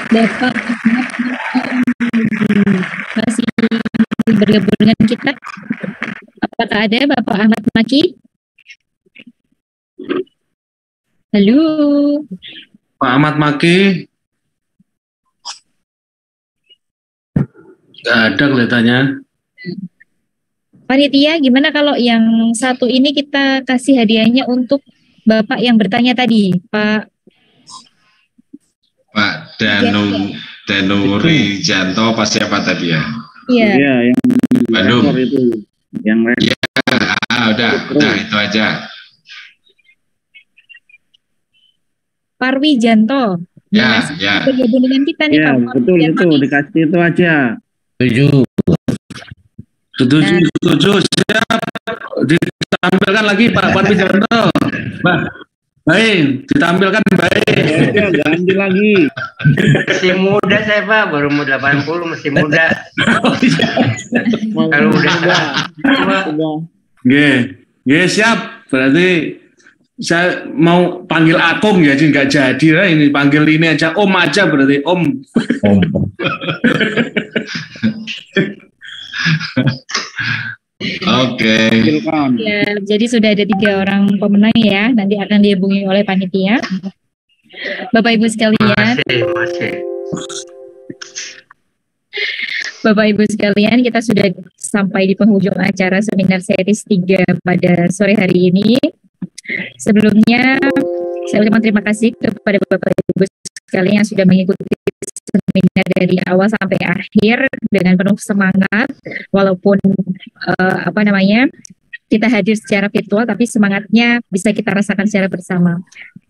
Bapak masih bergabung dengan kita. Apakah ada Bapak Ahmad Maki? Halo Pak Ahmad Maki. Gak ada kelihatannya. Panitia gimana kalau yang satu ini kita kasih hadiahnya untuk Bapak yang bertanya tadi Pak Pak Danung Danuri Janto pas siapa tadi ya? Iya. Ya, yang Bandung. Itu, yang ya, ah, udah, oh. Udah itu aja. Parwi Janto. Ya, ya. Bergabung dengan kita nih ya, Pak. Betul itu dikasih itu aja. Setuju. Setuju, setuju. Siap. Ditampilkan lagi Pak Parwi Janto. Pak. Baik, ditampilkan baik. Ya, ganti lagi. Masih muda saya Pak, baru umur delapan puluh masih muda. Kalau udah tua. Oke, siap. Berarti saya mau panggil Akum ya, jadi nggak jadi lah ini panggil ini aja Om aja berarti Om. Om. Oke. Okay. Ya, jadi sudah ada tiga orang pemenang ya. Nanti akan dihubungi oleh panitia. Bapak Ibu sekalian. Masih, masih. Bapak Ibu sekalian, kita sudah sampai di penghujung acara seminar series tiga pada sore hari ini. Sebelumnya, saya ucapkan terima kasih kepada Bapak Ibu sekalian yang sudah mengikuti seminar dari awal sampai akhir dengan penuh semangat, walaupun uh, apa namanya kita hadir secara virtual, tapi semangatnya bisa kita rasakan secara bersama.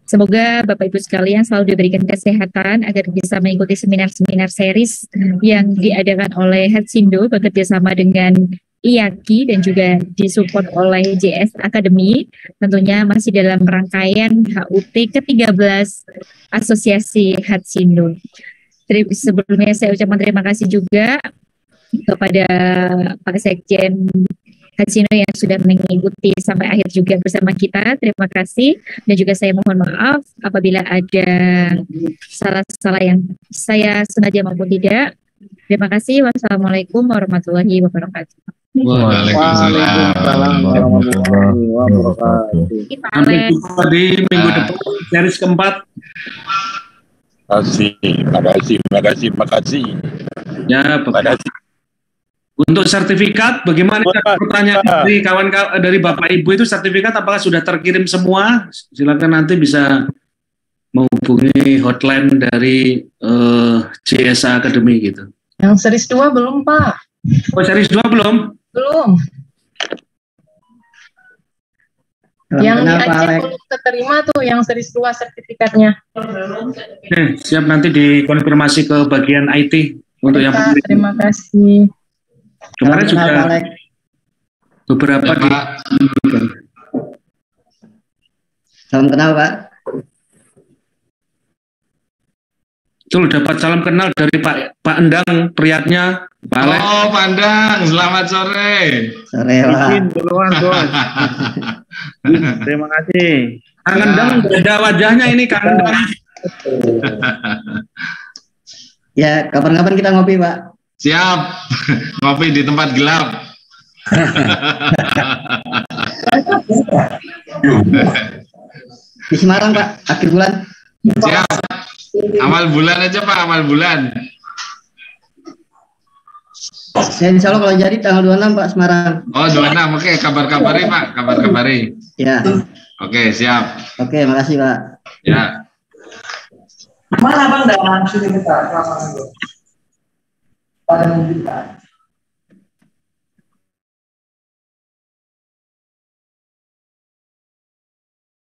Semoga Bapak Ibu sekalian selalu diberikan kesehatan agar bisa mengikuti seminar-seminar series yang diadakan oleh Hatsindo bekerjasama dengan I A K I dan juga disupport oleh J S Academy, tentunya masih dalam rangkaian H U T ke tiga belas Asosiasi Hatsindo. Sebelumnya saya ucapkan terima kasih juga kepada Pak Sekjen Hatsindo yang sudah mengikuti sampai akhir juga bersama kita. Terima kasih, dan juga saya mohon maaf apabila ada salah-salah yang saya sengaja maupun tidak. Terima kasih. Wassalamualaikum warahmatullahi wabarakatuh. Waalaikumsalam warahmatullahi wabarakatuh. Sampai jumpa di minggu depan, series keempat. Terima kasih, terima kasih, terima kasih. Ya, terima kasih. Untuk sertifikat, bagaimana pertanyaan dari kawan-kawan, dari Bapak Ibu itu sertifikat apakah sudah terkirim semua? Silakan nanti bisa menghubungi hotline dari uh, J S A Academy gitu. Yang series dua belum, Pak. Oh, series dua belum? Belum. Yang di Aceh belum keterima tuh, yang series dua sertifikatnya. Nih, siap, nanti dikonfirmasi ke bagian I T untuk yang penerima. Terima kasih. Kemarin sudah beberapa ya, Pak. Di... Salam kenal, Pak. Itu dapat salam kenal dari Pak Pak Endang, priatnya Pak Alek. Oh, Pak Endang, selamat sore. Sore, Pak. Izin duluan, Bos. Terima kasih. Kang ya. Endang beda wajahnya ini, Kang Endang. Ya, kapan-kapan kita ngopi, Pak. Siap, ngopi di tempat gelap. Di Semarang, Pak, akhir bulan. Siap, amal bulan aja, Pak, amal bulan. Ya, insya Allah kalau jadi tanggal dua puluh enam, Pak, Semarang. Oh, dua puluh enam, oke, kabar-kabari, Pak, kabar-kabari. Ya. Oke, siap. Oke, makasih, Pak. Ya. Mana, Bang, dalam sini kita? Pada